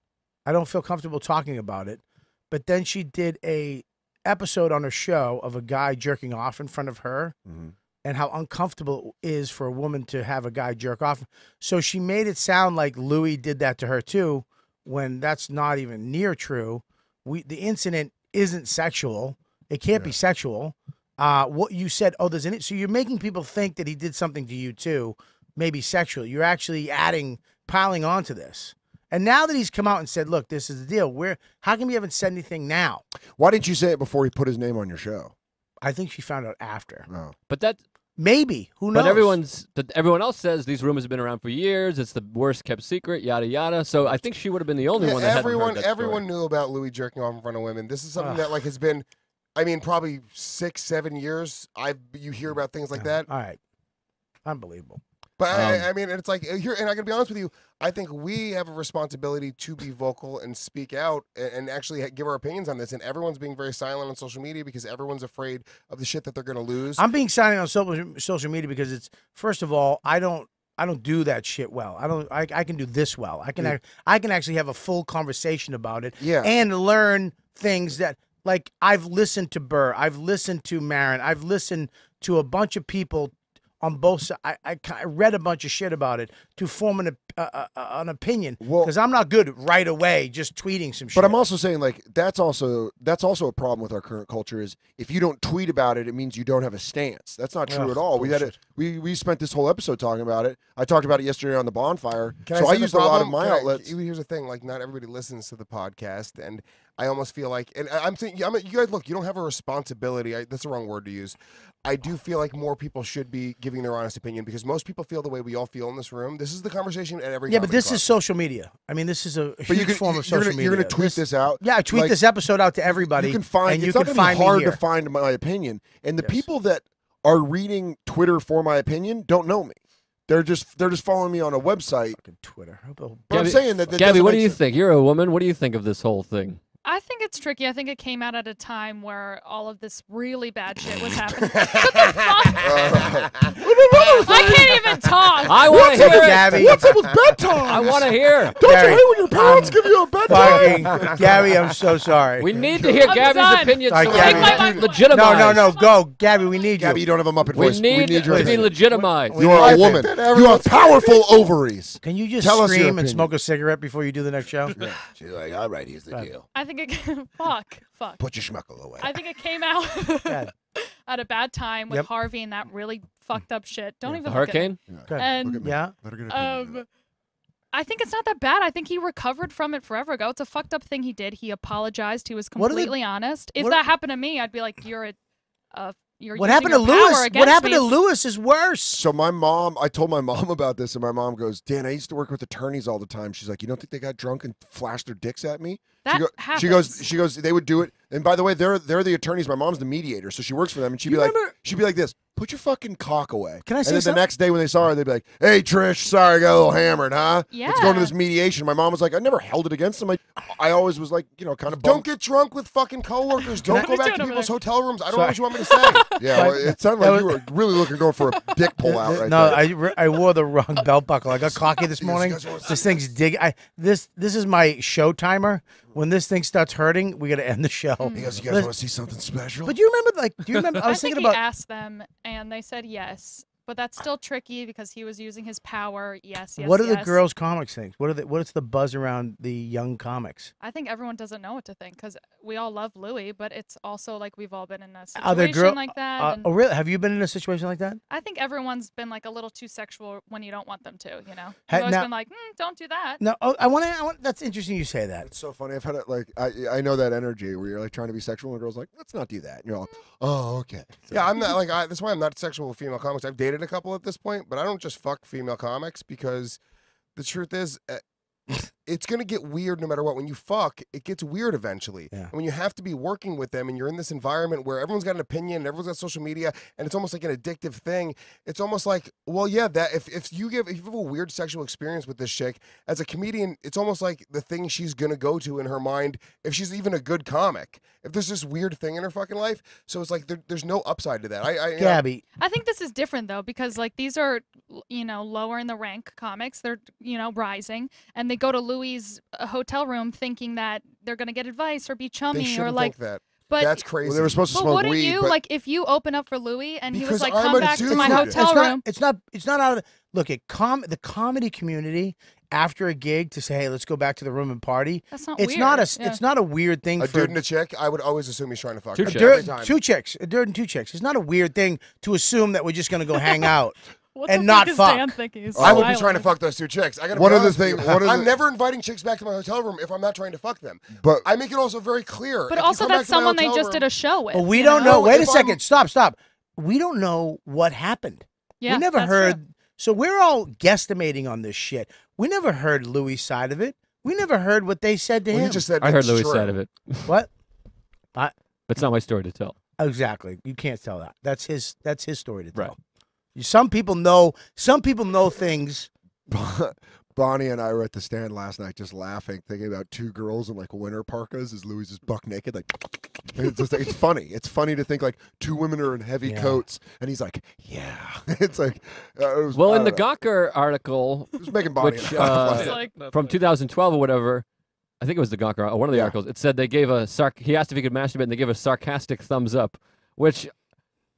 I don't feel comfortable talking about it. But then she did a episode on her show of a guy jerking off in front of her. Mm-hmm. And how uncomfortable it is for a woman to have a guy jerk off. So she made it sound like Louis did that to her too, when that's not even near true. We the incident isn't sexual. It can't yeah. be sexual. Uh, what you said, oh, there's an so you're making people think that he did something to you too, maybe sexual. You're actually adding, piling onto this. And now that he's come out and said, look, this is the deal. We're how come you haven't said anything now? Why didn't you say it before he put his name on your show? I think she found out after. Oh. But that. Maybe. Who knows? But everyone's, everyone else says these rumors have been around for years. It's the worst kept secret, yada, yada. So I think she would have been the only yeah, one that everyone, hadn't heard that Everyone story. Knew about Louis jerking off in front of women. This is something Ugh. that like has been, I mean, probably six, seven years. I You hear about things like that. All right. Unbelievable. But um, I, I mean, it's like, here, and I can be honest with you, I think we have a responsibility to be vocal and speak out and, and actually give our opinions on this. And everyone's being very silent on social media because everyone's afraid of the shit that they're going to lose. I'm being silent on so social media because it's, first of all, I don't, I don't do that shit well. I don't, I, I can do this well. I can, yeah. I can actually have a full conversation about it yeah. and learn things that, like, I've listened to Burr, I've listened to Marin, I've listened to a bunch of people on both sides. I, I, I read a bunch of shit about it to form an, uh, uh, an opinion because well, I'm not good right away just tweeting some shit. But I'm also saying like that's also that's also a problem with our current culture is if you don't tweet about it, it means you don't have a stance. That's not true oh, at all. Bullshit. We had it. We, we spent this whole episode talking about it. I talked about it yesterday on The Bonfire. Can so I, I used a lot of my Can outlets. I, here's the thing. Like not everybody listens to the podcast and I almost feel like, and I'm saying, I'm, you guys, look, you don't have a responsibility. I, that's the wrong word to use. I do feel like more people should be giving their honest opinion because most people feel the way we all feel in this room. This is the conversation at every. Yeah, but this club. is social media. I mean, this is a but huge you can, form of social gonna, media. You're going to tweet this, this out. Yeah, I tweet like, this episode out to everybody. You can find. And it's you not going to be hard to find my opinion. And the yes. people that are reading Twitter for my opinion don't know me. They're just they're just following me on a website. Fucking Twitter. Gabby, I'm saying that. that Gabby, what do you sense. think? You're a woman. What do you think of this whole thing? I think it's tricky. I think it came out at a time where all of this really bad shit was happening. What the fuck? I can't even talk. I want to hear it. Gabby? What's up with bedtime? I want to hear. Don't Gary, you hate when your parents I'm give you a bedtime? Fucking, Gabby, I'm so sorry. We need to hear I'm Gabby's done. opinion so we can legitimize. No, no, no. Go. Gabby, we need you. Gabby, you don't have a Muppet we voice. Need we need to your be legitimized. You are a woman. You have powerful ovaries. Can you just Tell scream and smoke a cigarette before you do the next show? Yeah. She's like, all right, here's the deal. I think It, fuck, fuck. Put your schmuckle away. I think it came out at a bad time with yep. Harvey and that really fucked up shit. Don't yeah. even the look hurricane. At yeah. And look at yeah, um, I think it's not that bad. I think he recovered from it forever ago. It's a fucked up thing he did. He apologized. He was completely they, honest. If that are, happened to me, I'd be like, you're a. Uh, you're what happened to Lewis? What happened me. to Lewis is worse. So my mom, I told my mom about this, and my mom goes, "Dan, I used to work with attorneys all the time." She's like, "You don't think they got drunk and flashed their dicks at me?" That she, go, she goes, "She goes, they would do it." And by the way, they're they're the attorneys. My mom's the mediator, so she works for them, and she'd you be remember? like, she'd be like this. Put your fucking cock away. Can I say And then something? the next day when they saw her, they'd be like, hey, Trish, sorry, I got a little hammered, huh? Yeah. Let's go into this mediation. My mom was like, I never held it against him. I, I always was like, you know, kind of bummed. Don't get drunk with fucking coworkers. Don't go back to people's hotel rooms. I don't know what you want me to say. Yeah, well, it sounded like you were really looking going for a dick pull out right no, there. No, I, I wore the wrong belt buckle. I got cocky this morning. This thing's digging. I, this, this is my show timer. When this thing starts hurting, we got to end the show. He goes, you guys want to see something special? But do you remember, like, do you remember? I was I thinking think about. I asked them, and they said yes. But that's still tricky because he was using his power. Yes, yes, What do yes. the girls' comics think? What are the, what's the buzz around the young comics? I think everyone doesn't know what to think because we all love Louis, but it's also like we've all been in a situation like that. Uh, oh, really? Have you been in a situation like that? I think everyone's been like a little too sexual when you don't want them to, you know? I've always now, been like, mm, don't do that. No, oh, I want to, I want, that's interesting you say that. It's so funny. I've had it like, I, I know that energy where you're like trying to be sexual and the girl's like, let's not do that. And you're like, oh, okay. So, yeah, I'm not like, I, that's why I'm not sexual with female comics. I've dated a couple at this point, but I don't just fuck female comics because the truth is uh, it's gonna get weird no matter what. When you fuck, it gets weird eventually. Yeah. And when you have to be working with them and you're in this environment where everyone's got an opinion and everyone's got social media and it's almost like an addictive thing, it's almost like, well, yeah, that if, if you give if you have a weird sexual experience with this chick, as a comedian, it's almost like the thing she's gonna go to in her mind if she's even a good comic. If there's this weird thing in her fucking life, so it's like there, there's no upside to that. I, I, Gabby, know. I think this is different though because like these are, you know, lower in the rank comics. They're you know rising and they go to Louis' hotel room thinking that they're gonna get advice or be chummy they or like. Think that. But that's crazy. Well, they were supposed to but smoke wouldn't weed. You, but like if you open up for Louis and he was like, "Come I'm back to my hotel it's room," not, it's not. It's not out of the, look at com the comedy community. After a gig to say, hey, let's go back to the room and party. That's not it's weird. Not a, yeah. It's not a weird thing. A for, dude and a chick, I would always assume he's trying to fuck. Two, chicks. two chicks. A dude and two chicks. It's not a weird thing to assume that we're just going to go hang out what and the not fuck. Dan thinking so I would be trying to fuck those two chicks. I gotta one be other thing. One I'm the... never inviting chicks back to my hotel room if I'm not trying to fuck them. But I make it also very clear. But also that's someone they just room, did a show with. But we don't know. know. Wait if a second. I'm... Stop, stop. We don't know what happened. Yeah, we never heard. So we're all guesstimating on this shit. We never heard Louis' side of it. We never heard what they said to well, him. You just said I heard Louis' side of it. What? I, it's not my story to tell. Exactly. You can't tell that. That's his. That's his story to tell. Right. Some people know. Some people know things. Bonnie and I were at the stand last night, just laughing, thinking about two girls in like winter parkas as Louis is buck naked. Like, it's, just, it's funny. It's funny to think like two women are in heavy yeah. coats, and he's like, yeah. It's like, uh, it was, well, in the Gawker article, it was making Bonnie which, uh, like, from two thousand twelve or whatever, I think it was the Gawker, one of the yeah. articles. It said they gave a sarc. He asked if he could masturbate, and they gave a sarcastic thumbs up. Which,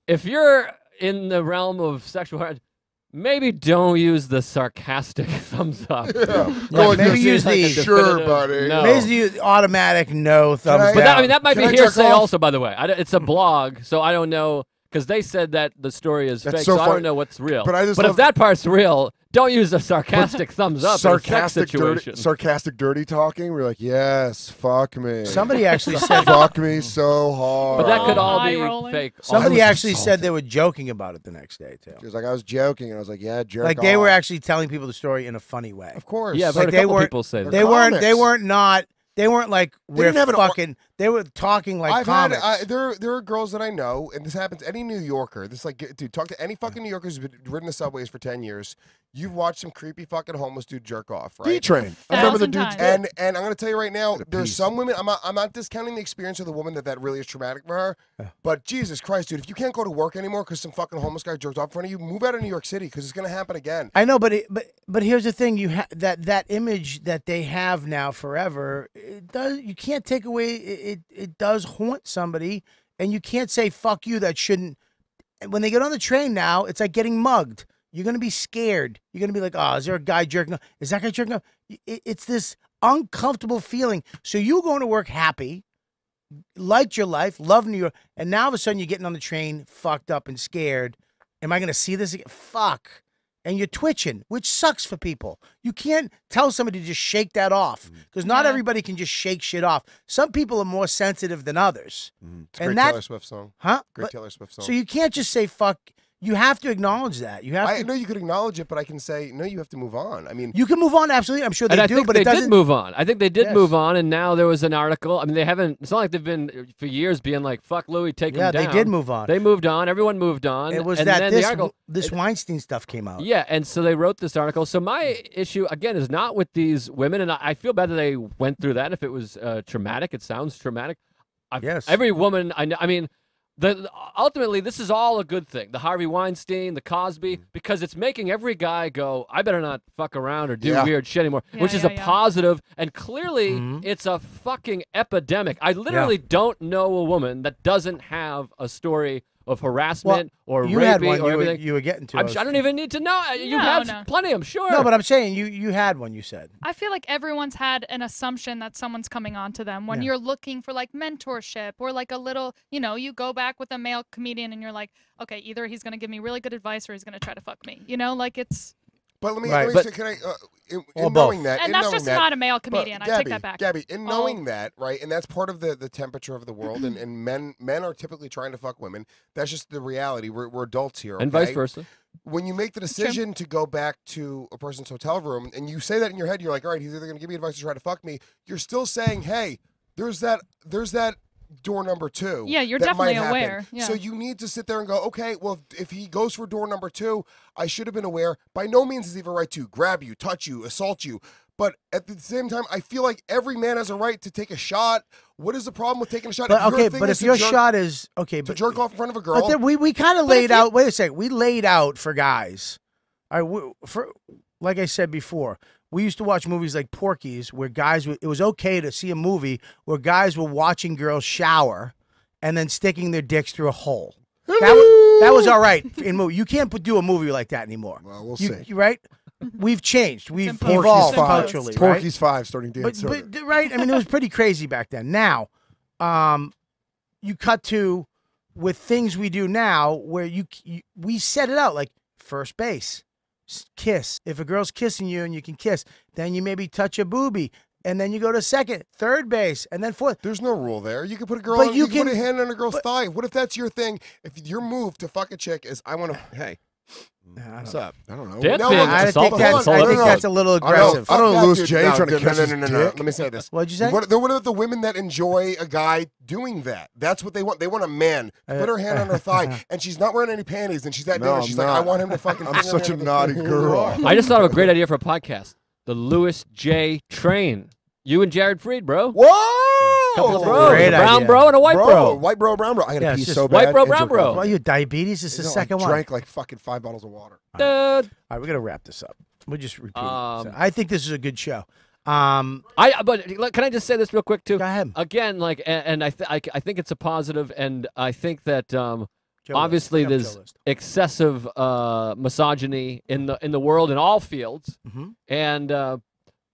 if you're in the realm of sexual harassment. Maybe don't use the sarcastic thumbs up. Yeah. Like, no, maybe use the like sure, buddy. No. Maybe use the automatic no thumbs up. But that, I mean, that might Can be I hearsay also, by the way. I, it's a blog, so I don't know. Because they said that the story is That's fake, so, so I don't know what's real. But, I just but if that part's real, don't use a sarcastic thumbs up sarcastic in a sex situation. Dirty, sarcastic dirty talking. We're like, yes, fuck me. Somebody actually said fuck me so hard. But that could oh, all be rolling. Fake. Somebody actually insulted. Said they were joking about it the next day, too. She was like, I was joking. And I was like, yeah, jerk Like they off. Were actually telling people the story in a funny way. Of course. Yeah, I've like heard they were people say that. They weren't, they weren't not... They weren't like we're they fucking. They were talking like I've comics. Had, I, there, there are girls that I know, and this happens. Any New Yorker, this like, dude, talk to any fucking New Yorker who's been ridden the subways for ten years. You've watched some creepy fucking homeless dude jerk off, right? D-Train. I remember the dudes. And and I'm gonna tell you right now, there's some women. I'm not, I'm not discounting the experience of the woman that that really is traumatic for her. Yeah. But Jesus Christ, dude, if you can't go to work anymore because some fucking homeless guy jerked off in front of you, move out of New York City because it's gonna happen again. I know, but it, but but here's the thing: you ha that that image that they have now forever. It does you can't take away it, it it does haunt somebody and you can't say fuck you that shouldn't when they get on the train now it's like getting mugged. You're gonna be scared. You're gonna be like, oh, is there a guy jerking up? Is that guy jerking up? It, it's this uncomfortable feeling. So you going to work happy, liked your life, loved New York, and now all of a sudden you're getting on the train fucked up and scared. Am I gonna see this again? Fuck. And you're twitching, which sucks for people. You can't tell somebody to just shake that off because not yeah. everybody can just shake shit off. Some people are more sensitive than others. Mm-hmm. It's a great that, Taylor Swift song. Huh? Great but, Taylor Swift song. So you can't just say fuck. You have to acknowledge that. You have. I to... know you could acknowledge it, but I can say no. You have to move on. I mean, you can move on. Absolutely, I'm sure they and I do. Think but they it doesn't did move on. I think they did yes. move on, and now there was an article. I mean, they haven't. It's not like they've been for years being like, "Fuck Louis, take yeah, him down." Yeah, they did move on. They moved on. Everyone moved on. It was and that then this, the article, this Weinstein stuff came out. Yeah, and so they wrote this article. So my issue again is not with these women, and I feel bad that they went through that. If it was uh, traumatic, it sounds traumatic. I've, yes, every woman I know. I mean. The, ultimately, this is all a good thing. The Harvey Weinstein, the Cosby, because it's making every guy go, I better not fuck around or do yeah. weird shit anymore, yeah, which yeah, is a yeah. positive. And clearly, mm-hmm. it's a fucking epidemic. I literally yeah. don't know a woman that doesn't have a story of harassment well, or you raping had one, or you everything. Were, you were getting to. I'm, I don't even need to know. You no, have no. plenty, I'm sure. No, but I'm saying you you had one. You said. I feel like everyone's had an assumption that someone's coming on to them when yeah. you're looking for like mentorship or like a little. You know, you go back with a male comedian and you're like, okay, either he's going to give me really good advice or he's going to try to fuck me. You know, like it's. But let me. Right, let me but, say, can I? Uh, in, in knowing that, and in that's just that, not a male comedian. Gabby, I take that back. Gabby, in knowing oh. that, right, and that's part of the the temperature of the world, and, and men men are typically trying to fuck women. That's just the reality. We're we're adults here, okay? And vice versa. When you make the decision to go back to a person's hotel room, and you say that in your head, you're like, all right, he's either going to give me advice or try to fuck me. You're still saying, hey, there's that, there's that. door number two. Yeah, you're definitely aware. Yeah. So you need to sit there and go, okay, well, if, if he goes for door number two, I should have been aware. By no means is he a right to grab you, touch you, assault you. But at the same time, I feel like every man has a right to take a shot. What is the problem with taking a shot? But, okay, but if your jerk, shot is okay, but to jerk off in front of a girl, but then we we kind of laid out. Wait a second, we laid out for guys. All right, we, for like I said before. We used to watch movies like Porky's where guys were, it was okay to see a movie where guys were watching girls shower and then sticking their dicks through a hole. That was, that was all right in movie. You can't do a movie like that anymore. Well, we'll you, see. You, right? We've changed. We've evolved culturally. Porky's five starting to answer. But, but, right? I mean, it was pretty crazy back then. Now, um, you cut to with things we do now where you, you we set it out like first base. Kiss. If a girl's kissing you and you can kiss, then you maybe touch a boobie, and then you go to second, third base, and then fourth. There's no rule there. You can put a girl, on, you, you can, can put a hand on a girl's but, thigh. What if that's your thing? If your move to fuck a chick is, I want to. Hey, what's up? I don't know. Dead no, look, I think, that's, I think that's a little aggressive. I don't, I don't know. Louis J. No, trying to kiss no, no, no, no, no. Let me say this. What'd you say? What, what are the women that enjoy a guy doing that? That's what they want. They want a man. Put her hand on her thigh, and she's not wearing any panties, and she's that no, She's not. like, I want him to fucking. I'm such a naughty girl. I just thought of a great idea for a podcast: the Louis J. Train. You and Jared Fried, bro. Whoa. Couple of bros, a brown idea. Bro and a white bro. bro. White bro, brown bro. I gotta yeah, pee so bad. White bro, brown bro. Well, your diabetes is the know, second I one. I drank like fucking five bottles of water. All right. All right, we're gonna wrap this up. We we'll just repeat. Um, so I think this is a good show. Um, I but look, can I just say this real quick too? Go ahead. Again, like, and, and I, th I I think it's a positive, and I think that um, obviously there's excessive uh, misogyny in the in the world in all fields, mm-hmm. and uh,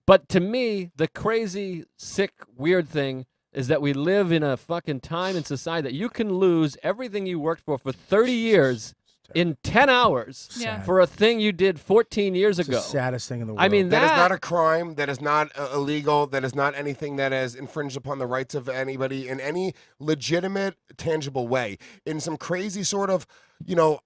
but to me, the crazy, sick, weird thing. Is that we live in a fucking time in society that you can lose everything you worked for for thirty years in ten hours yeah. for a thing you did fourteen years ago. It's the saddest thing in the world. I mean, that, that is not a crime. That is not uh, illegal. That is not anything that has infringed upon the rights of anybody in any legitimate, tangible way. In some crazy sort of, you know,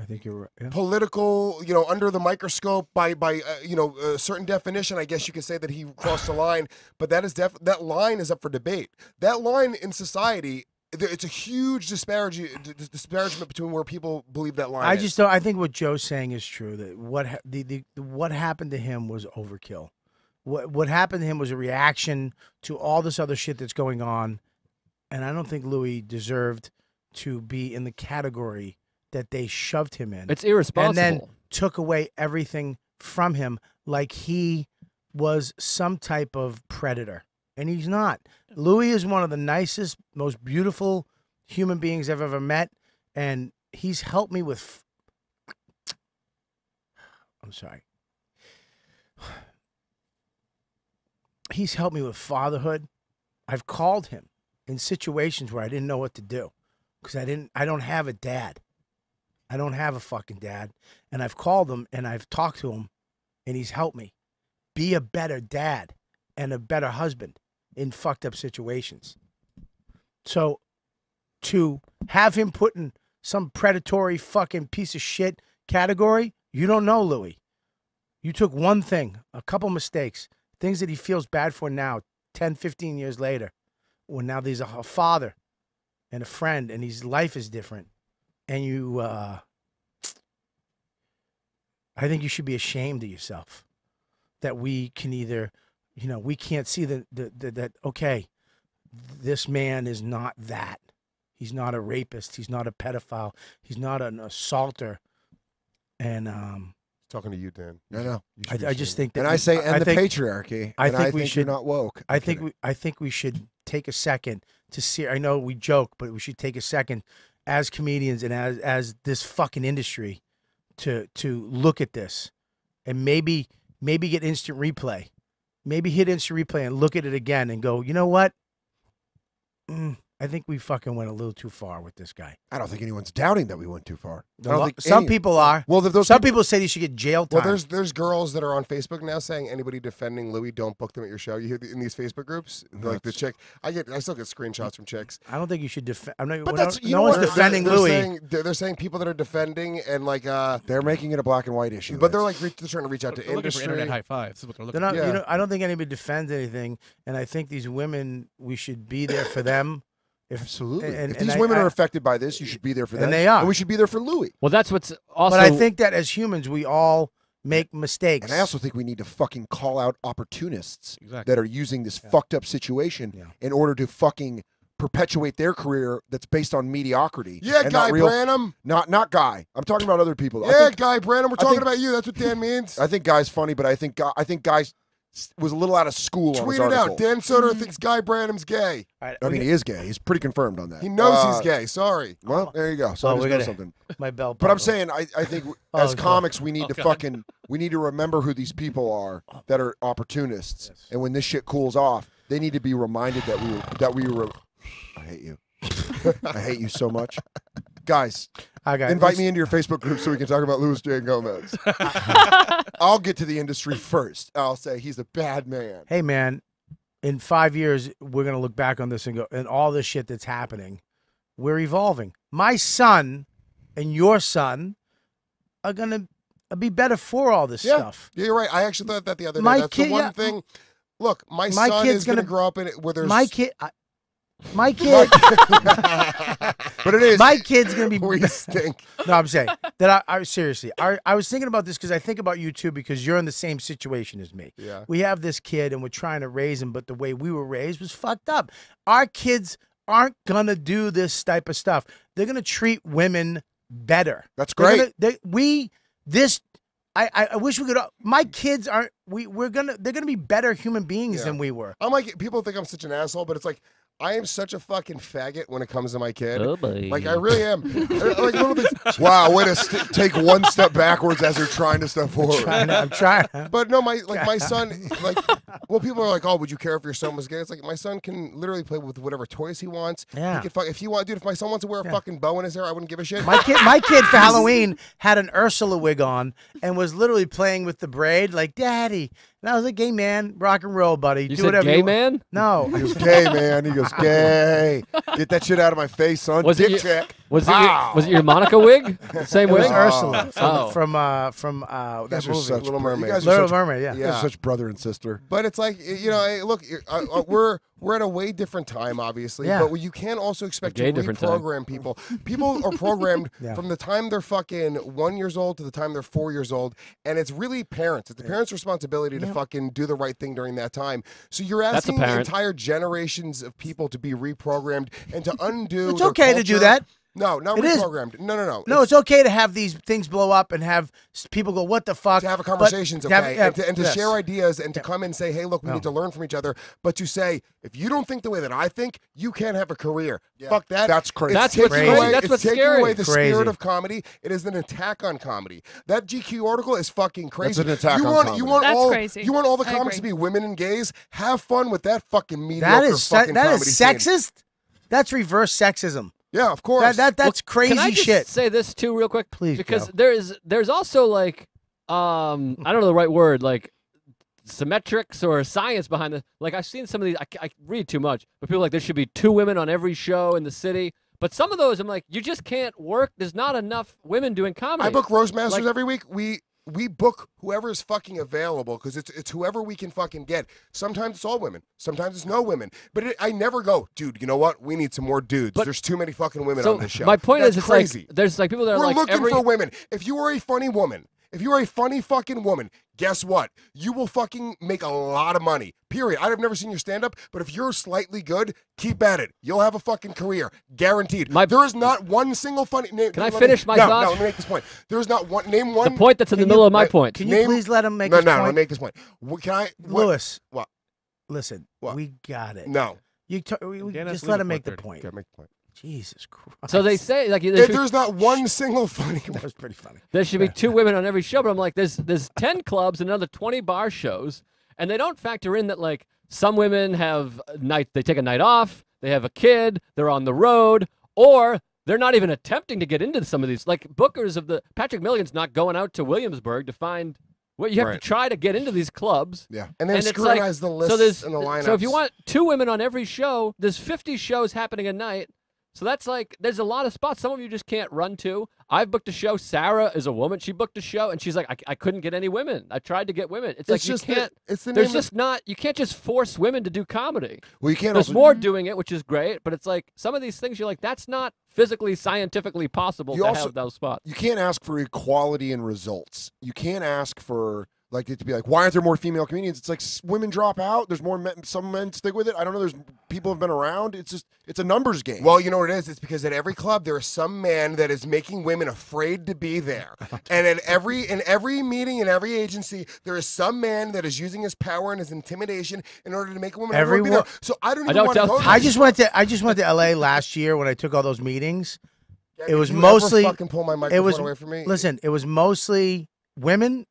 I think you're right. Yeah. Political, you know, under the microscope by by uh, you know a certain definition. I guess you could say that he crossed a line, but that is def that line is up for debate. That line in society, it's a huge disparity disparagement between where people believe that line. I is. just don't. I think what Joe's saying is true. That what ha the, the what happened to him was overkill. What what happened to him was a reaction to all this other shit that's going on, and I don't think Louis deserved to be in the category that they shoved him in. It's irresponsible. And then took away everything from him like he was some type of predator. And he's not. Louis is one of the nicest, most beautiful human beings I've ever met. And he's helped me with... I'm sorry. He's helped me with fatherhood. I've called him in situations where I didn't know what to do. Because I didn't. I don't have a dad. I don't have a fucking dad, and I've called him, and I've talked to him, and he's helped me be a better dad and a better husband in fucked up situations. So to have him putting some predatory fucking piece of shit category, you don't know Louis. You took one thing, a couple mistakes, things that he feels bad for now, ten, fifteen years later, when now he's a father and a friend and his life is different. And you, uh, I think you should be ashamed of yourself that we can either, you know, we can't see the, the, the, that, okay, this man is not that. He's not a rapist. He's not a pedophile. He's not an assaulter. And, um, talking to you, Dan. I know. I, I just think that, and we, I say, and I the think, patriarchy. I think I we think should you're not woke. I'm I think kidding. we. I think we should take a second to see. I know we joke, but we should take a second, as comedians and as as this fucking industry, to to look at this, and maybe maybe get instant replay, maybe hit instant replay and look at it again and go, you know what? Mm. I think we fucking went a little too far with this guy. I don't think anyone's doubting that we went too far. I don't think some anyone. people are. Well, those some people, people say they should get jail time. Well, there's there's girls that are on Facebook now saying anybody defending Louis, don't book them at your show. You hear the, in these Facebook groups, like the chick. I get I still get screenshots from chicks. I don't think you should defend. I'm not. But that's, no one's defending they're, they're Louis. Saying, they're, they're saying people that are defending and like uh, they're making it a black and white issue. But they're like re they're trying to reach out they're to industry. For internet high five. This is what they're looking they're not, yeah. you know, I don't think anybody defends anything, and I think these women, we should be there for them. If, Absolutely. And, if these and women I, are affected by this, you should be there for them. And they are. And we should be there for Louis. Well, that's what's also... But I think that as humans, we all make mistakes. And I also think we need to fucking call out opportunists exactly. that are using this yeah. fucked up situation yeah. in order to fucking perpetuate their career that's based on mediocrity. Yeah, Guy not real, Branum. Not not Guy. I'm talking about other people. Yeah, I think, Guy Branum. We're talking think, about you. That's what Dan means. I think Guy's funny, but I think I think Guy's... was a little out of school. Tweet on it out. Dan Soder thinks Guy Branum's gay. Right, I mean, he is gay. He's pretty confirmed on that. He knows uh, he's gay. Sorry. Well, there you go. So oh, we got something. My bell. But I'm saying, I, I think oh, as comics, God. we need oh, to God. fucking, we need to remember who these people are that are opportunists. Yes. And when this shit cools off, they need to be reminded that we were, that we were. I hate you. I hate you so much, guys. Got Invite Lewis. me into your Facebook group so we can talk about Lewis J. Gomez. I'll get to the industry first. I'll say he's a bad man. Hey, man, in five years, we're going to look back on this and go, and all this shit that's happening, we're evolving. My son and your son are going to be better for all this yeah. stuff. Yeah, you're right. I actually thought that the other day. My that's kid, the one yeah. thing. Look, my, my son kid's is going to grow up in it where there's... My kid... I My kid, but it is. My kid's gonna be. We stink. No, I'm saying that I, I seriously. I, I was thinking about this because I think about you too because you're in the same situation as me. Yeah. We have this kid and we're trying to raise him, but the way we were raised was fucked up. Our kids aren't gonna do this type of stuff. They're gonna treat women better. That's great. Gonna, they, we this. I, I wish we could. My kids aren't. We we're gonna. They're gonna be better human beings yeah. than we were. I'm like people think I'm such an asshole, but it's like. I am such a fucking faggot when it comes to my kid. Oh, like, I really am. Like, little things, wow, way to st take one step backwards as you're trying to step forward. I'm trying. I'm trying. But no, my like my son, like, well, people are like, oh, would you care if your son was gay? It's like, my son can literally play with whatever toys he wants. Yeah. He can fuck, if he want, dude, if my son wants to wear a yeah. fucking bow in his hair, I wouldn't give a shit. My kid, my kid for Halloween had an Ursula wig on and was literally playing with the braid like, Daddy. And I was like, gay man, rock and roll, buddy. You Do said whatever gay you man? No. He was gay, man. He goes, gay. Get that shit out of my face, son. Was Dick it your, check. Was it, your, was it your Monica wig? Same wig? It was Ursula. From, oh. from, uh, from uh, that movie, such, Little Mermaid. Little such, Mermaid, yeah. You guys are such brother and sister. But it's like, you know, look, I, I, we're... We're at a way different time, obviously, yeah. but you can also expect to reprogram people. People are programmed yeah. from the time they're fucking one years old to the time they're four years old, and it's really parents. It's the yeah. parents' responsibility yeah. to fucking do the right thing during that time. So you're asking the entire generations of people to be reprogrammed and to undo It's okay culture. to do that. No, not it reprogrammed. Is. No, no, no. No, it's, it's okay to have these things blow up and have people go, what the fuck? To have a conversations, okay? To have, yeah, and to, and to yes. share ideas and to yeah. come and say, hey, look, we no. need to learn from each other. But to say, if you don't think the way that I think, you can't have a career. Yeah. Fuck that. That's crazy. It's that's what's crazy. Away, That's it's what's taking scary. away the crazy. spirit of comedy. It is an attack on comedy. That G Q article is fucking crazy. That's an attack you on want, comedy. You want That's all, crazy. You want all the I comics agree. to be women and gays? Have fun with that fucking mediocre that is fucking comedy scene. That is sexist? That's reverse sexism. Yeah, of course. That, that that's well, crazy shit. Can I just shit. say this too, real quick, please? Because go. there is there's also like, um, I don't know the right word, like symmetrics or science behind this. Like I've seen some of these. I, I read too much, but people are like there should be two women on every show in the city. But some of those, I'm like, you just can't work. There's not enough women doing comedy. I book Rose Masters like, every week. We we book whoever is fucking available because it's it's whoever we can fucking get. Sometimes it's all women. Sometimes it's no women. But it, I never go, dude, you know what? We need some more dudes. But, there's too many fucking women so on this show. My point That's is, it's crazy. Like, there's like people that are We're like, looking every... for women. If you are a funny woman, if you are a funny fucking woman, guess what? You will fucking make a lot of money, period. I've never seen your stand-up, but if you're slightly good, keep at it. You'll have a fucking career, guaranteed. My, there is not one single funny... Name, can I finish me, my no, thought? No, let me make this point. There is not one... Name one... The point that's in the middle you, of my right, point. Can you name, please let him make no, his no, point? No, no, let me make this point. Can I... What, Lewis. What? Listen, what? we got it. No. You we, we Just let him make the point. Okay, make the point. Jesus Christ. So they say like there there's be, not one single funny one. That was pretty funny. There should be two women on every show, but I'm like, there's there's ten clubs and another twenty bar shows, and they don't factor in that like some women have a night they take a night off, they have a kid, they're on the road, or they're not even attempting to get into some of these. Like bookers of the Patrick Milligan's not going out to Williamsburg to find well, you have right. to try to get into these clubs. Yeah. And then scrutinize like, the lists so and the lineups. So if you want two women on every show, there's fifty shows happening a night. So that's like, there's a lot of spots. Some of you just can't run to. I've booked a show. Sarah is a woman. She booked a show, and she's like, I, I couldn't get any women. I tried to get women. It's, it's like just you can't. The, it's the there's just not. You can't just force women to do comedy. Well, you can't. There's also more doing it, which is great, but it's like some of these things. You're like, that's not physically, scientifically possible you to also, have those spots. You can't ask for equality in results. You can't ask for. Like it to be like, why aren't there more female comedians? It's like women drop out. There's more men. Some men stick with it. I don't know. There's people have been around. It's just it's a numbers game. Well, you know what it is. It's because at every club there is some man that is making women afraid to be there, and at every in every meeting in every agency there is some man that is using his power and his intimidation in order to make a woman afraid to be there. So I don't even I don't want to go. I just went to I just went to L A last year when I took all those meetings. Yeah, it was mostly fucking pull my microphone it was, away from me. Listen, it was mostly women.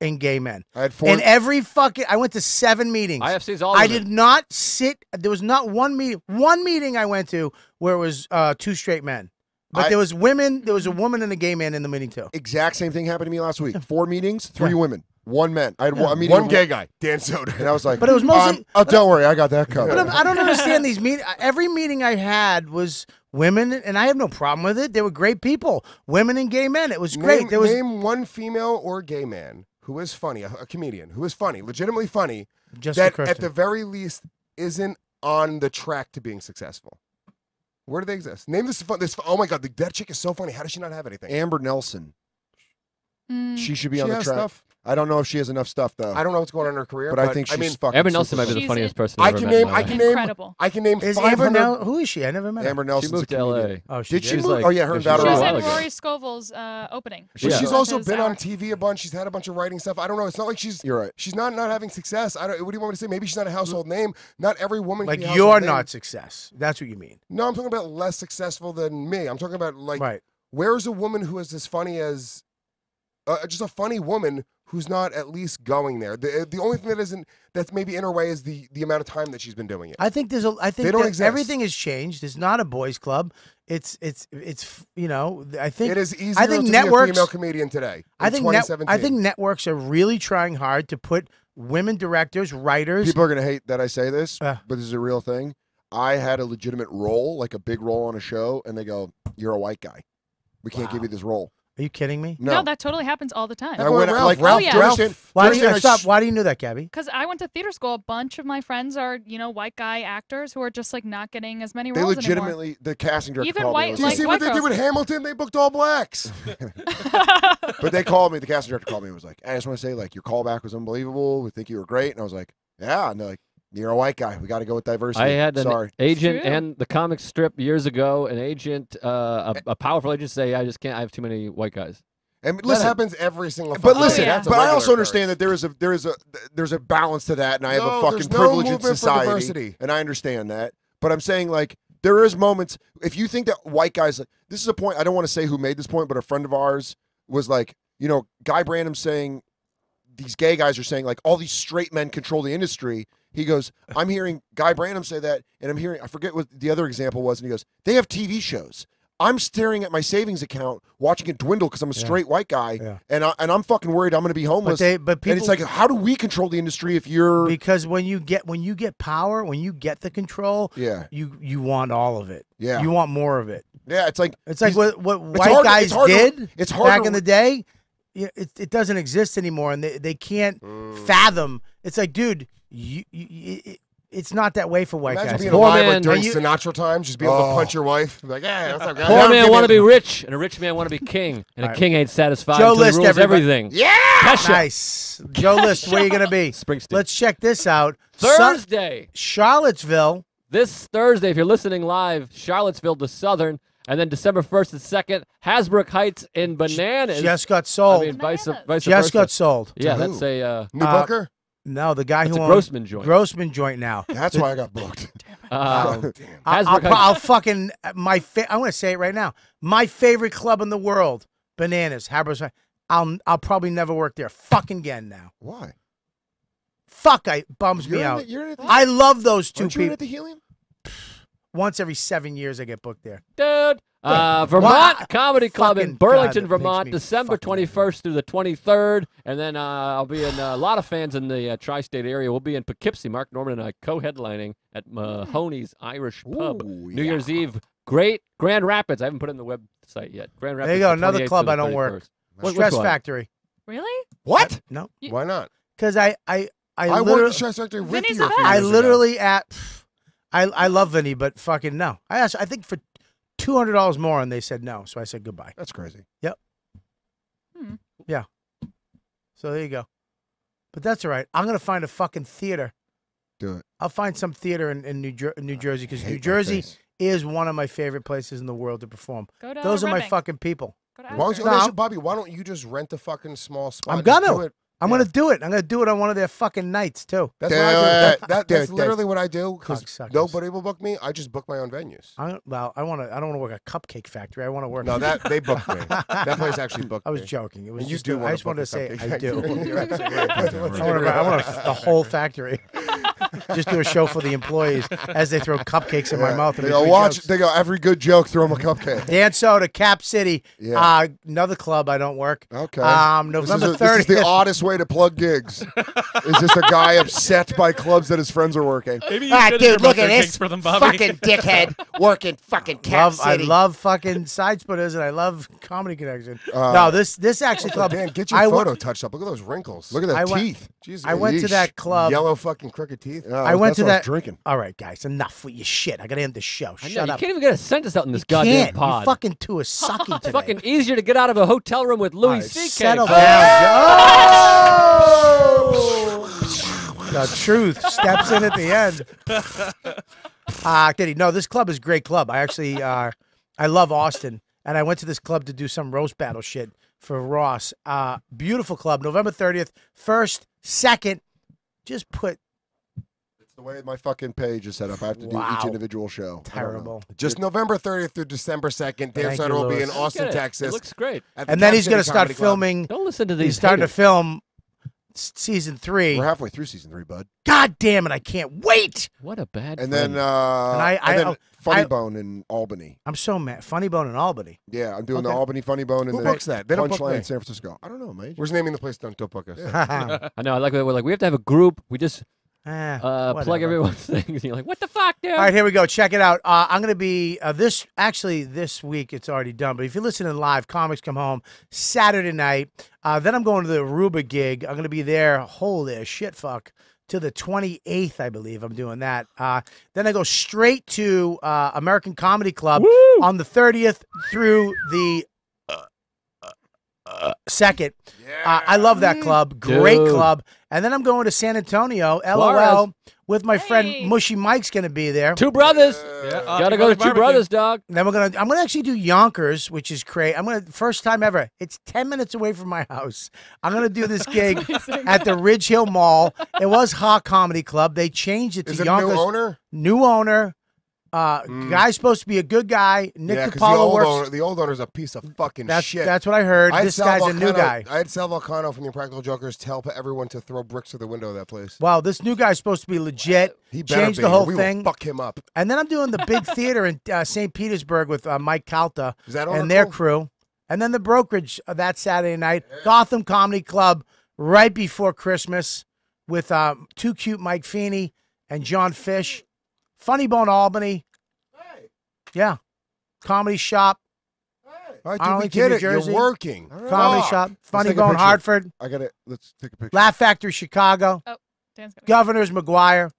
And gay men. I had four. And every fucking, I went to seven meetings. I F C's all I did them. not sit, there was not one meeting, one meeting I went to where it was uh, two straight men. But I, there was women, there was a woman and a gay man in the meeting too. Exact same thing happened to me last week. Four meetings, three yeah. women, one man. I had yeah. one, meeting one gay guy, Dan Soder. And I was like, but it was mostly, um, oh, don't worry, I got that covered. But I don't understand these meetings. Every meeting I had was women, and I have no problem with it. They were great people, women and gay men. It was great. Name, there was, name one female or gay man who is funny, a, a comedian, who is funny, legitimately funny, just that at the very least isn't on the track to being successful. Where do they exist? Name this, this oh my God, the, that chick is so funny. How does she not have anything? Amber Nelson. Mm. She should be she on the track. Stuff. I don't know if she has enough stuff though. I don't know what's going on in her career, but, but I think she's I mean, fucking Amber Nelson might be the funniest person I've ever met. I can name, incredible. I can name is Amber Nelson. Who is she? I never met her. Amber Nelson. She moved to L A. Oh, she did. She like, oh yeah, her and daughter. She was at Rory Scovel's uh, opening. She, yeah. She's yeah. also been on T V a bunch. She's had a bunch of writing stuff. I don't know. It's not like she's. You're right. She's not not having success. I don't. What do you want me to say? Maybe she's not a household name. Not every woman. Like you're not success. That's what you mean. No, I'm talking about less successful than me. I'm talking about like. Right. Where is a woman who is as funny as? Uh, just a funny woman who's not at least going there. The the only thing that isn't that's maybe in her way is the the amount of time that she's been doing it. I think there's a I think they don't exist. Everything has changed. It's not a boys' club. It's it's it's you know I think it is easier I think to networks, be a female comedian today. I think net, I think networks are really trying hard to put women directors, writers. People are gonna hate that I say this, uh, but this is a real thing. I had a legitimate role, like a big role on a show, and they go, "You're a white guy. We can't wow. give you this role." Are you kidding me? No. no, that totally happens all the time. I went Ralph. Like Ralph. Oh, yeah. Ralph. Why do you stop? Why do you know that, Gabby? Because I went to theater school. A bunch of my friends are, you know, white guy actors who are just like not getting as many roles. They legitimately, anymore. the casting director even called white, me. Do you like, see what they girls. did with Hamilton? They booked all blacks. But they called me. The casting director called me and was like, "I just want to say, like, your callback was unbelievable. We think you were great." And I was like, "Yeah." And they're like, "You're a white guy. We got to go with diversity." I had an Sorry. agent and the comic strip years ago. An agent, uh, a, a powerful agent, say, "I just can't. I have too many white guys." And that listen, happens every single. But time. listen, oh, yeah. but I also understand that there is a there is a there's a balance to that, and I no, have a fucking no privilege in society, and I understand that. But I'm saying like there is moments if you think that white guys. Like, this is a point I don't want to say who made this point, but a friend of ours was like, you know, Guy Branum saying these gay guys are saying like all these straight men control the industry. He goes, I'm hearing Guy Branum say that, and I'm hearing, I forget what the other example was, and he goes, they have T V shows. I'm staring at my savings account, watching it dwindle because I'm a straight yeah. white guy, yeah. and I, and I'm fucking worried I'm going to be homeless. But they, but people, and it's like, how do we control the industry if you're because when you get when you get power, when you get the control, yeah, you you want all of it. Yeah, you want more of it. Yeah, it's like it's like what what white hard, guys it's hard did. To, it's hard back to, in the day. It it doesn't exist anymore, and they they can't mm. fathom. It's like, dude, you. you it, It's not that way for white Imagine guys. Being alive man, during you, Sinatra times, just be able oh. to punch your wife. Like, yeah, that's not good. Poor man want to be rich, and a rich man want to be king, and right. a king ain't satisfied. Joe List, rules everything. Yeah, Kesha. nice. Joe List, where you gonna be? Springsteen. Let's check this out. Thursday, Su Charlottesville. This Thursday, if you're listening live, Charlottesville to Southern, and then December first and second, Hasbrook Heights in Bananas. Just got sold. I mean, vice, vice Just versa. got sold. Yeah, Ooh. that's a uh, new Booker. Uh, No, the guy That's who a Grossman joint. Grossman joint now. That's why I got booked. Damn it. Um, Damn. I'll, I'll, I'll fucking my. Fa I'm gonna say it right now. My favorite club in the world, Bananas. Habers. I'll I'll probably never work there. Fucking again now. Why? Fuck! I bums you're me out. The, you're at the, I love those two people. You at the Helium? Once every seven years, I get booked there, dude. Uh, Vermont wow. Comedy Club fucking in Burlington, God, Vermont, December twenty-first through the twenty-third, and then uh, I'll be in uh, a lot of fans in the uh, tri-state area. We'll be in Poughkeepsie. Mark Norman and I co-headlining at Mahoney's Irish Pub, Ooh, New yeah. Year's Eve. Great Grand Rapids. I haven't put it in the website yet. Grand Rapids. There you go. Another club I don't work. What, Stress Factory. Really? What? I, no. You, Why not? Because I I I, I work at Stress Factory with Vinny's you. I literally ago. at. I I love Vinny, but fucking no. I asked. I think for. Two hundred dollars more, and they said no. So I said goodbye. That's crazy. Yep. Hmm. Yeah. So there you go. But that's all right. I'm gonna find a fucking theater. Do it. I'll find some theater in, in New Jer New Jersey because New Jersey is one of my favorite places in the world to perform. Go to Those are Redding. my fucking people. Go to why don't you, no, Bobby, why don't you just rent a fucking small spot? I'm gonna. I'm yeah. gonna do it. I'm gonna do it on one of their fucking nights too. That's, what I do. That, that, that's literally what I do because nobody will book me. I just book my own venues. I don't, well, I want to. I don't want to work at Cupcake Factory. I want to work. No, that they booked me. That place actually booked. I was joking. It was. You just do. I just wanted to say I do. I want the whole factory. Just do a show for the employees as they throw cupcakes in yeah. my mouth. And they go watch. Jokes. They go every good joke. Throw them a cupcake. Dan Soda, Cap City. Yeah. Uh, another club I don't work. Okay. Um, November thirtieth. This is the oddest way to plug gigs. Is just a guy upset by clubs that his friends are working. Maybe you ah, dude, look at this for them, Bobby. Fucking dickhead working fucking Cap love, City. I love fucking side splitters and I love Comedy Connection. Uh, no, this this actually club. Dan, get your I photo touched up. Look at those wrinkles. Look at that I teeth. Went, Jesus, I went yeesh. to that club. Yellow fucking crooked teeth. No, I went to that. Drinking. All right, guys, enough with your shit. I gotta end the show. Shut know, you up. You can't even get a sentence out in this you goddamn can't. pod. You fucking two is sucking today. It's fucking easier to get out of a hotel room with Louis C K. Settle down. The truth steps in at the end. Ah, uh, no, this club is a great club. I actually, uh, I love Austin, and I went to this club to do some roast battle shit for Ross. Uh, beautiful club. November thirtieth, first, second. Just put. The way my fucking page is set up, I have to do wow. each individual show. Terrible. Just Good. November thirtieth through December second. Dan Soder will be in Austin, Texas. It looks great. The and then he's going to start Club. filming. Don't listen to these. He's starting haters. to film season three. We're halfway through season three, bud. God damn it! I can't wait. What a bad. And thing. then, uh, and I, I, and then Funny I, Bone in Albany. I'm so mad. Funny Bone in Albany. Yeah, I'm doing okay. the Albany Funny Bone. And Who books that? They don't book in San Francisco. I don't know, mate. We're just naming the place. Don't book us. Yeah. I know. I like that. We're like, we have to have a group. We just. Ah, uh, plug everyone's things. You're like, what the fuck, dude? All right, here we go. Check it out. Uh, I'm going to be uh, this actually this week. It's already done. But if you're listening live, Comics Come Home Saturday night. Uh, then I'm going to the Aruba gig. I'm going to be there. Holy shit, fuck. To the twenty-eighth, I believe I'm doing that. Uh, then I go straight to uh, American Comedy Club Woo! on the thirtieth through the. Uh, second, yeah. uh, I love that club. Great Dude. club. And then I'm going to San Antonio, L O L, with my hey. friend Mushy Mike's going to be there. Two brothers, yeah. Yeah. Uh, gotta go to barbecue. Two Brothers, dog. And then we're gonna. I'm gonna actually do Yonkers, which is crazy. I'm gonna first time ever. It's ten minutes away from my house. I'm gonna do this gig at the Ridge Hill Mall. It was Ha Comedy Club. They changed it to is it Yonkers. New owner. New owner. Uh, mm. Guy's supposed to be a good guy. Nick yeah, DiPaolo the old works. Owner, the old owner's a piece of fucking that's, shit. That's what I heard. I this Sal guy's Volcano, a new guy. I had Sal Volcano from the Impractical Jokers tell everyone to throw bricks through the window of that place. Wow, this new guy's supposed to be legit. He better Changed be. the whole we thing. Will fuck him up. And then I'm doing the big theater in uh, Saint Petersburg with uh, Mike Calta Is that and their crew. And then the brokerage uh, that Saturday night. Yeah. Gotham Comedy Club right before Christmas with uh, Too Cute Mike Feeney and John Fish. Funny Bone Albany. Hey. Yeah. Comedy Shop. Hey. All right, dude, we get it. You're working. Right. Comedy oh. Shop. Funny Bone Hartford. I got it. Let's take a picture. Laugh Factory Chicago. Oh, Dan's got Governors McGuire.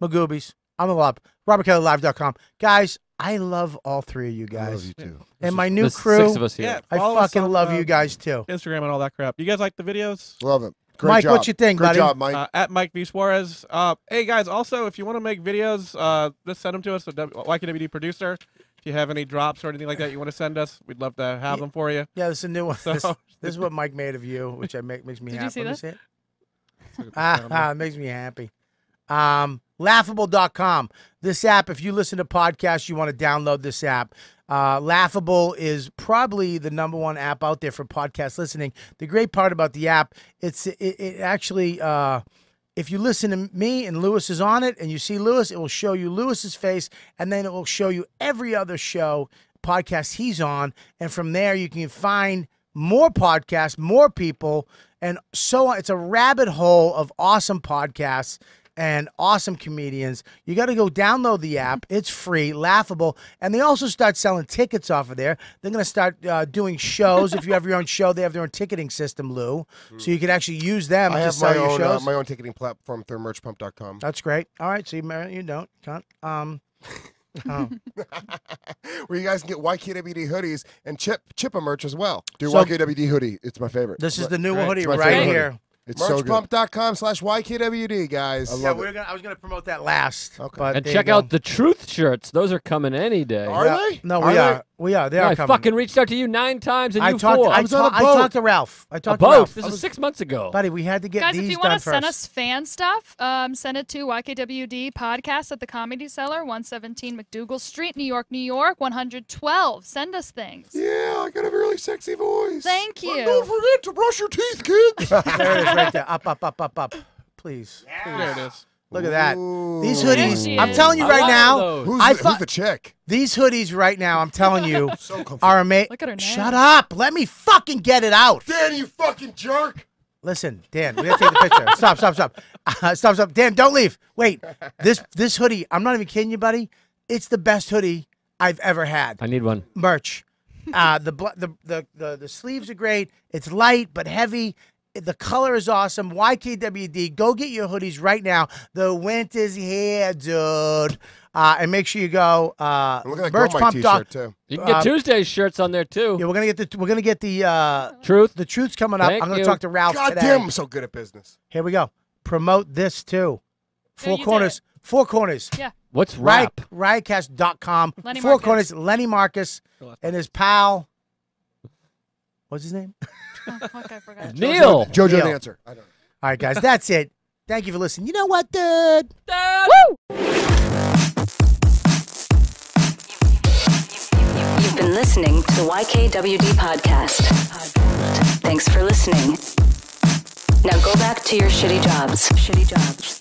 Magoobies. I'm a love. Robert Kelly Live dot com. Guys, I love all three of you guys. I love you too. And my new crew. Six of us here. Yeah, I fucking on, love uh, you guys too. Instagram and all that crap. You guys like the videos? Love them. Great Mike, job. what you think, Great buddy? Job, Mike. Uh, at Mike V Suarez. Uh, hey guys, also if you want to make videos, uh, just send them to us. The Y K W D producer. If you have any drops or anything like that you want to send us, we'd love to have yeah. them for you. Yeah, this is a new one. So. This, this is what Mike made of you, which I make makes me Did happy. You see that? It ah, makes me happy. Um, laughable dot com. This app. If you listen to podcasts, you want to download this app. Uh, Laughable is probably the number one app out there for podcast listening. The great part about the app, it's it, it actually, uh, if you listen to me and Lewis is on it and you see Lewis, it will show you Lewis's face and then it will show you every other show, podcast he's on. And from there you can find more podcasts, more people, and so on. It's a rabbit hole of awesome podcasts and awesome comedians. You got to go download the app. It's free, Laughable. And they also start selling tickets off of there. They're going to start uh, doing shows. If you have your own show, they have their own ticketing system, Lou. Mm. So you can actually use them I to have sell my your own, shows. Uh, my own ticketing platform through merch pump dot com. That's great. All right. So you, you don't. Can't. Um, oh. Where you guys can get Y K W D hoodies and Chip Chippa merch as well. Do so, Y K W D hoodie. It's my favorite. This is the new right. hoodie right here. Hoodie. It's merch pump dot com slash Y K W D, guys. I, yeah, we were gonna, I was going to promote that last. Okay. But and check out the Truth shirts. Those are coming any day. Are yeah. they? No, we are. are. We are. They no, are I coming. I fucking reached out to you nine times and I you talked, four. I, I, was on a boat. I talked to Ralph. I talked a to boat. Ralph. This was, was six months ago. Buddy, we had to get guys, these done Guys, if you want to send us fan stuff, um, send it to Y K W D Podcast at the Comedy Cellar, one seventeen McDougal Street, New York, New York, one hundred twelve. Send us things. Yeah, I got a really sexy voice. Thank you. But don't forget to brush your teeth, kids. Right there. Up, up, up, up, up. Please. Yeah. There it is. Look at that. Ooh. These hoodies, I'm telling you right now. Who's, I who's the chick? These hoodies right now, I'm telling you, so are amazing. Look at her name. Shut up. Let me fucking get it out. Dan, you fucking jerk. Listen, Dan, we have to take the picture. Stop, stop, stop. Uh, stop, stop. Dan, don't leave. Wait. This this hoodie, I'm not even kidding you, buddy. It's the best hoodie I've ever had. I need one. Merch. Uh, the, the, the, the, the sleeves are great. It's light but heavy. The color is awesome. Y K W D. Go get your hoodies right now. The winter's here, dude. Uh, and make sure you go. Uh, Look at that Go Mike t-shirt too. You can get uh, Tuesday's shirts on there too. Yeah, we're gonna get the we're gonna get the uh, truth. The truth's coming up. Thank I'm gonna you. talk to Ralph. God today. damn, I'm so good at business. Here we go. Promote this too. Four no, corners. Four corners. Yeah. What's rap? riot cast dot com. Lenny Four Marcus. corners. Lenny Marcus and his pal. What's his name? Oh, okay, I forgot. Neil. JoJo Neil. Dancer. I don't know. All right, guys, that's it. Thank you for listening. You know what, dude? Dad. Woo! You've been listening to Y K W D Podcast. Thanks for listening. Now go back to your shitty jobs. Shitty jobs.